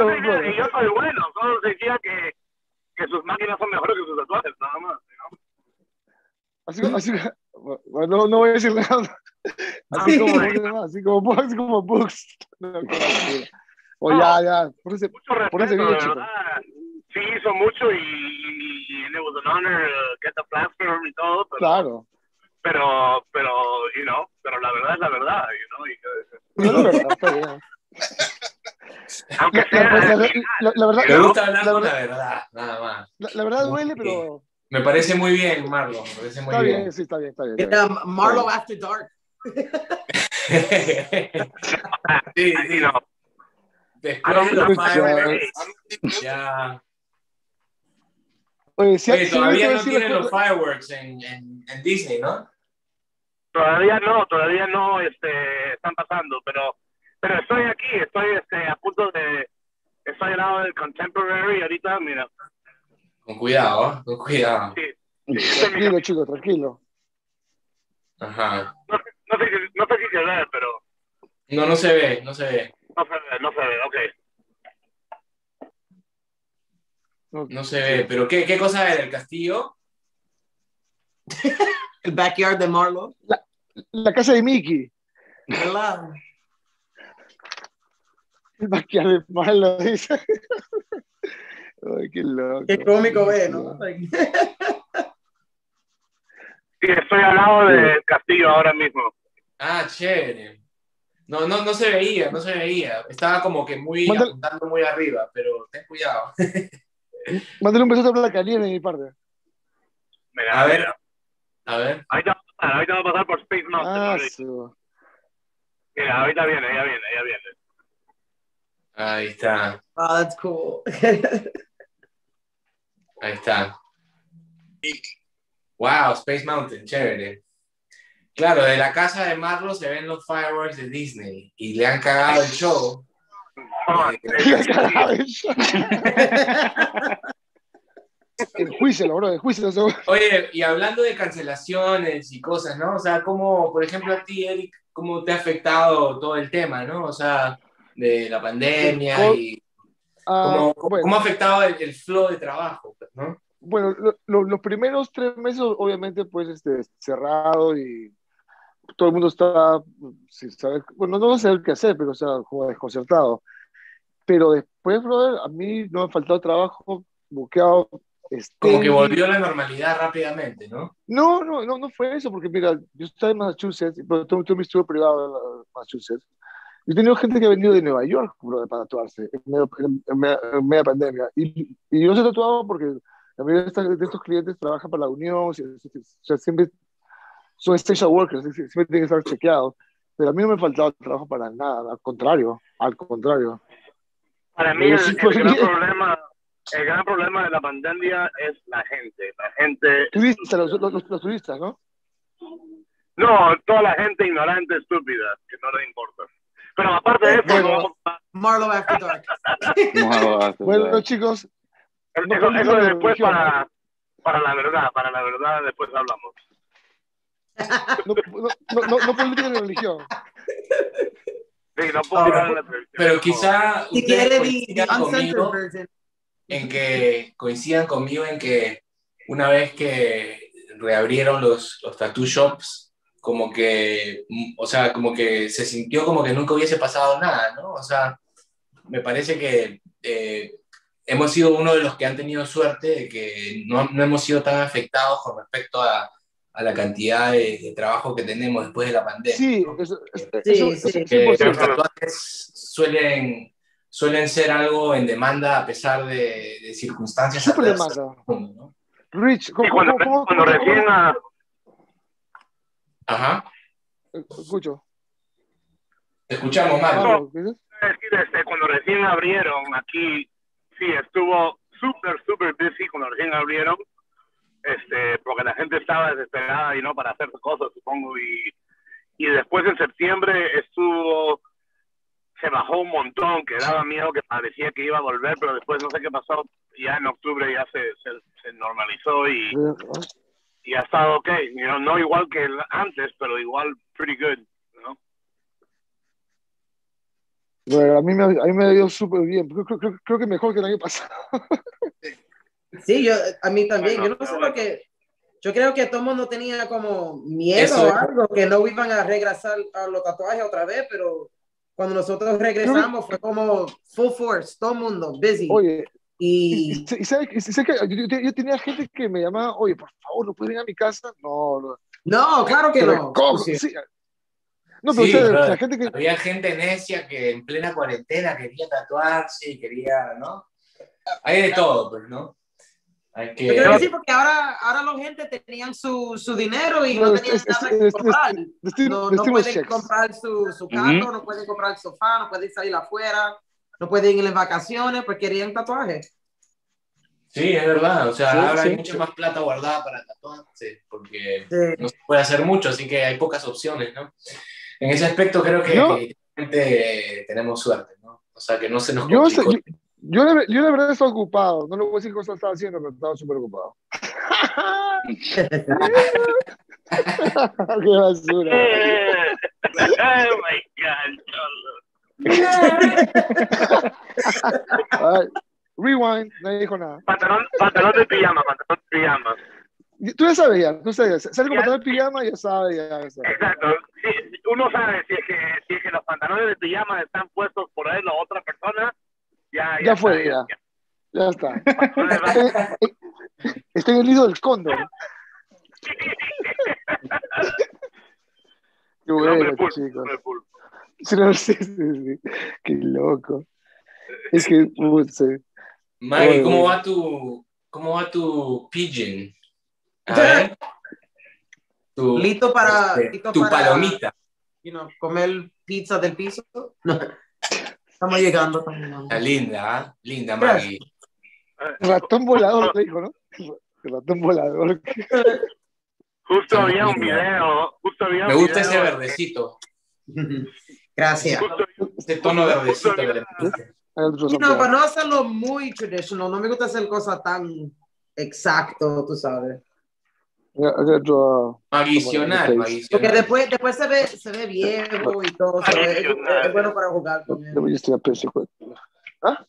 Yo soy bueno, solo decía que sus máquinas son mejores que sus tatuajes, nada más. Así, bueno, no voy a decir nada. Así como books. No. Por ese video, chico. Sí, hizo mucho y it was an honor get the platform y todo. Pero, claro. Pero, you know, pero la verdad es la verdad, you know. La verdad. Aunque la verdad. Me gusta hablar con la verdad, nada más. La verdad duele, pero... Me parece muy bien, Marlo. Me parece muy bien. Sí, está bien. Marlo After Dark. sí, no. Después de los firewalls. Ya. Oye, todavía no tienen los fireworks en Disney, ¿no? Todavía no. Están pasando, pero estoy aquí. Estoy a punto de... Estoy al lado del Contemporary ahorita, mira. Con cuidado. Sí. Tranquilo, chico, tranquilo. Ajá. No sé si se ve, pero... No se ve. No se ve, ok. No se ve, pero ¿qué cosa era el castillo? El backyard de Marlo. La casa de Mickey. ¿Verdad? El backyard de Marlo, dice... Ay, qué loco. Qué cómico, ve, ¿no? Sí, estoy al lado del castillo ahora mismo. Ah, chévere. No se veía. Estaba como que muy apuntando muy arriba, pero ten cuidado. Mándale un beso a Blancanieves de mi parte. Mira, a ver. Ahorita va a pasar por Space Mountain. Mira, ahorita viene. Ahí está. Oh, that's cool. Ahí está. Wow, Space Mountain, chévere. Claro, de la casa de Marlo se ven los fireworks de Disney y le han cagado el show. El juicio, bro, el juicio. Oye, y hablando de cancelaciones y cosas, ¿no? O sea, ¿cómo, por ejemplo, a ti, Eric, cómo te ha afectado todo el tema, ¿no? O sea, de la pandemia y... ¿Cómo ha afectado el flow de trabajo, ¿no? Bueno, los primeros 3 meses, obviamente, pues, cerrado y todo el mundo está sin saber... Bueno, no sé qué hacer, pero, o sea, como desconcertado. Pero después, brother, a mí no me ha faltado trabajo, buqueado... Como que volvió a la normalidad rápidamente, ¿no? No fue eso, porque mira, yo estaba en Massachusetts, pero tuve mi estudio privado en Massachusetts. Yo he tenido gente que ha venido de Nueva York, bro, para tatuarse en media pandemia. Y yo se he tatuado porque la mayoría de estos clientes trabajan para la Unión, o sea, siempre son essential workers, siempre tienen que estar chequeados. Pero a mí no me ha faltado trabajo para nada, al contrario. Para mí el gran problema de la pandemia es la gente... Los turistas, ¿no? No, toda la gente ignorante, estúpida, que no le importa. Pero aparte de eso... Bueno, Marlo After Dark. Bueno, chicos... Eso después para la verdad, después hablamos. No política ni religión. Sí, no puedo hablar de la televisión. Pero quizá... Si quiere, uncensored version. En que coincidan conmigo en que una vez que reabrieron los tattoo shops, como que, o sea, como que se sintió como que nunca hubiese pasado nada, ¿no? O sea, me parece que hemos sido uno de los que han tenido suerte de que no hemos sido tan afectados con respecto a la cantidad de trabajo que tenemos después de la pandemia. Sí, ¿no? Eso que los tatuajes suelen ser algo en demanda a pesar de circunstancias. Súper demanda. ¿No? Rich, cuando recién a... Ajá. Escucho. Te escuchamos, Marlo. Cuando recién abrieron aquí, sí, estuvo súper busy cuando recién abrieron, porque la gente estaba desesperada y no para hacer cosas, supongo, y después en septiembre se bajó un montón, que daba miedo, que parecía que iba a volver, pero después no sé qué pasó, ya en octubre ya se normalizó y ha estado ok, you know, no igual que antes, pero igual pretty good, ¿no? Bueno, a mí me ha ido súper bien, creo que mejor que el año pasado. Sí, a mí también, bueno, yo no sé por qué, yo creo que todo el mundo tenía como miedo o algo, que no iban a regresar a los tatuajes otra vez, pero... Cuando nosotros regresamos fue como full force, todo el mundo, busy. Oye, yo tenía gente que me llamaba, oye, por favor, ¿no pueden ir a mi casa? No, claro que no. ¿Cómo? Sí. No, pero sí, ustedes, la gente que... Había gente necia que en plena cuarentena quería tatuarse y quería, ¿no? Hay de todo, pero ¿no? Yo creo que sí, porque ahora la gente tenían su dinero y no tenían nada que comprar. No pueden comprar su carro, no pueden comprar el sofá, no pueden salir afuera, no pueden ir en vacaciones porque querían tatuajes. Sí, es verdad. O sea, ahora hay mucha más plata guardada para tatuarse porque no se puede hacer mucho, así que hay pocas opciones, ¿no? En ese aspecto creo que realmente tenemos suerte, ¿no? O sea, que no se nos complicó. Yo la verdad estoy ocupado, no le voy a decir cosas que estaba haciendo, pero estaba súper ocupado. ¡Qué basura! ¡Oh, my God! Right. Rewind, nadie dijo nada. Pantalón de pijama, Tú ya sabes sale con pantalón de pijama y ya sabes. Exacto, sí, uno sabe si es que los pantalones de pijama están puestos por él o otra persona. Ya está. Estoy en el nido del cóndor. Qué bueno, chicos. Sí. Qué loco. Es que, Maggie, ¿cómo va tu pigeon? A ver. Listo para tu palomita. Comer pizza del piso. No. Estamos llegando. Está linda, ¿eh? Linda, Maggie. Ratón volador, te dijo, ¿no? Ratón volador. Justo había un video. Me gusta ese verdecito. Gracias. Ese tono verdecito. No, para no hacerlo muy tradicional, no me gusta hacer cosas tan exacto, tú sabes. Adicional, porque después se ve viejo y todo. Es bueno para jugar también. ¿Ah?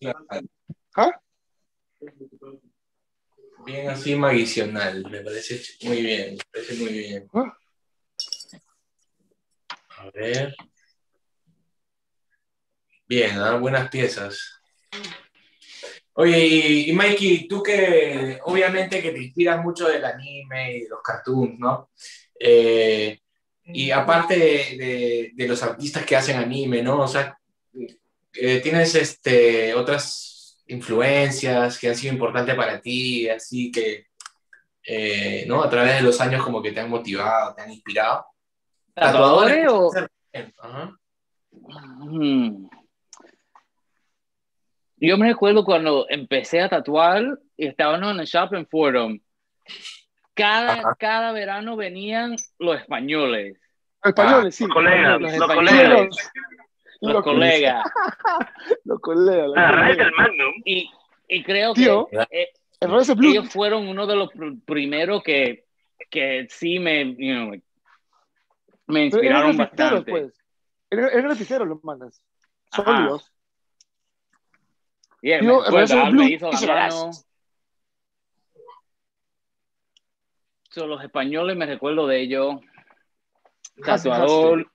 Bien así, magicional. Me parece muy bien. Me parece muy bien. A ver. Bien, ¿eh? Buenas piezas. Oye, y Mikey, tú que obviamente que te inspiras mucho del anime y los cartoons, ¿no? Y aparte de los artistas que hacen anime, ¿no? O sea, tienes otras influencias que han sido importantes para ti, así que ¿no? A través de los años como que te han motivado, te han inspirado. ¿Tatuadores o...? Ajá. Yo me recuerdo cuando empecé a tatuar y estaban en el shop en Fordham. Cada verano venían los españoles. Españoles, sí. Los colegas. Los colegas. La raíz del magnum. Y creo que ellos fueron uno de los primeros que sí me inspiraron bastante. Pues. Eran lapiceros los manos. Sólidos. Yeah, yo, me hizo la mano. So, los españoles, me recuerdo de ellos. Tatuador.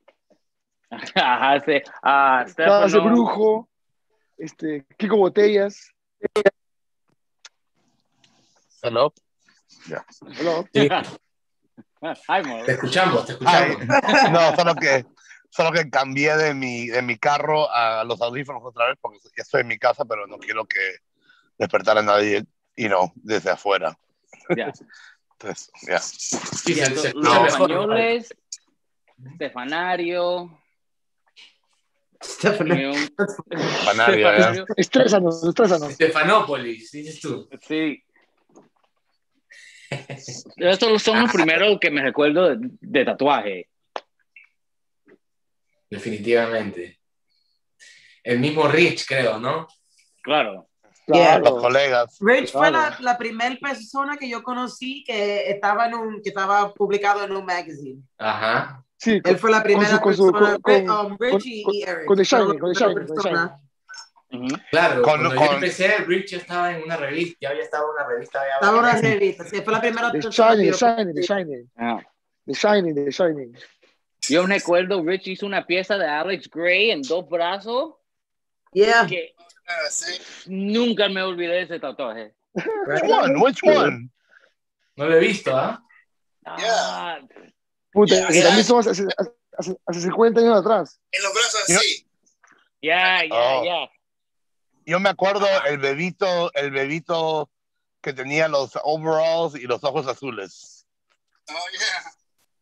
Stefano Brujo, Kiko Botellas. Hello. Yeah. Hello. Sí. Te escuchamos. Ay, no, solo que cambié de mi carro a los audífonos otra vez porque ya estoy en mi casa, pero no quiero que despertara a nadie desde afuera. Yeah. Entonces, ya. Yeah. Los españoles, Stefanario. Estrésanos. Stefanópolis, dices tú. Sí. Estos son los primeros que me recuerdo de tatuaje. Definitivamente. El mismo Rich, creo, ¿no? Claro. Los colegas. Rich fue la primera persona que yo conocí que estaba publicado en un magazine. Ajá. Sí, él fue la primera persona con Richie y Eric. Con The Shine. Claro, cuando yo empecé, Rich estaba en una revista, ya había estado en una revista. Estaba en una revista, sí, fue la primera persona. The Shining. Yo me acuerdo, Rich hizo una pieza de Alex Gray en dos brazos. Yeah. Sí. Nunca me olvidé de ese tatuaje. Which one? No lo he visto, ¿ah? Yeah. Puta, que también somos hace 50 años atrás. En los brazos así. Ya. Yo me acuerdo el bebito que tenía los overalls y los ojos azules. Oh, yeah.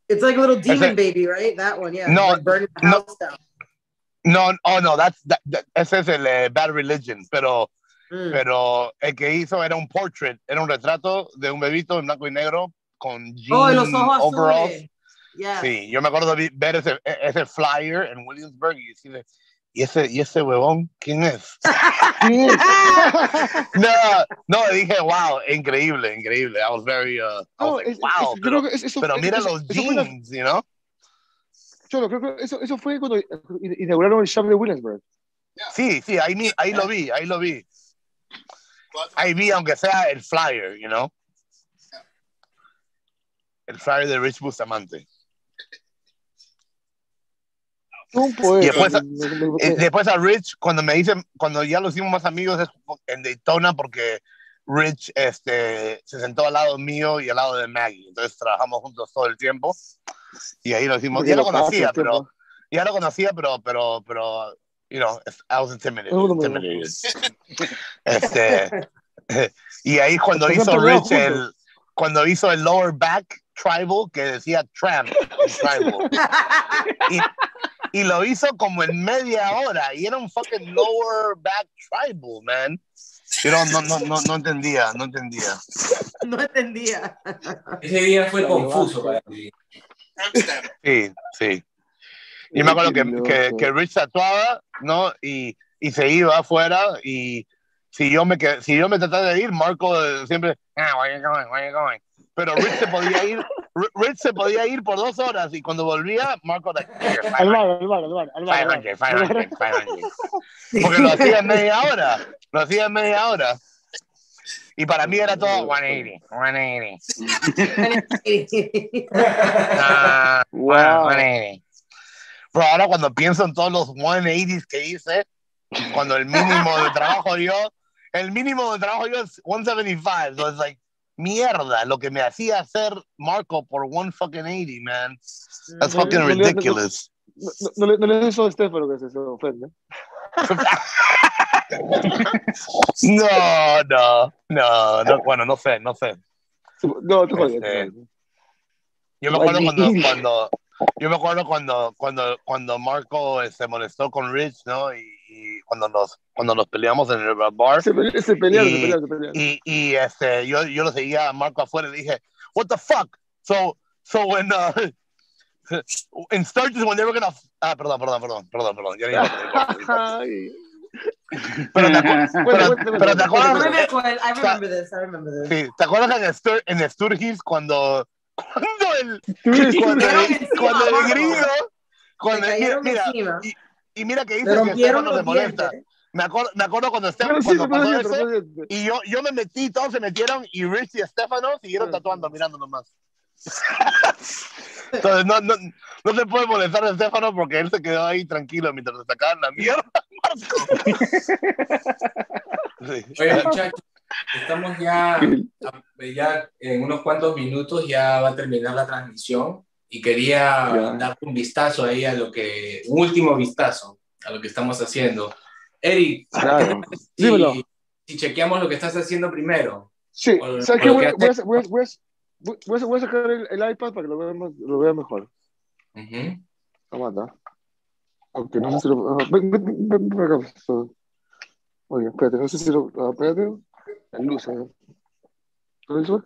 It's like a little demon baby, right? That one, yeah. No, like burning the house down. No, ese es el Bad Religion, pero el que hizo era un portrait, era un retrato de un bebito en blanco y negro con jeans, los ojos overalls. Azules. Yeah. Sí, yo me acuerdo de ver ese flyer en Williamsburg y decirle, ¿y ese huevón quién es? No, dije, wow, increíble. I was very, wow, pero mira los jeans, you know? Yo creo que eso fue cuando inauguraron el shop de Williamsburg. Yeah. Sí, ahí lo vi. Ahí vi, aunque sea el flyer, you know? El flyer de Rich Bustamante. Y después a Rich, cuando ya los hicimos más amigos en Daytona, porque Rich se sentó al lado mío y al lado de Maggie, entonces trabajamos juntos todo el tiempo y ahí lo hicimos. Ya lo conocía, pero you know, I was intimidated. Y ahí cuando hizo el lower back tribal que decía tribal. Y lo hizo como en media hora y era un fucking lower back tribal, man. Pero no entendía. Ese día fue confuso para mí. Sí. Yo me acuerdo que Rich tatuaba, ¿no? Y y se iba afuera, y si yo me trataba de ir, Marco siempre, where you going? Pero Rich se podía ir por 2 horas, y cuando volvía, Marco era $500. Porque lo hacía en media hora. Y para mí era todo 180. Wow. 180. Pero ahora cuando pienso en todos los 180s que hice, cuando el mínimo de trabajo yo es 175. So it's like, mierda, lo que me hacía hacer Marco por 180, man. That's fucking ridiculous. No le dices a Stefano que se ofende. No, bueno, no sé. No, tú Yo me acuerdo cuando Marco se molestó con Rich, ¿no? Y cuando nos peleamos en el bar. Se pelearon. Y yo lo seguía a Marco afuera y dije, what the fuck? So when in Sturgis when they were gonna perdón. Pero te acuerdas. I remember this. Sí, ¿te acuerdas en Sturgis cuando el gringo, mira, y mira que dice que Stefano se molesta. Me acuerdo cuando Stefano pasó eso, y yo me metí, todos se metieron, y Rich y Stefano siguieron tatuando, mirando nomás. Entonces no se puede molestar a Stefano porque él se quedó ahí tranquilo mientras le sacaban la mierda, Marco. Oye, muchachos, estamos ya en unos cuantos minutos, ya va a terminar la transmisión, y quería dar un vistazo ahí un último vistazo a lo que estamos haciendo. Eric, claro. Dímelo. Si chequeamos lo que estás haciendo primero. Sí, ¿sabes qué? Voy a sacar el iPad para que lo vea mejor. Uh-huh. Aguanta. Aunque no sé si lo... Ven para acá. Oye, espérate, no sé si lo... Espérate. En luz, ¿lo hizo?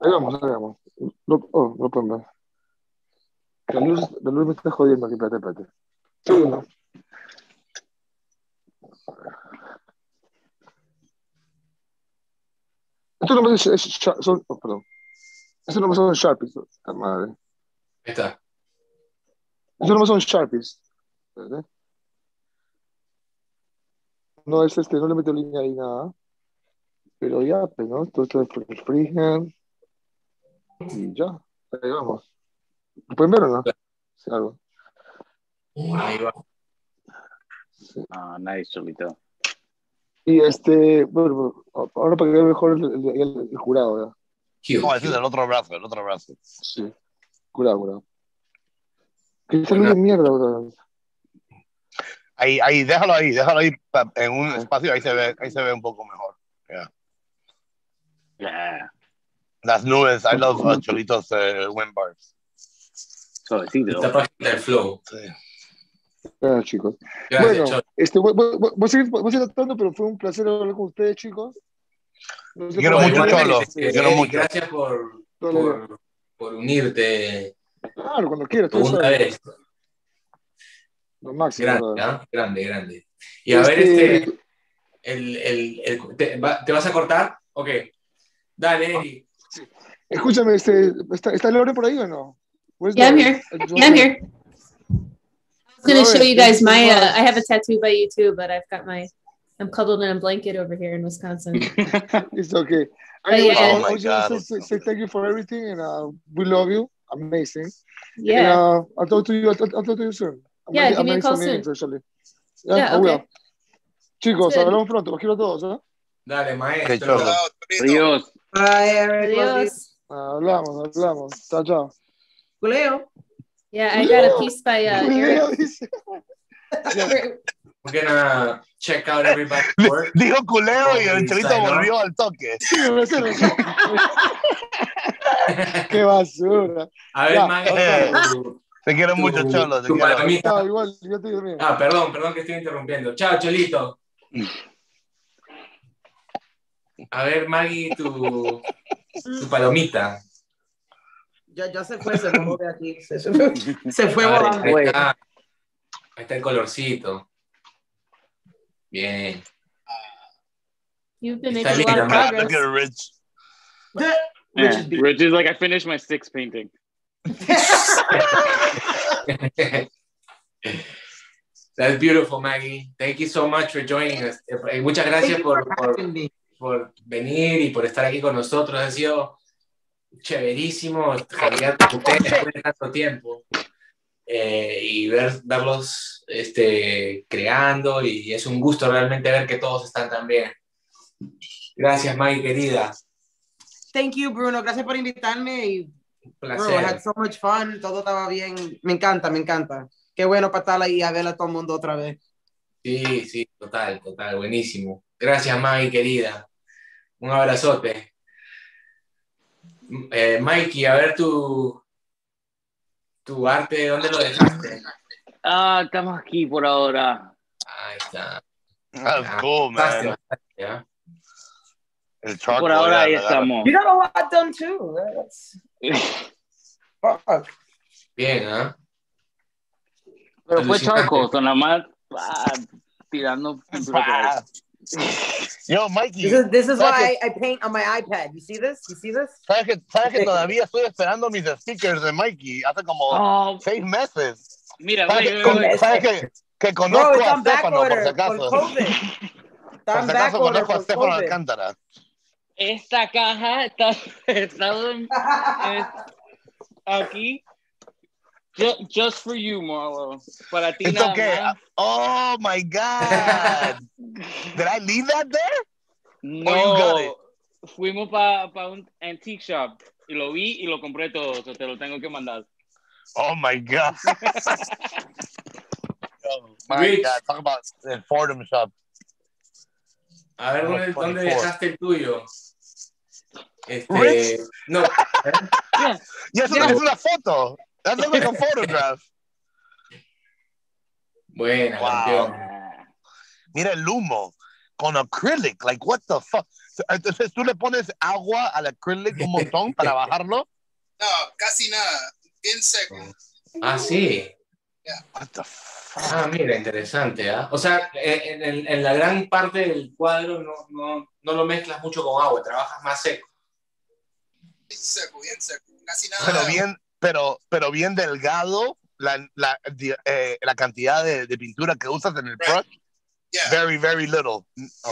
Ahí vamos. No pueden ver. La luz me está jodiendo aquí, espérate. Segundo. Esto no es Sharpie. Oh, perdón. Esto no son Sharpies. La madre. Ahí está. Esto no son Sharpies. Espérate. No es no le meto línea ahí nada. Pero ya, pues, ¿no? Todo esto es por el freehand. Y ya, ahí vamos. ¿Lo pueden ver o no? Sí, algo. Ahí va. Sí. Ah, nice, Cholito. Y bueno, ahora para que vea mejor el jurado, ¿verdad? No, es el otro brazo. Sí, curado. ¿Qué salud de mierda, bro? Ahí, déjalo ahí, en un espacio, ahí se ve un poco mejor. Yeah. Yeah. Las nubes, I love Cholito's wind bars. Esta página del flow. Sí. Ah, chicos. Gracias, bueno, voy a seguir tratando, pero fue un placer hablar con ustedes, chicos. No sé, quiero mucho, Cholo. Gracias por unirte. Claro, cuando quieras. Segunda vez. Lo máximo. Grande. Y a ver, ¿te vas a cortar? Ok. Dale, Eric. Escúchame, ¿está Lore por ahí o no? Yeah, I'm here. I'm going to show you guys my, I have a tattoo by you too, but I've got I'm cuddled in a blanket over here in Wisconsin. It's okay. Say thank you for everything, and we love you. Amazing. Yeah. And, I'll talk to you, soon. Yeah, give me a call soon. Actually. Yeah, okay. Will. Chicos, hablamos pronto. Los quiero a todos, ¿eh? Dale, maestro. Adiós. Adiós. Hablamos. Chao. Culeo. Yeah, I got a piece by Eric. We're gonna check out everybody's work. Dijo culeo y el chelito volvió al toque. Qué basura. A ver, Maggie. Te quiero mucho, Cholo. Te quiero. No, igual, yo te digo. Ah, perdón que estoy interrumpiendo. Chao, Cholito. A ver, Maggie, tu palomita. Ya se fue, se fue volando. Ahí está el colorcito. Bien. You've been making a lot of progress. Look at Rich. Yeah. Rich is like, I finished my 6th painting. That's beautiful, Maggie. Thank you so much for joining us. Muchas gracias por venir y por estar aquí con nosotros. Ha sido chéverísimo estar con ustedes después de tanto tiempo y verlos creando, y es un gusto realmente ver que todos están tan bien. Gracias, Maggie, querida. Thank you, Bruno. Gracias por invitarme. Y, placer. Bro, I had so much fun. Todo estaba bien. Me encanta. Qué bueno para estar ahí a ver a todo el mundo otra vez. Sí, total, buenísimo. Gracias, Maggie, querida. Un abrazote. Mikey, a ver tu arte, ¿dónde lo dejaste? Estamos aquí por ahora. Ahí está. That's cool, man. Yeah. Por ahora ahí estamos. You got a lot done too. Fuck. Bien, ¿eh? Pero fue charco, con la mano tirando. Yo, Mikey. This is why I paint on my iPad. You see this? ¿Sabes que todavía estoy esperando mis stickers de Mikey hace como 6 meses? Mira, ¿sabes que conozco a Stefano, por si acaso? Por si acaso conozco a Stefano Alcántara. Esta caja está aquí. Just for you, Marlo. Para ti nada más. Oh my God. Did I leave that there? No. Or you got it? Fuimos para un antique shop y lo vi y lo compré todo. So te lo tengo que mandar. Oh my God. Oh my God. Talk about the Fordham shop. A ver, ¿dónde dejaste el tuyo? Rich? No. Ya solo es una foto. That's like a photograph. Bueno, wow. Mira el humo con acrylic. Like, what the fuck? Entonces, ¿tú le pones agua al acrylic un montón para bajarlo? No, casi nada. Bien seco. Ah, sí. Yeah. What the fuck? Ah, mira, interesante. ¿Eh? O sea, en la gran parte del cuadro no lo mezclas mucho con agua. Trabajas más seco. Bien seco. Casi nada. Pero bien... Pero bien delgado la cantidad de pintura que usas en el brush. Yeah. Very, very little.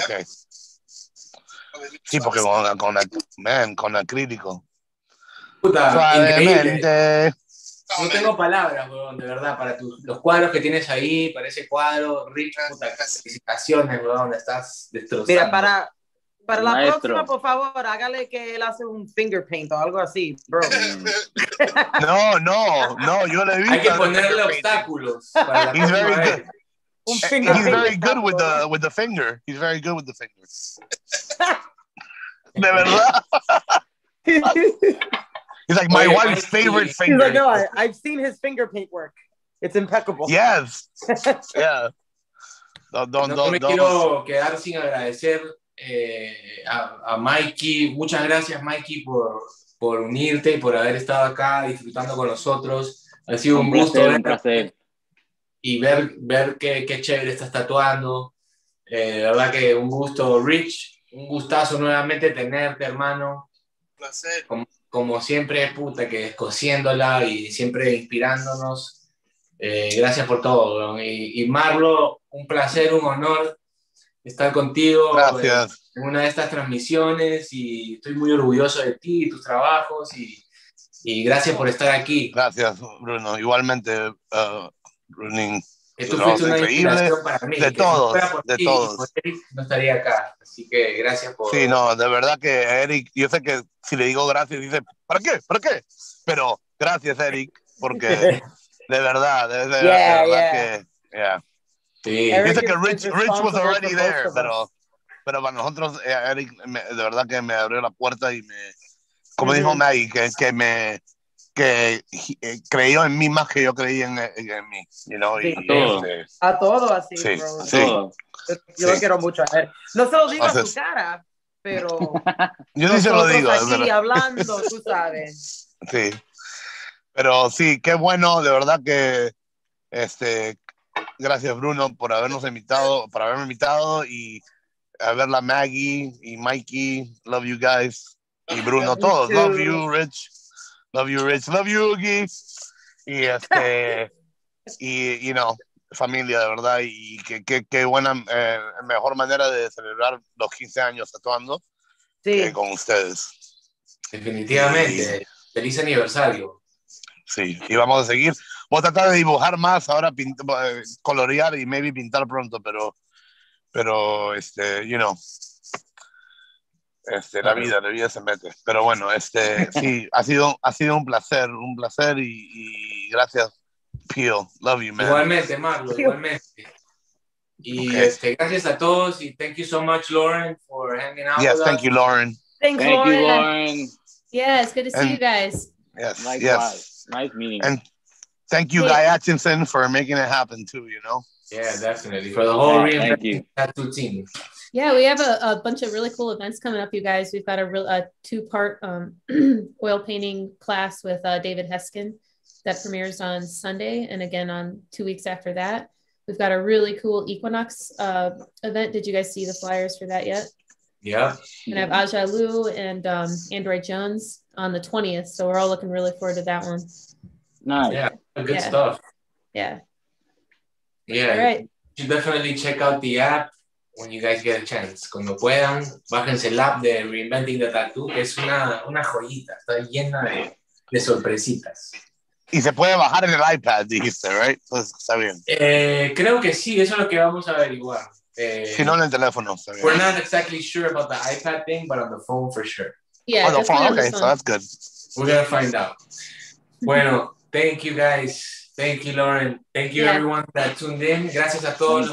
Okay. Yep. Sí, porque con acrílico. Puta, increíble. No tengo palabras, weón, de verdad, para los cuadros que tienes ahí, para ese cuadro, Rich, puta, felicitaciones, weón, estás destrozando. Mira, para la próxima, por favor, hágale que él hace un finger paint o algo así, bro. No, yo le vi. Hay que ponerle obstáculos. Para la próxima. Un finger paint. He's very good with the finger. He's very good with the fingers. De verdad. He's like my wife's favorite finger. He's like, no, I've seen his finger paint work. It's impeccable. Yes. Yeah. No me quiero quedar sin agradecer a Mikey. Muchas gracias, Mikey, por unirte y por haber estado acá disfrutando con nosotros. Ha sido un gusto verte y ver qué chévere estás tatuando. La verdad que un gusto, Rich, un gustazo nuevamente tenerte, hermano. Un placer. Como siempre, puta, que escociéndola y siempre inspirándonos. Gracias por todo, ¿no? Y Marlo, un placer, un honor estar contigo en una de estas transmisiones, y estoy muy orgulloso de ti y tus trabajos, y gracias por estar aquí. Gracias, Bruno. Igualmente, Brunín. Tú fuiste una inspiración para mí. De todos. Eric no estaría acá, así que gracias por... Sí, no, de verdad que Eric, yo sé que si le digo gracias, dice, ¿para qué? Pero gracias, Eric, porque de verdad que... Sí. Dice que Rich was already there, pero para nosotros, Eric, de verdad que me abrió la puerta y como dijo Maggie, que creyó en mí más que yo creí en mí, you know, sí. A todo así, sí, bro. Sí. Yo lo quiero mucho a él. No se lo digo a su cara, pero yo sí se lo digo. Aquí hablando, tú sabes. Sí, pero sí, qué bueno, de verdad que Gracias, Bruno, por habernos invitado, por haberme invitado y a verla Maggie y Mikey. Love you guys. Y Bruno, todos. Love you, Rich. Love you, Rich. Love you, Guy. Y y, you know, familia, de verdad. Y qué buena, mejor manera de celebrar los 15 años tatuando que con ustedes. Definitivamente. Y, feliz aniversario. Sí, y vamos a seguir. Voy a tratar de dibujar más, ahora colorear y maybe pintar pronto, pero you know, la vida se mete. Pero bueno, sí, ha sido un placer y gracias, Pio. Love you, man. Igualmente, Marlo, igualmente. Y okay. Gracias a todos y thank you so much, Lauren, for hanging out with us. Yes, thank you, Lauren. Thank you, Lauren. Yes, good to see you guys. Yes, likewise. Yes. Nice meeting you. And thank you, Guy Hutchinson, for making it happen too, you know? Yeah, definitely. For the whole Reinventing Tattoo team. Yeah, we have a bunch of really cool events coming up, you guys. We've got a two-part oil painting class with David Heskin that premieres on Sunday and again on 2 weeks after that. We've got a really cool Equinox event. Did you guys see the flyers for that yet? Yeah. And I have Aja Lu and Android Jones on the 20th. So we're all looking really forward to that one. Nice. Yeah, good stuff. Yeah. Yeah. All right. You should definitely check out the app when you guys get a chance. Cuando puedan, bájense el app de Reinventing the Tattoo, que es una joyita. Está llena de sorpresitas. Y se puede bajar en el iPad, dijiste, right? Entonces, está bien. Creo que sí. Eso es lo que vamos a averiguar. Si no, en el teléfono. We're not exactly sure about the iPad thing, but on the phone for sure. Yeah, on the phone. Okay, so that's good. We're going to find out. Bueno, thank you guys. Thank you, Lauren. Thank you, everyone that tuned in. Gracias a todos.